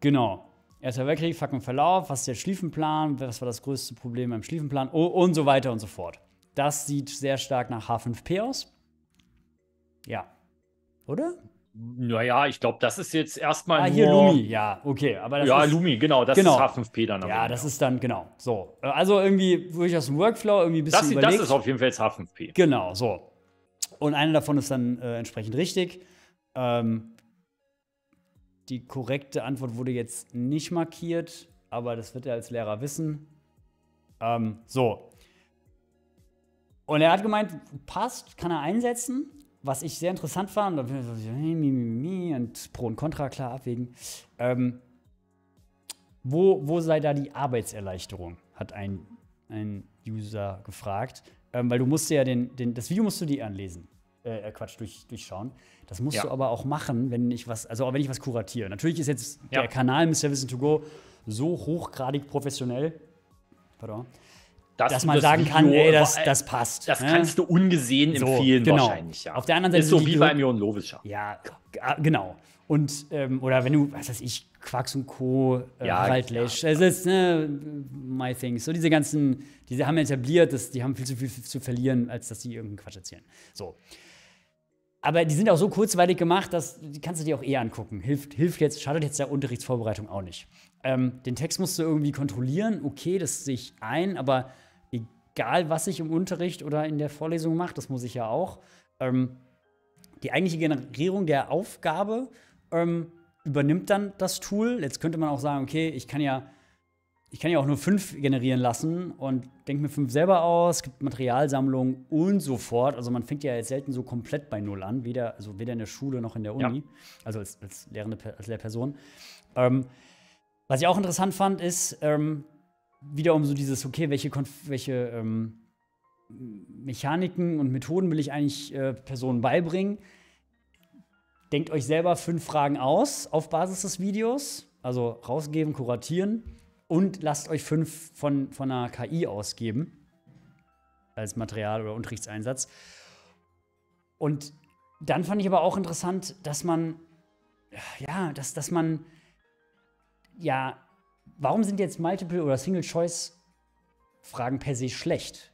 genau. Erster Weltkrieg, Fakten und Verlauf, was ist der Schlieffenplan, was war das größte Problem beim Schlieffenplan oh, und so weiter und so fort. Das sieht sehr stark nach H fünf P aus. Ja. Oder? Naja, ich glaube, das ist jetzt erstmal ah, nur... hier Lumi, ja, okay. Aber das ja, ist, Lumi, genau, das genau. ist H fünf P dann. Ja, das ist dann, genau, so. Also irgendwie durchaus ein Workflow, irgendwie ein bisschen das, überlegt. Das ist auf jeden Fall jetzt H fünf P. Genau, so. Und eine davon ist dann äh, entsprechend richtig. Ähm, die korrekte Antwort wurde jetzt nicht markiert, aber das wird er als Lehrer wissen. Ähm, so. Und er hat gemeint, passt, kann er einsetzen. Was ich sehr interessant fand, und Pro und Contra klar abwägen, ähm, wo, wo sei da die Arbeitserleichterung, hat ein, ein User gefragt. Ähm, weil du musst ja den, den, das Video musst du dir anlesen, äh, Quatsch, durch, durchschauen. Das musst ja. du aber auch machen, wenn ich was, also wenn ich was kuratiere. Natürlich ist jetzt ja. der Kanal Mister Wissen to Go so hochgradig professionell, pardon, Das, dass man das sagen Video kann, ey, das, das passt. Das ne? kannst du ungesehen so, empfehlen, genau. wahrscheinlich. Ja. Auf der anderen Seite ist so wie beim Jon Lowischer. Ja, genau. Und, ähm, oder wenn du, was weiß ich, Quacks und Co., äh, ja, Waldlash, ja, das ist, ne, my things. So diese ganzen, diese haben etabliert, dass die haben viel zu viel zu verlieren, als dass die irgendeinen Quatsch erzählen. So. Aber die sind auch so kurzweilig gemacht, dass die kannst du dir auch eh angucken. Hilft, hilft jetzt, schadet jetzt der Unterrichtsvorbereitung auch nicht. Ähm, den Text musst du irgendwie kontrollieren. Okay, das sehe ich ein, aber egal, was ich im Unterricht oder in der Vorlesung mache, das muss ich ja auch. Ähm, die eigentliche Generierung der Aufgabe ähm, übernimmt dann das Tool. Jetzt könnte man auch sagen, okay, ich kann ja Ich kann ja auch nur fünf generieren lassen und denke mir fünf selber aus, gibt Materialsammlungen und so fort. Also man fängt ja jetzt selten so komplett bei Null an, weder, also weder in der Schule noch in der Uni, ja. Also als, als lehrende, als Lehrperson. Ähm, was ich auch interessant fand, ist ähm, wiederum so dieses, okay, welche, Konf- welche ähm, Mechaniken und Methoden will ich eigentlich äh, Personen beibringen? Denkt euch selber fünf Fragen aus auf Basis des Videos, also rausgeben, kuratieren und lasst euch fünf von, von einer K I ausgeben als Material oder Unterrichtseinsatz. Und dann fand ich aber auch interessant, dass man, ja, dass, dass man, ja, warum sind jetzt Multiple- oder Single-Choice-Fragen per se schlecht?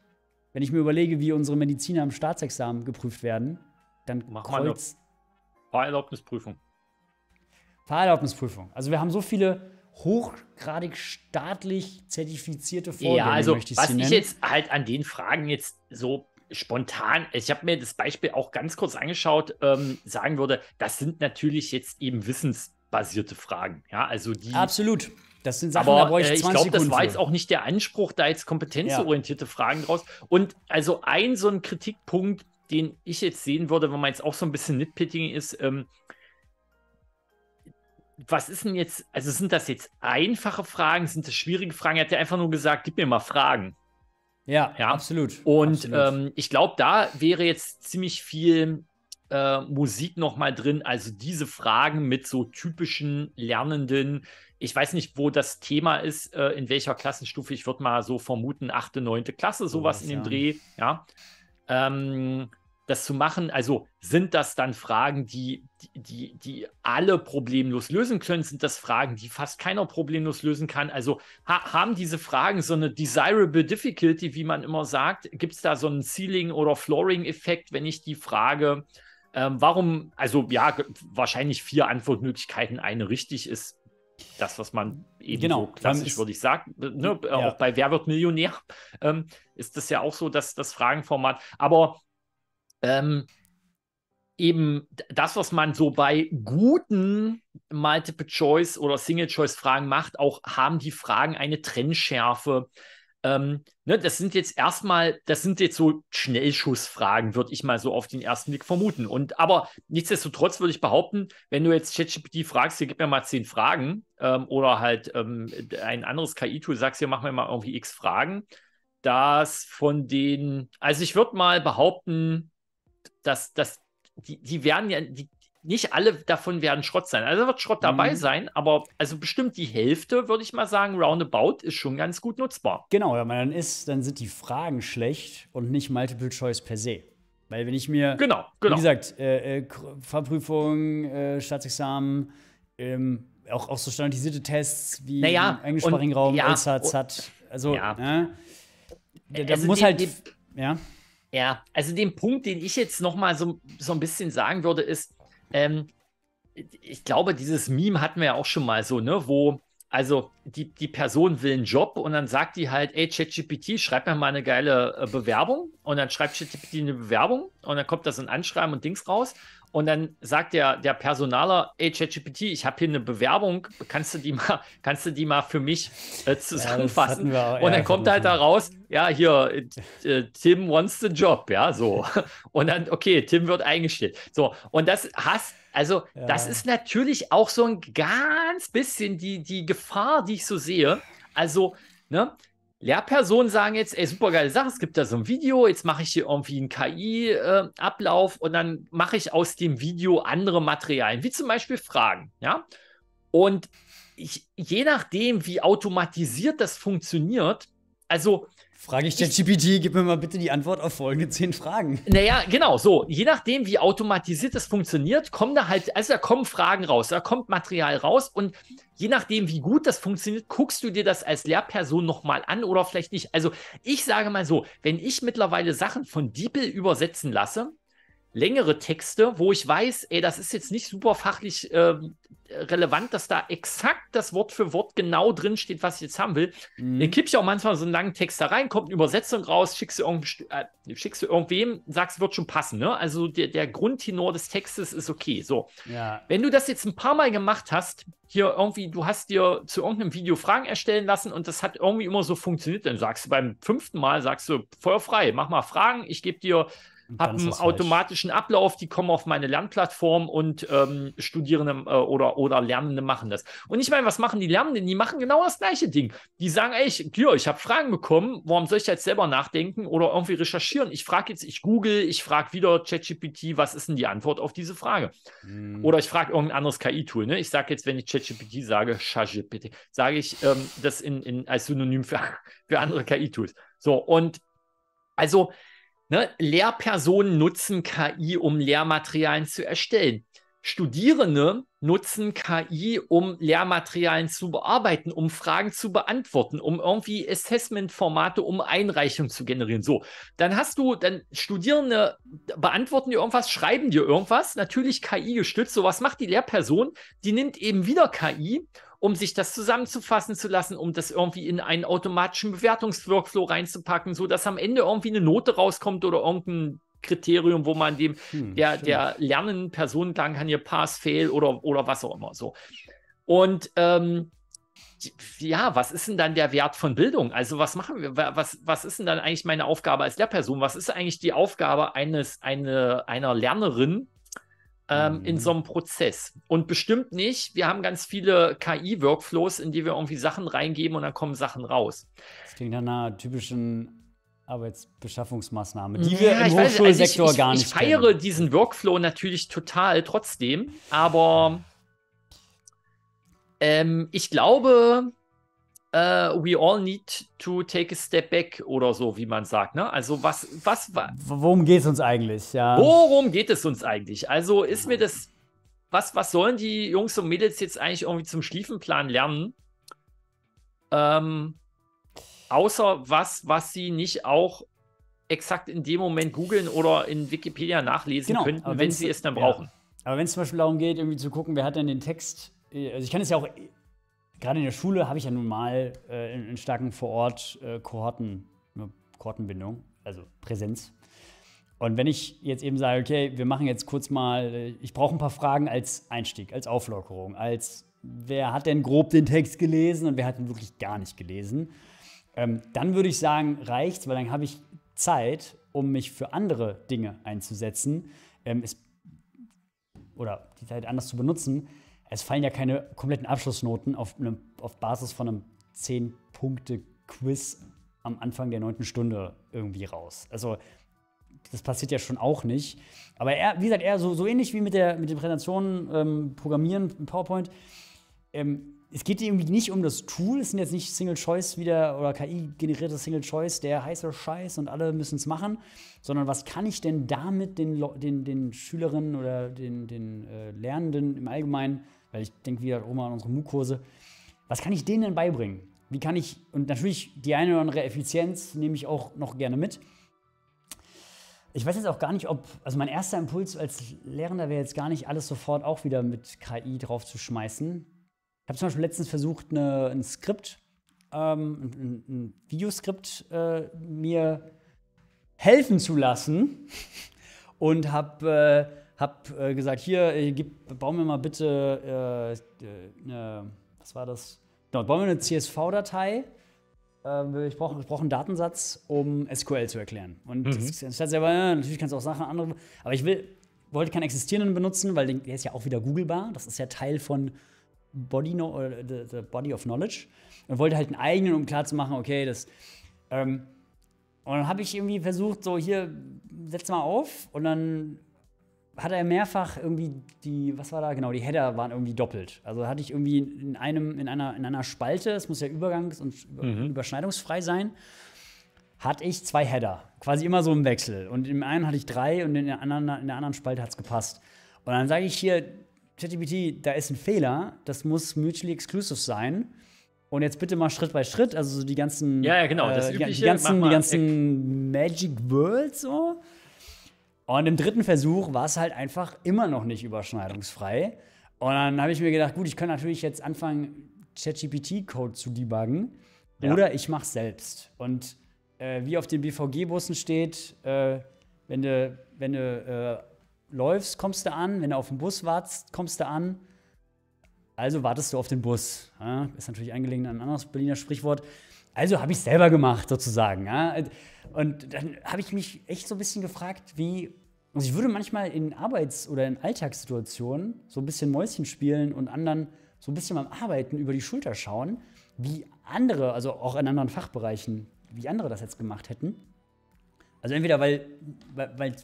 Wenn ich mir überlege, wie unsere Mediziner am Staatsexamen geprüft werden, dann kreuzt. Fahrerlaubnisprüfung. Fahrerlaubnisprüfung. Also wir haben so viele hochgradig staatlich zertifizierte Vorgänge, ja, also, möchte ich was sie nennen. Ich jetzt halt an den Fragen jetzt so spontan, ich habe mir das Beispiel auch ganz kurz angeschaut, ähm, sagen würde, das sind natürlich jetzt eben wissensbasierte Fragen. Ja, also die. Absolut. Das sind Sachen, aber, da brauche ich zwanzig Sekunden. Ich glaube, das war jetzt auch nicht der Anspruch, da jetzt kompetenzorientierte, ja, Fragen draus. Und also ein so ein Kritikpunkt, den ich jetzt sehen würde, wenn man jetzt auch so ein bisschen nitpicking ist, ähm, was ist denn jetzt, also sind das jetzt einfache Fragen, sind das schwierige Fragen? Er hat ja einfach nur gesagt, gib mir mal Fragen. Ja, ja? absolut. Und absolut. Ähm, ich glaube, da wäre jetzt ziemlich viel äh, Musik nochmal drin, also diese Fragen mit so typischen Lernenden. Ich weiß nicht, wo das Thema ist, äh, in welcher Klassenstufe. Ich würde mal so vermuten, achte, neunte Klasse, sowas, oh, in dem, ja, Dreh, ja. Ähm, das zu machen, also sind das dann Fragen, die, die, die alle problemlos lösen können? Sind das Fragen, die fast keiner problemlos lösen kann? Also ha haben diese Fragen so eine desirable difficulty, wie man immer sagt? Gibt es da so einen Ceiling- oder Flooring-Effekt, wenn ich die Frage, ähm, warum, also ja, wahrscheinlich vier Antwortmöglichkeiten, eine richtig ist, das, was man eben, genau, so klassisch, würde ich sagen, ne, ja, auch bei Wer wird Millionär, ähm, ist das ja auch so, dass das Fragenformat, aber ähm, eben das, was man so bei guten Multiple-Choice- oder Single-Choice-Fragen macht, auch haben die Fragen eine Trennschärfe. Ähm, ne, das sind jetzt erstmal, das sind jetzt so Schnellschussfragen, würde ich mal so auf den ersten Blick vermuten. Und aber nichtsdestotrotz würde ich behaupten, wenn du jetzt ChatGPT fragst, hier gib mir mal zehn Fragen, ähm, oder halt ähm, ein anderes K I-Tool sagst, hier mach mir mal irgendwie x Fragen, dass von den, also ich würde mal behaupten, dass, dass die, die werden ja, die, nicht alle davon werden Schrott sein. Also wird Schrott dabei, mhm, sein, aber also bestimmt die Hälfte, würde ich mal sagen, roundabout, ist schon ganz gut nutzbar. Genau, aber dann ist, dann sind die Fragen schlecht und nicht Multiple Choice per se. Weil wenn ich mir, genau, genau, wie gesagt, äh, äh, Fahrprüfung, äh, Staatsexamen, ähm, auch, auch so standardisierte Tests wie, naja, im englischsprachigen Raum, ja, LSAT, SAT, also, ja, äh, da also muss die, halt, die, ja. Ja, also den Punkt, den ich jetzt noch mal so, so ein bisschen sagen würde, ist, Ähm, ich glaube, dieses Meme hatten wir ja auch schon mal so, ne, wo also die, die Person will einen Job und dann sagt die halt, ey, ChatGPT, schreib mir mal eine geile äh, Bewerbung, und dann schreibt ChatGPT eine Bewerbung und dann kommt da so ein Anschreiben und Dings raus und dann sagt der, der Personaler, ey, ChatGPT, ich habe hier eine Bewerbung, kannst du die mal, kannst du die mal für mich äh, zusammenfassen? Ja, auch, und dann ja, kommt halt da raus, ja, hier, äh, Tim wants the job, ja, so. Und dann, okay, Tim wird eingestellt. So, und das hast, also, ja, das ist natürlich auch so ein ganz bisschen die, die Gefahr, die ich so sehe. Also, ne, Lehrpersonen sagen jetzt, ey, super geile Sache, es gibt da so ein Video, jetzt mache ich hier irgendwie einen K I-Ablauf äh, und dann mache ich aus dem Video andere Materialien, wie zum Beispiel Fragen, ja. Und ich, je nachdem, wie automatisiert das funktioniert, also frage ich ChatGPT, gib mir mal bitte die Antwort auf folgende zehn Fragen. Naja, genau, so. Je nachdem, wie automatisiert das funktioniert, kommen da halt, also da kommen Fragen raus, da kommt Material raus, und je nachdem, wie gut das funktioniert, guckst du dir das als Lehrperson nochmal an oder vielleicht nicht. Also ich sage mal so, wenn ich mittlerweile Sachen von DeepL übersetzen lasse, längere Texte, wo ich weiß, ey, das ist jetzt nicht super fachlich äh, relevant, dass da exakt das Wort für Wort genau drin steht, was ich jetzt haben will. Mhm. Dann kipp ich auch manchmal so einen langen Text da rein, kommt eine Übersetzung raus, schickst du, irgend, äh, schickst du irgendwem, sagst, wird schon passen. Ne? Also der, der Grundtenor des Textes ist okay. So. Ja. Wenn du das jetzt ein paar Mal gemacht hast, hier irgendwie, du hast dir zu irgendeinem Video Fragen erstellen lassen und das hat irgendwie immer so funktioniert, dann sagst du beim fünften Mal, sagst du, feuerfrei, mach mal Fragen, ich gebe dir habe einen automatischen Ablauf, die kommen auf meine Lernplattform und ähm, Studierende äh, oder, oder Lernende machen das. Und ich meine, was machen die Lernenden? Die machen genau das gleiche Ding. Die sagen, ey, ich, ja, ich habe Fragen bekommen, warum soll ich jetzt selber nachdenken oder irgendwie recherchieren? Ich frage jetzt, ich google, ich frage wieder ChatGPT, was ist denn die Antwort auf diese Frage? Mhm. Oder ich frage irgendein anderes K I-Tool. Ne? Ich sage jetzt, wenn ich ChatGPT sage, ChatGPT, sage ich ähm, das in, in, als Synonym für, für andere K I-Tools. So, und also Ne, Lehrpersonen nutzen K I, um Lehrmaterialien zu erstellen. Studierende nutzen K I, um Lehrmaterialien zu bearbeiten, um Fragen zu beantworten, um irgendwie Assessment-Formate, um Einreichungen zu generieren. So, dann hast du, dann Studierende beantworten dir irgendwas, schreiben dir irgendwas, natürlich K I gestützt. So, was macht die Lehrperson? Die nimmt eben wieder K I, um sich das zusammenzufassen zu lassen, um das irgendwie in einen automatischen Bewertungsworkflow reinzupacken, sodass am Ende irgendwie eine Note rauskommt oder irgendein Kriterium, wo man dem hm, der, der lernenden Person sagen kann, hier Pass, Fail oder, oder was auch immer. So. Und ähm, ja, was ist denn dann der Wert von Bildung? Also was machen wir? Was, was ist denn dann eigentlich meine Aufgabe als Lehrperson? Was ist eigentlich die Aufgabe eines, eine, einer Lernerin ähm, mhm. in so einem Prozess? Und bestimmt nicht, wir haben ganz viele K I-Workflows, in die wir irgendwie Sachen reingeben und dann kommen Sachen raus. Das klingt nach einer typischen Arbeitsbeschaffungsmaßnahme, die ja, wir im ich Hochschulsektor weiß, also ich, ich, gar nicht Ich feiere kennen. diesen Workflow natürlich total trotzdem, aber ähm, ich glaube, uh, we all need to take a step back oder so, wie man sagt. Ne? Also was, was, was worum geht es uns eigentlich? Ja. Worum geht es uns eigentlich? Also ist mir das, was, was sollen die Jungs und Mädels jetzt eigentlich irgendwie zum Schliefenplan lernen? Ähm, Außer was, was sie nicht auch exakt in dem Moment googeln oder in Wikipedia nachlesen genau, könnten, wenn sie es dann ja. brauchen. Aber wenn es zum Beispiel darum geht, irgendwie zu gucken, wer hat denn den Text, also ich kann es ja auch, gerade in der Schule habe ich ja nun mal äh, in, in starken Vor-Ort-Kohorten, äh, Kohortenbindung, also Präsenz. Und wenn ich jetzt eben sage, okay, wir machen jetzt kurz mal, ich brauche ein paar Fragen als Einstieg, als Auflockerung, als wer hat denn grob den Text gelesen und wer hat ihn wirklich gar nicht gelesen, Ähm, dann würde ich sagen, reicht's, weil dann habe ich Zeit, um mich für andere Dinge einzusetzen ähm, es, oder die Zeit anders zu benutzen. Es fallen ja keine kompletten Abschlussnoten auf, ne, auf Basis von einem zehn Punkte Quiz am Anfang der neunten Stunde irgendwie raus. Also das passiert ja schon auch nicht. Aber eher, wie gesagt, eher so, so ähnlich wie mit, der, mit den Präsentationen, ähm, Programmieren in PowerPoint. Ähm, Es geht irgendwie nicht um das Tool, es sind jetzt nicht Single Choice wieder oder K I-generierte Single Choice, der heiße Scheiß und alle müssen es machen, sondern was kann ich denn damit den, den, den Schülerinnen oder den, den äh, Lernenden im Allgemeinen, weil ich denke wieder auch mal an unsere M O O C-Kurse, was kann ich denen denn beibringen? Wie kann ich, und natürlich die eine oder andere Effizienz nehme ich auch noch gerne mit. Ich weiß jetzt auch gar nicht, ob, also mein erster Impuls als Lehrender wäre jetzt gar nicht, alles sofort auch wieder mit K I drauf zu schmeißen. Ich habe zum Beispiel letztens versucht, eine, ein Skript, ähm, ein, ein Videoskript äh, mir helfen zu lassen und habe äh, hab, äh, gesagt, hier, äh, gib, bauen wir mal bitte äh, äh, was war das? Genau, bauen wir eine C S V-Datei. Äh, ich brauche ich brauch einen Datensatz, um S Q L zu erklären. Und mhm. das, das heißt, ja, natürlich kannst du auch Sachen andere, aber ich will, wollte keinen existierenden benutzen, weil der ist ja auch wieder googlebar. Das ist ja Teil von Body, no, uh, the, the Body of Knowledge und wollte halt einen eigenen, um klarzumachen, okay, das. Ähm, und dann habe ich irgendwie versucht, so hier, setz mal auf und dann hat er mehrfach irgendwie die, was war da, genau, die Header waren irgendwie doppelt. Also hatte ich irgendwie in, einem, in, einer, in einer Spalte, es muss ja übergangs- und mhm. überschneidungsfrei sein, hatte ich zwei Header, quasi immer so im Wechsel. Und im einen hatte ich drei und in der anderen, in der anderen Spalte hat es gepasst. Und dann sage ich hier, ChatGPT, da ist ein Fehler, das muss mutually exclusive sein. Und jetzt bitte mal Schritt bei Schritt, also so die ganzen, ja, ja, genau, das äh, die, übliche, die ganzen, die ganzen Magic Words so. Und im dritten Versuch war es halt einfach immer noch nicht überschneidungsfrei. Und dann habe ich mir gedacht, gut, ich kann natürlich jetzt anfangen, ChatGPT-Code zu debuggen. Ja. Oder ich mache es selbst. Und äh, wie auf den B V G-Bussen steht, äh, wenn du, wenn du äh, läufst, kommst du an. Wenn du auf den Bus wartest, kommst du an. Also wartest du auf den Bus. Ja? Ist natürlich angelehnt an ein anderes Berliner Sprichwort. Also habe ich es selber gemacht, sozusagen. Ja? Und dann habe ich mich echt so ein bisschen gefragt, wie... Also ich würde manchmal in Arbeits- oder in Alltagssituationen so ein bisschen Mäuschen spielen und anderen so ein bisschen beim Arbeiten über die Schulter schauen, wie andere, also auch in anderen Fachbereichen, wie andere das jetzt gemacht hätten. Also entweder, weil, weil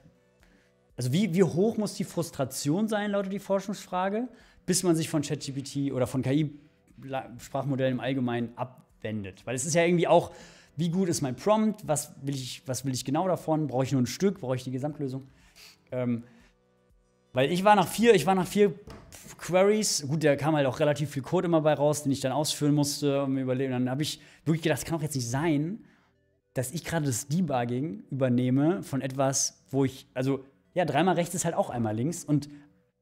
also wie, wie hoch muss die Frustration sein, lautet die Forschungsfrage, bis man sich von ChatGPT oder von K I-Sprachmodellen im Allgemeinen abwendet. Weil es ist ja irgendwie auch, wie gut ist mein Prompt, was will ich, was will ich genau davon, brauche ich nur ein Stück, brauche ich die Gesamtlösung? Ähm, weil ich war nach vier, ich war nach vier Queries, gut, da kam halt auch relativ viel Code immer bei raus, den ich dann ausführen musste und mir überlegen. Dann habe ich wirklich gedacht, das kann doch jetzt nicht sein, dass ich gerade das Debugging übernehme von etwas, wo ich, also ja, dreimal rechts ist halt auch einmal links. Und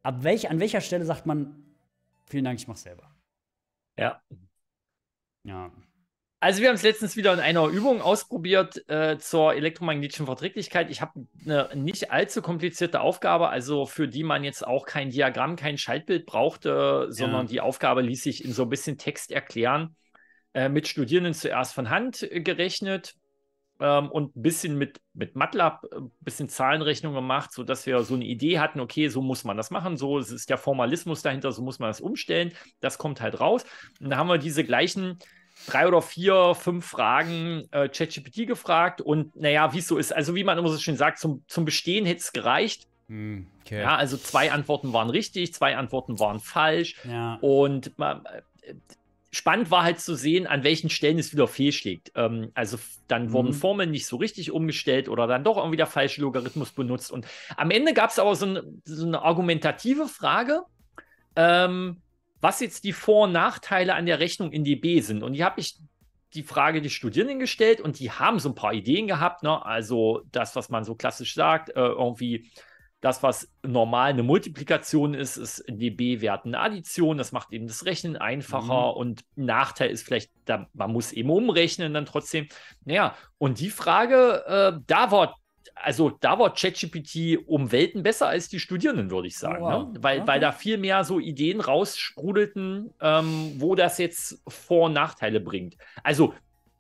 ab welch, an welcher Stelle sagt man, vielen Dank, ich mach's selber. Ja. Ja. Also wir haben es letztens wieder in einer Übung ausprobiert äh, zur elektromagnetischen Verträglichkeit. Ich habe eine nicht allzu komplizierte Aufgabe, also für die man jetzt auch kein Diagramm, kein Schaltbild brauchte, sondern ja. Die Aufgabe ließ sich in so ein bisschen Text erklären, äh, mit Studierenden zuerst von Hand gerechnet ähm, und ein bisschen mit, mit MATLAB ein bisschen Zahlenrechnung gemacht, sodass wir so eine Idee hatten, okay, so muss man das machen, so ist der Formalismus dahinter, so muss man das umstellen, das kommt halt raus. Und da haben wir diese gleichen... drei oder vier, fünf Fragen äh, ChatGPT gefragt und naja, wie es so ist, also wie man immer so schön sagt, zum, zum Bestehen hätte es gereicht. Okay. Ja, also zwei Antworten waren richtig, zwei Antworten waren falsch. Ja. Und man, äh, spannend war halt zu sehen, an welchen Stellen es wieder fehlschlägt. Ähm, also dann mhm. wurden Formeln nicht so richtig umgestellt oder dann doch irgendwie der falsche Logarithmus benutzt. Und am Ende gab es aber so, ein, so eine argumentative Frage, ähm, was jetzt die Vor- und Nachteile an der Rechnung in D B sind. Und hier habe ich die Frage die Studierenden gestellt und die haben so ein paar Ideen gehabt, ne? Also das, was man so klassisch sagt, äh, irgendwie das, was normal eine Multiplikation ist, ist in D B-Werten eine Addition, das macht eben das Rechnen einfacher mhm. und ein Nachteil ist vielleicht, da, man muss eben umrechnen dann trotzdem. Naja, und die Frage, äh, da war Also da war ChatGPT um Welten besser als die Studierenden, würde ich sagen. Wow. Ne? Weil, okay. weil da viel mehr so Ideen raussprudelten, ähm, wo das jetzt Vor- und Nachteile bringt. Also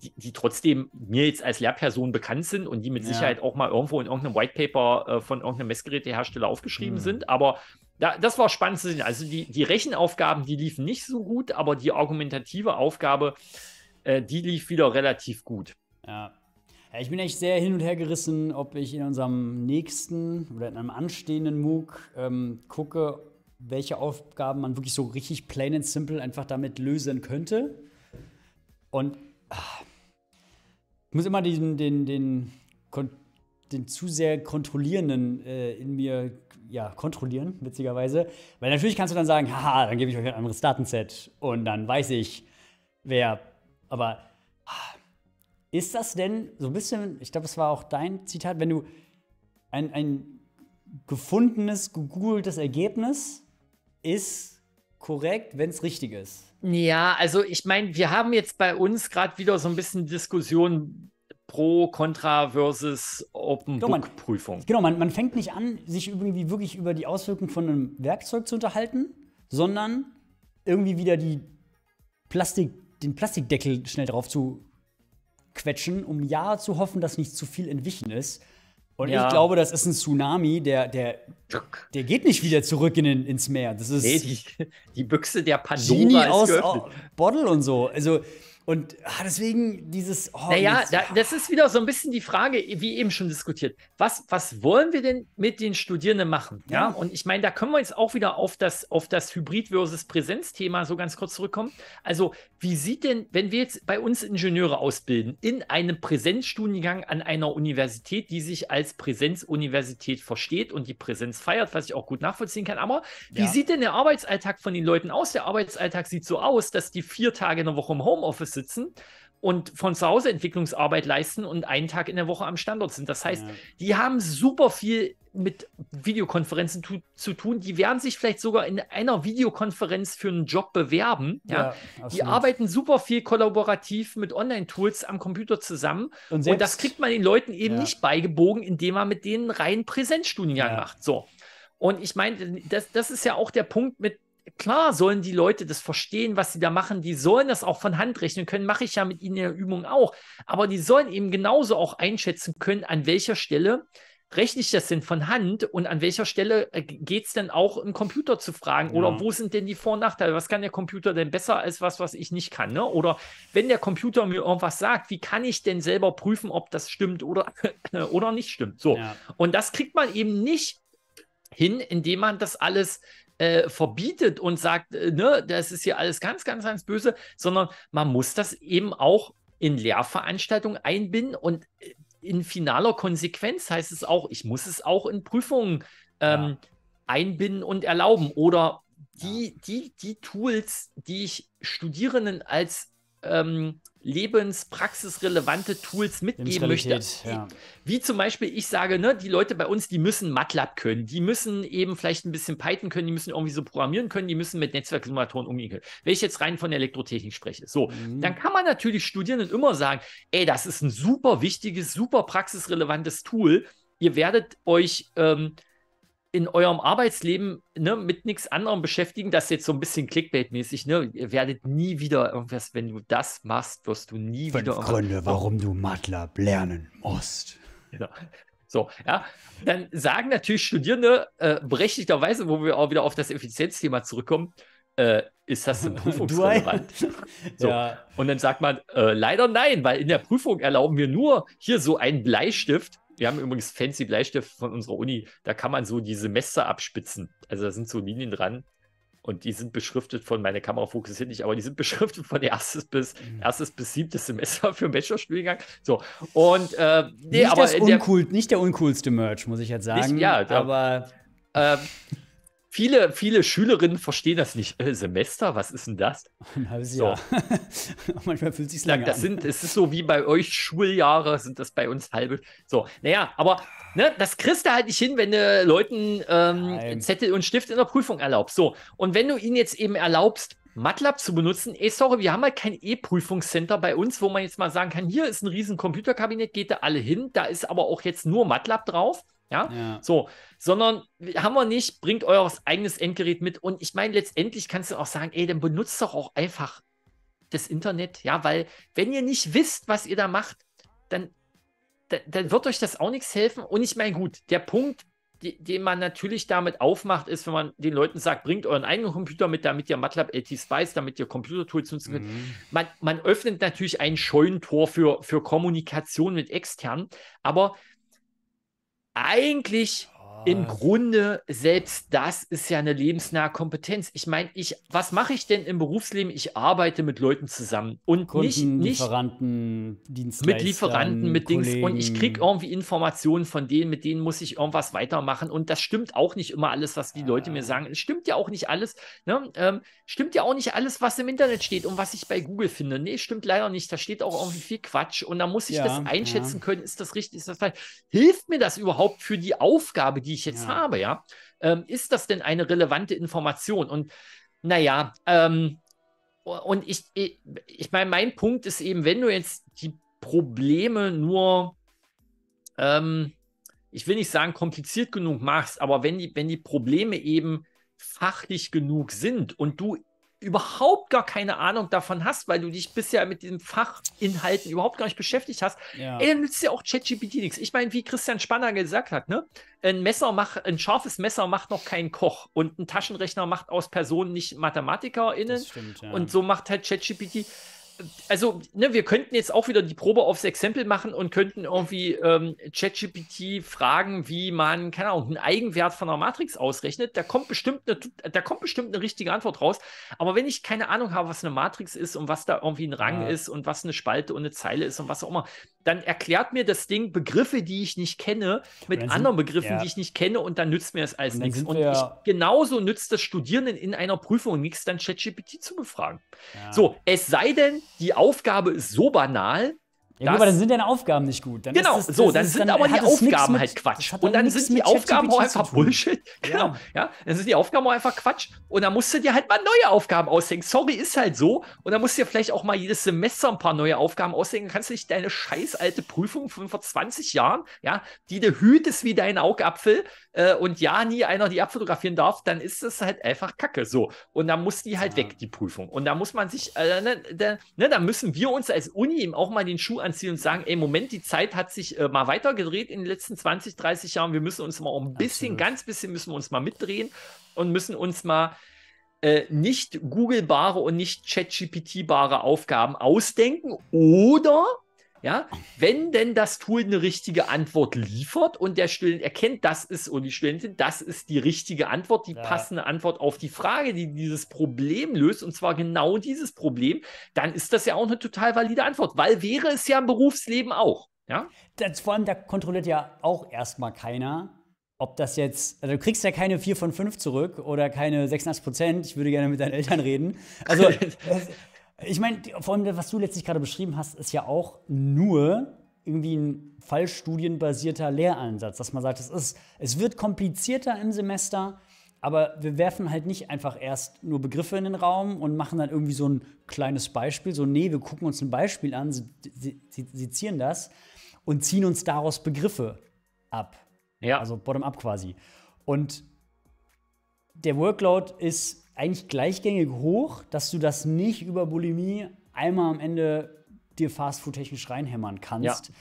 die, die trotzdem mir jetzt als Lehrperson bekannt sind und die mit ja. Sicherheit auch mal irgendwo in irgendeinem Whitepaper äh, von irgendeinem Messgerätehersteller aufgeschrieben mhm. sind. Aber da, das war spannend zu sehen. Also die, die Rechenaufgaben, die liefen nicht so gut, aber die argumentative Aufgabe, äh, die lief wieder relativ gut. Ja. Ich bin echt sehr hin und her gerissen, ob ich in unserem nächsten oder in einem anstehenden MOOC ähm, gucke, welche Aufgaben man wirklich so richtig plain and simple einfach damit lösen könnte. Und ach, ich muss immer diesen, den, den, den, den zu sehr kontrollierenden äh, in mir ja, kontrollieren, witzigerweise. Weil natürlich kannst du dann sagen, haha, dann gebe ich euch ein anderes Datenset und dann weiß ich, wer, aber... Ach, ist das denn so ein bisschen, ich glaube, es war auch dein Zitat, wenn du ein, ein gefundenes, gegoogeltes Ergebnis ist korrekt, wenn es richtig ist? Ja, also ich meine, wir haben jetzt bei uns gerade wieder so ein bisschen Diskussion pro, contra versus Open-Book-Prüfung. Genau, man, man fängt nicht an, sich irgendwie wirklich über die Auswirkungen von einem Werkzeug zu unterhalten, sondern irgendwie wieder die Plastik, den Plastikdeckel schnell drauf zu quetschen, um ja zu hoffen, dass nicht zu viel entwichen ist. Und ja. ich glaube, das ist ein Tsunami, der, der, der geht nicht wieder zurück in, ins Meer. Das ist nee, die, die Büchse der Pandora Genie ist aus geöffnet. Bottle und so. Also, und ah, deswegen dieses... Oh, naja, jetzt, da, das ist wieder so ein bisschen die Frage, wie eben schon diskutiert. Was, was wollen wir denn mit den Studierenden machen? Ja. ja? Und ich meine, da können wir jetzt auch wieder auf das, auf das Hybrid- versus Präsenz-Thema so ganz kurz zurückkommen. Also, wie sieht denn, wenn wir jetzt bei uns Ingenieure ausbilden, in einem Präsenzstudiengang an einer Universität, die sich als Präsenzuniversität versteht und die Präsenz feiert, was ich auch gut nachvollziehen kann, aber ja. wie sieht denn der Arbeitsalltag von den Leuten aus? Der Arbeitsalltag sieht so aus, dass die vier Tage in der Woche im Homeoffice sitzen und von zu Hause Entwicklungsarbeit leisten und einen Tag in der Woche am Standort sind. Das heißt, ja. die haben super viel mit Videokonferenzen tu zu tun. Die werden sich vielleicht sogar in einer Videokonferenz für einen Job bewerben. Ja, ja, die arbeiten super viel kollaborativ mit Online-Tools am Computer zusammen. Und, selbst, und das kriegt man den Leuten eben ja. nicht beigebogen, indem man mit denen rein Präsenzstudiengang ja. macht. So. Und ich meine, das, das ist ja auch der Punkt mit, klar sollen die Leute das verstehen, was sie da machen. Die sollen das auch von Hand rechnen können. Mache ich ja mit ihnen in der Übung auch. Aber die sollen eben genauso auch einschätzen können, an welcher Stelle rechne ich das denn von Hand und an welcher Stelle geht es denn auch, im Computer zu fragen oder ja. wo sind denn die Vor- und Nachteile? Was kann der Computer denn besser als was, was ich nicht kann? Ne? Oder wenn der Computer mir irgendwas sagt, wie kann ich denn selber prüfen, ob das stimmt oder, oder nicht stimmt? So. Ja. Und das kriegt man eben nicht hin, indem man das alles Äh, verbietet und sagt, äh, ne, das ist hier alles ganz, ganz, ganz böse, sondern man muss das eben auch in Lehrveranstaltungen einbinden und in finaler Konsequenz heißt es auch, ich muss es auch in Prüfungen ähm, ja. einbinden und erlauben oder die, die, die Tools, die ich Studierenden als ähm, lebenspraxisrelevante Tools mitgeben möchte. Ja. Wie zum Beispiel, ich sage, ne, die Leute bei uns, die müssen MATLAB können, die müssen eben vielleicht ein bisschen Python können, die müssen irgendwie so programmieren können, die müssen mit Netzwerksimulatoren umgehen können. Wenn ich jetzt rein von Elektrotechnik spreche, so, mhm. dann kann man natürlich Studierenden immer sagen, ey, das ist ein super wichtiges, super praxisrelevantes Tool. Ihr werdet euch ähm, in eurem Arbeitsleben ne, mit nichts anderem beschäftigen, das jetzt so ein bisschen Clickbait-mäßig, ne? Ihr werdet nie wieder irgendwas, wenn du das machst, wirst du nie Fünf wieder... Gründe, warum du MATLAB lernen musst. Genau. So, ja, dann sagen natürlich Studierende äh, berechtigterweise, wo wir auch wieder auf das Effizienzthema zurückkommen, äh, ist das denn prüfungsrelevant? So. Ja. Und dann sagt man, äh, leider nein, weil in der Prüfung erlauben wir nur hier so einen Bleistift. Wir haben übrigens fancy Bleistift von unserer Uni. Da kann man so die Semester abspitzen. Also da sind so Linien dran und die sind beschriftet von, meine Kamera fokussiert nicht, aber die sind beschriftet von erstes bis mhm. erstes bis siebtes Semester für den Bachelorstudiengang. So und äh, nee, nicht, aber das uncool, der, nicht der uncoolste Merch, muss ich jetzt sagen. Nicht, ja, da, aber äh, viele, viele Schülerinnen verstehen das nicht. Äh, Semester, was ist denn das? Ein halbes Jahr. So. Manchmal fühlt sich's lange das an. Sind, es ist so wie bei euch Schuljahre, sind das bei uns halbe. So, naja, aber ne, das kriegst du halt nicht hin, wenn du Leuten ähm, Zettel und Stift in der Prüfung erlaubst. So, und wenn du ihnen jetzt eben erlaubst, MATLAB zu benutzen, ey, sorry, wir haben halt kein E-Prüfungscenter bei uns, wo man jetzt mal sagen kann, hier ist ein riesen Computerkabinett, geht da alle hin, da ist aber auch jetzt nur MATLAB drauf. Ja? Ja, so, sondern haben wir nicht, bringt euer eigenes Endgerät mit und ich meine, letztendlich kannst du auch sagen, ey, dann benutzt doch auch einfach das Internet, ja, weil wenn ihr nicht wisst, was ihr da macht, dann, dann, dann wird euch das auch nichts helfen und ich meine, gut, der Punkt, die, den man natürlich damit aufmacht, ist, wenn man den Leuten sagt, bringt euren eigenen Computer mit, damit ihr MATLAB, LTspice, damit ihr Computer-Tools nutzen könnt. Mhm. Man, man öffnet natürlich ein Scheunentor für, für Kommunikation mit Externen, aber eigentlich oh. im Grunde selbst das ist ja eine lebensnahe Kompetenz. Ich meine, ich, was mache ich denn im Berufsleben? Ich arbeite mit Leuten zusammen und Kunden, nicht, nicht Lieferanten, Dienstleister, mit Lieferanten, mit Kollegen. Dings und ich kriege irgendwie Informationen von denen, mit denen muss ich irgendwas weitermachen und das stimmt auch nicht immer alles, was die ja. Leute mir sagen. Es stimmt ja auch nicht alles, ne? ähm, stimmt ja auch nicht alles, was im Internet steht und was ich bei Google finde. Nee, stimmt leider nicht. Da steht auch irgendwie viel Quatsch und da muss ich ja, das einschätzen ja. können. Ist das richtig? Ist das falsch? Hilft mir das überhaupt für die Aufgabe, die ich jetzt ja. habe, ja, ähm, ist das denn eine relevante Information? Und naja, ähm, und ich, ich, ich meine, mein Punkt ist eben, wenn du jetzt die Probleme nur, ähm, ich will nicht sagen kompliziert genug machst, aber wenn die, wenn die Probleme eben fachlich genug sind und du überhaupt gar keine Ahnung davon hast, weil du dich bisher mit diesen Fachinhalten überhaupt gar nicht beschäftigt hast, ja. ey, dann nützt dir auch ChatGPT nichts. Ich meine, wie Christian Spanner gesagt hat, ne, ein Messer macht, ein scharfes Messer macht noch keinen Koch und ein Taschenrechner macht aus Personen nicht MathematikerInnen. Das stimmt, ja. Und so macht halt ChatGPT. Also, ne, wir könnten jetzt auch wieder die Probe aufs Exempel machen und könnten irgendwie ähm, ChatGPT fragen, wie man, keine Ahnung, einen Eigenwert von einer Matrix ausrechnet. Da kommt bestimmt eine, da kommt bestimmt eine richtige Antwort raus. Aber wenn ich keine Ahnung habe, was eine Matrix ist und was da irgendwie ein Rang ja. ist und was eine Spalte und eine Zeile ist und was auch immer, dann erklärt mir das Ding Begriffe, die ich nicht kenne, mit sind, anderen Begriffen, ja. die ich nicht kenne und dann nützt mir das alles nichts. Und ich, genauso nützt das Studierenden in einer Prüfung nichts, dann ChatGPT zu befragen. Ja. So, es sei denn, die Aufgabe ist so banal, Ja, das, aber dann sind deine Aufgaben nicht gut. Dann genau, ist das, so, dann ist, dann sind dann aber die Aufgaben mit, halt Quatsch. Und dann sind die Aufgaben auch einfach Bullshit. Genau, ja. ja. Dann sind die Aufgaben auch einfach Quatsch. Und dann musst du dir halt mal neue Aufgaben ausdenken. Sorry, ist halt so. Und dann musst du dir vielleicht auch mal jedes Semester ein paar neue Aufgaben ausdenken. Dann kannst du nicht deine scheiß alte Prüfung von vor zwanzig Jahren, ja, die du hütest wie dein Augapfel äh, und ja, nie einer die abfotografieren darf, dann ist das halt einfach Kacke. So. Und dann muss die halt ja. weg, die Prüfung. Und da muss man sich, äh, ne, da, ne, da müssen wir uns als Uni eben auch mal den Schuh anziehen und sagen, ey, Moment, die Zeit hat sich äh, mal weitergedreht in den letzten zwanzig, dreißig Jahren. Wir müssen uns mal auch ein bisschen, Absolut. ganz bisschen müssen wir uns mal mitdrehen und müssen uns mal äh, nicht googlebare und nicht ChatGPT-bare Aufgaben ausdenken. Oder, ja, wenn denn das Tool eine richtige Antwort liefert und der Student erkennt, das ist, und die Studentin, das ist die richtige Antwort, die ja. passende Antwort auf die Frage, die dieses Problem löst, und zwar genau dieses Problem, dann ist das ja auch eine total valide Antwort, weil wäre es ja im Berufsleben auch. Ja? Das, vor allem, da kontrolliert ja auch erstmal keiner, ob das jetzt, also du kriegst ja keine vier von fünf zurück oder keine sechsundachtzig Prozent, ich würde gerne mit deinen Eltern reden. Also, ich meine, vor allem, was du letztlich gerade beschrieben hast, ist ja auch nur irgendwie ein fallstudienbasierter Lehransatz, dass man sagt, es, ist, es wird komplizierter im Semester, aber wir werfen halt nicht einfach erst nur Begriffe in den Raum und machen dann irgendwie so ein kleines Beispiel, so nee, wir gucken uns ein Beispiel an, sie, sie, sie, sie ziehen das und ziehen uns daraus Begriffe ab, ja. also bottom-up quasi. Und der Workload ist eigentlich gleichgängig hoch, dass du das nicht über Bulimie einmal am Ende dir fastfood-technisch reinhämmern kannst. Ja.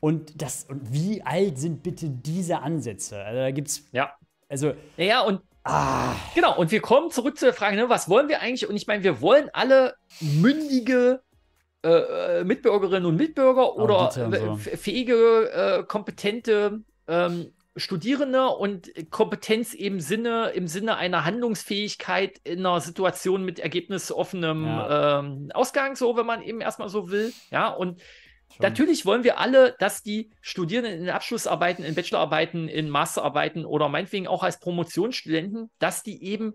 Und, das, und wie alt sind bitte diese Ansätze? Also da gibt's ja. Also, ja, ja und ah. genau, und wir kommen zurück zu der Frage, ne, was wollen wir eigentlich? Und ich meine, wir wollen alle mündige äh, Mitbürgerinnen und Mitbürger oh, oder so. fähige, äh, kompetente ähm, Studierende und Kompetenz im Sinne, im Sinne einer Handlungsfähigkeit in einer Situation mit ergebnisoffenem ja. ähm, Ausgang, so wenn man eben erstmal so will. Ja, und Schon. natürlich wollen wir alle, dass die Studierenden in Abschlussarbeiten, in Bachelorarbeiten, in Masterarbeiten oder meinetwegen auch als Promotionsstudenten, dass die eben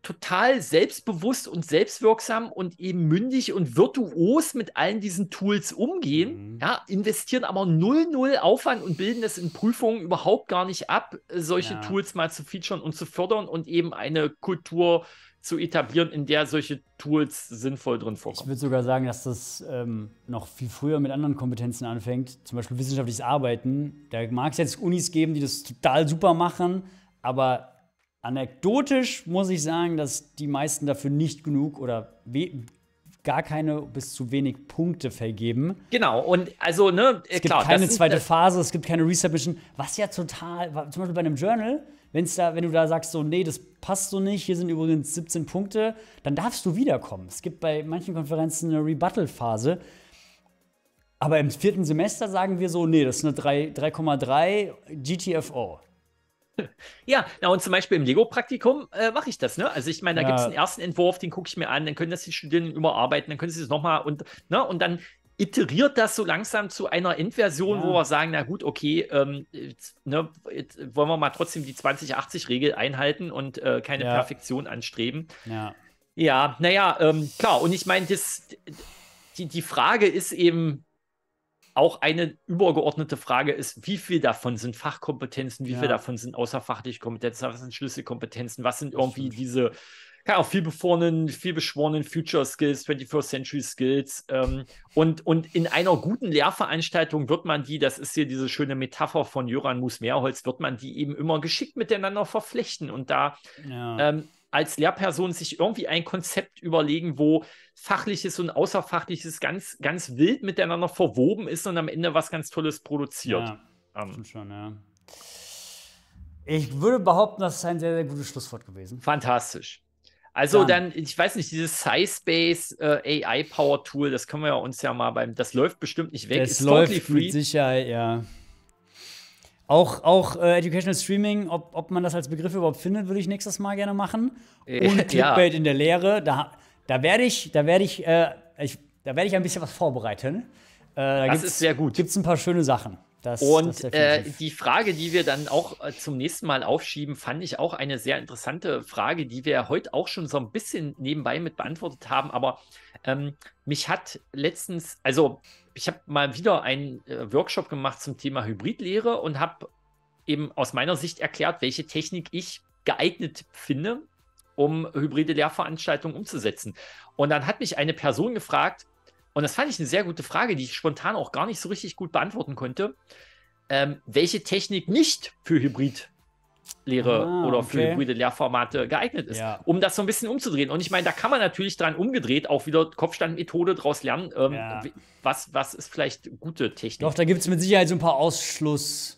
total selbstbewusst und selbstwirksam und eben mündig und virtuos mit allen diesen Tools umgehen, mhm. ja, investieren aber null, null Aufwand und bilden es in Prüfungen überhaupt gar nicht ab, solche ja. Tools mal zu featuren und zu fördern und eben eine Kultur zu etablieren, in der solche Tools sinnvoll drin vorkommen. Ich würde sogar sagen, dass das ähm, noch viel früher mit anderen Kompetenzen anfängt, zum Beispiel wissenschaftliches Arbeiten. Da mag es jetzt Unis geben, die das total super machen, aber anekdotisch muss ich sagen, dass die meisten dafür nicht genug oder gar keine bis zu wenig Punkte vergeben. Genau, und also, ne, es gibt klar, keine das zweite sind, Phase, es gibt keine Resubmission, was ja total, zum Beispiel bei einem Journal, wenn's da, wenn du da sagst, so, nee, das passt so nicht, hier sind übrigens siebzehn Punkte, dann darfst du wiederkommen. Es gibt bei manchen Konferenzen eine Rebuttal-Phase, aber im vierten Semester sagen wir so, nee, das ist eine drei Komma drei G T F O. Ja, na und zum Beispiel im Lego-Praktikum äh, mache ich das, ne? Also ich meine, da ja. gibt es einen ersten Entwurf, den gucke ich mir an, dann können das die Studierenden überarbeiten, dann können sie das nochmal und, ne? Und dann iteriert das so langsam zu einer Endversion, ja. wo wir sagen, na gut, okay, ähm, jetzt, ne, jetzt wollen wir mal trotzdem die zwanzig achtzig Regel einhalten und äh, keine ja. Perfektion anstreben. Ja, ja naja, ähm, klar, und ich meine, die, die Frage ist eben, auch eine übergeordnete Frage ist, wie viel davon sind Fachkompetenzen, wie ja. viel davon sind außerfachliche Kompetenzen, was sind Schlüsselkompetenzen, was sind irgendwie diese, keine Ahnung, vielbeschworenen, vielbeschworenen Future Skills, twenty-first Century Skills. Ähm, und, und in einer guten Lehrveranstaltung wird man die, das ist hier diese schöne Metapher von Jöran Mus-Meerholz, wird man die eben immer geschickt miteinander verflechten und da ja. ähm, als Lehrperson sich irgendwie ein Konzept überlegen, wo Fachliches und Außerfachliches ganz, ganz wild miteinander verwoben ist und am Ende was ganz Tolles produziert. Ja, ähm. schon, ja. Ich würde behaupten, das ist ein sehr, sehr gutes Schlusswort gewesen. Fantastisch. Also dann, dann ich weiß nicht, dieses SciSpace äh, A I-Power-Tool, das können wir ja uns ja mal beim, das läuft bestimmt nicht weg. Das läuft totally free. Mit Sicherheit, ja. Auch, auch äh, Educational Streaming, ob, ob man das als Begriff überhaupt findet, würde ich nächstes Mal gerne machen. Und Clickbait ja. in der Lehre, da, da werde ich, da werde ich, äh, ich, da werde ich ein bisschen was vorbereiten. Äh, da das ist sehr gut. Gibt es ein paar schöne Sachen. Das, und das äh, die Frage, die wir dann auch äh, zum nächsten Mal aufschieben, fand ich auch eine sehr interessante Frage, die wir heute auch schon so ein bisschen nebenbei mit beantwortet haben. Aber ähm, mich hat letztens, also ich hab mal wieder einen äh, Workshop gemacht zum Thema Hybridlehre und habe eben aus meiner Sicht erklärt, welche Technik ich geeignet finde, um hybride Lehrveranstaltungen umzusetzen. Und dann hat mich eine Person gefragt, und das fand ich eine sehr gute Frage, die ich spontan auch gar nicht so richtig gut beantworten konnte, ähm, welche Technik nicht für Hybridlehre ah, oder okay. für hybride Lehrformate geeignet ist, ja. um das so ein bisschen umzudrehen. Und ich meine, da kann man natürlich dran umgedreht auch wieder Kopfstandmethode draus lernen, ähm, ja. was, was ist vielleicht gute Technik. Doch, da gibt es mit Sicherheit so ein paar Ausschluss-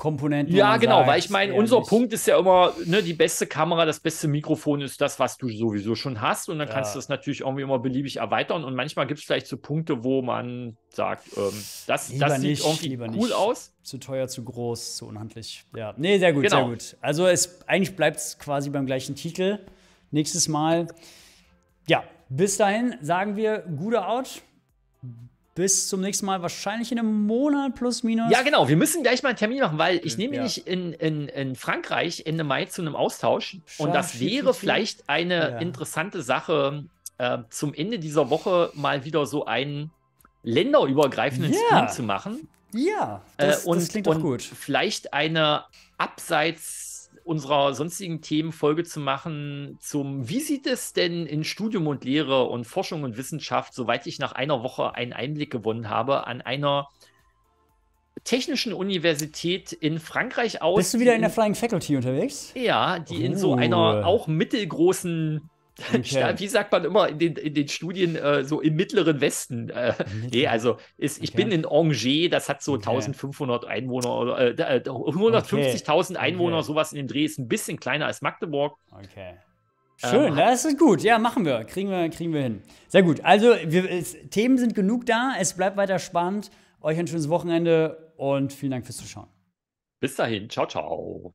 Komponenten. Ja, genau, sagt, weil ich meine, unser Punkt ist ja immer, ne, die beste Kamera, das beste Mikrofon ist das, was du sowieso schon hast. Und dann ja. kannst du das natürlich irgendwie immer beliebig erweitern. Und manchmal gibt es vielleicht so Punkte, wo man sagt, ähm, das, das sieht nicht, irgendwie cool aus. Zu teuer, zu groß, zu unhandlich. Ja, nee, sehr gut, genau. sehr gut. Also es, eigentlich bleibt es quasi beim gleichen Titel. Nächstes Mal. Ja, bis dahin sagen wir, gute Out. Bis zum nächsten Mal, wahrscheinlich in einem Monat plus minus. Ja, genau. Wir müssen gleich mal einen Termin machen, weil ich nehme ja. mich in, in, in Frankreich Ende Mai zu einem Austausch. Schau, und das wäre vielleicht eine ja. interessante Sache, äh, zum Ende dieser Woche mal wieder so einen länderübergreifenden ja. Stream zu machen. Ja, das, äh, und, das klingt doch gut. Und vielleicht eine abseits unserer sonstigen Themenfolge zu machen zum, wie sieht es denn in Studium und Lehre und Forschung und Wissenschaft, soweit ich nach einer Woche einen Einblick gewonnen habe, an einer technischen Universität in Frankreich aus. Bist du wieder in der Flying Faculty unterwegs? Ja, die uh. in so einer auch mittelgroßen, okay. wie sagt man immer in den, in den Studien, äh, so im mittleren Westen. Äh, nee, also ist, ich okay. bin in Angers, das hat so okay. eintausendfünfhundert Einwohner oder äh, hundertfünfzigtausend okay. Einwohner, okay. sowas in dem Dreh, ist ein bisschen kleiner als Magdeburg. Okay. Schön, ähm, das ist gut. Ja, machen wir. Kriegen wir, kriegen wir hin. Sehr gut. Also, wir, es, Themen sind genug da. Es bleibt weiter spannend. Euch ein schönes Wochenende und vielen Dank fürs Zuschauen. Bis dahin. Ciao, ciao.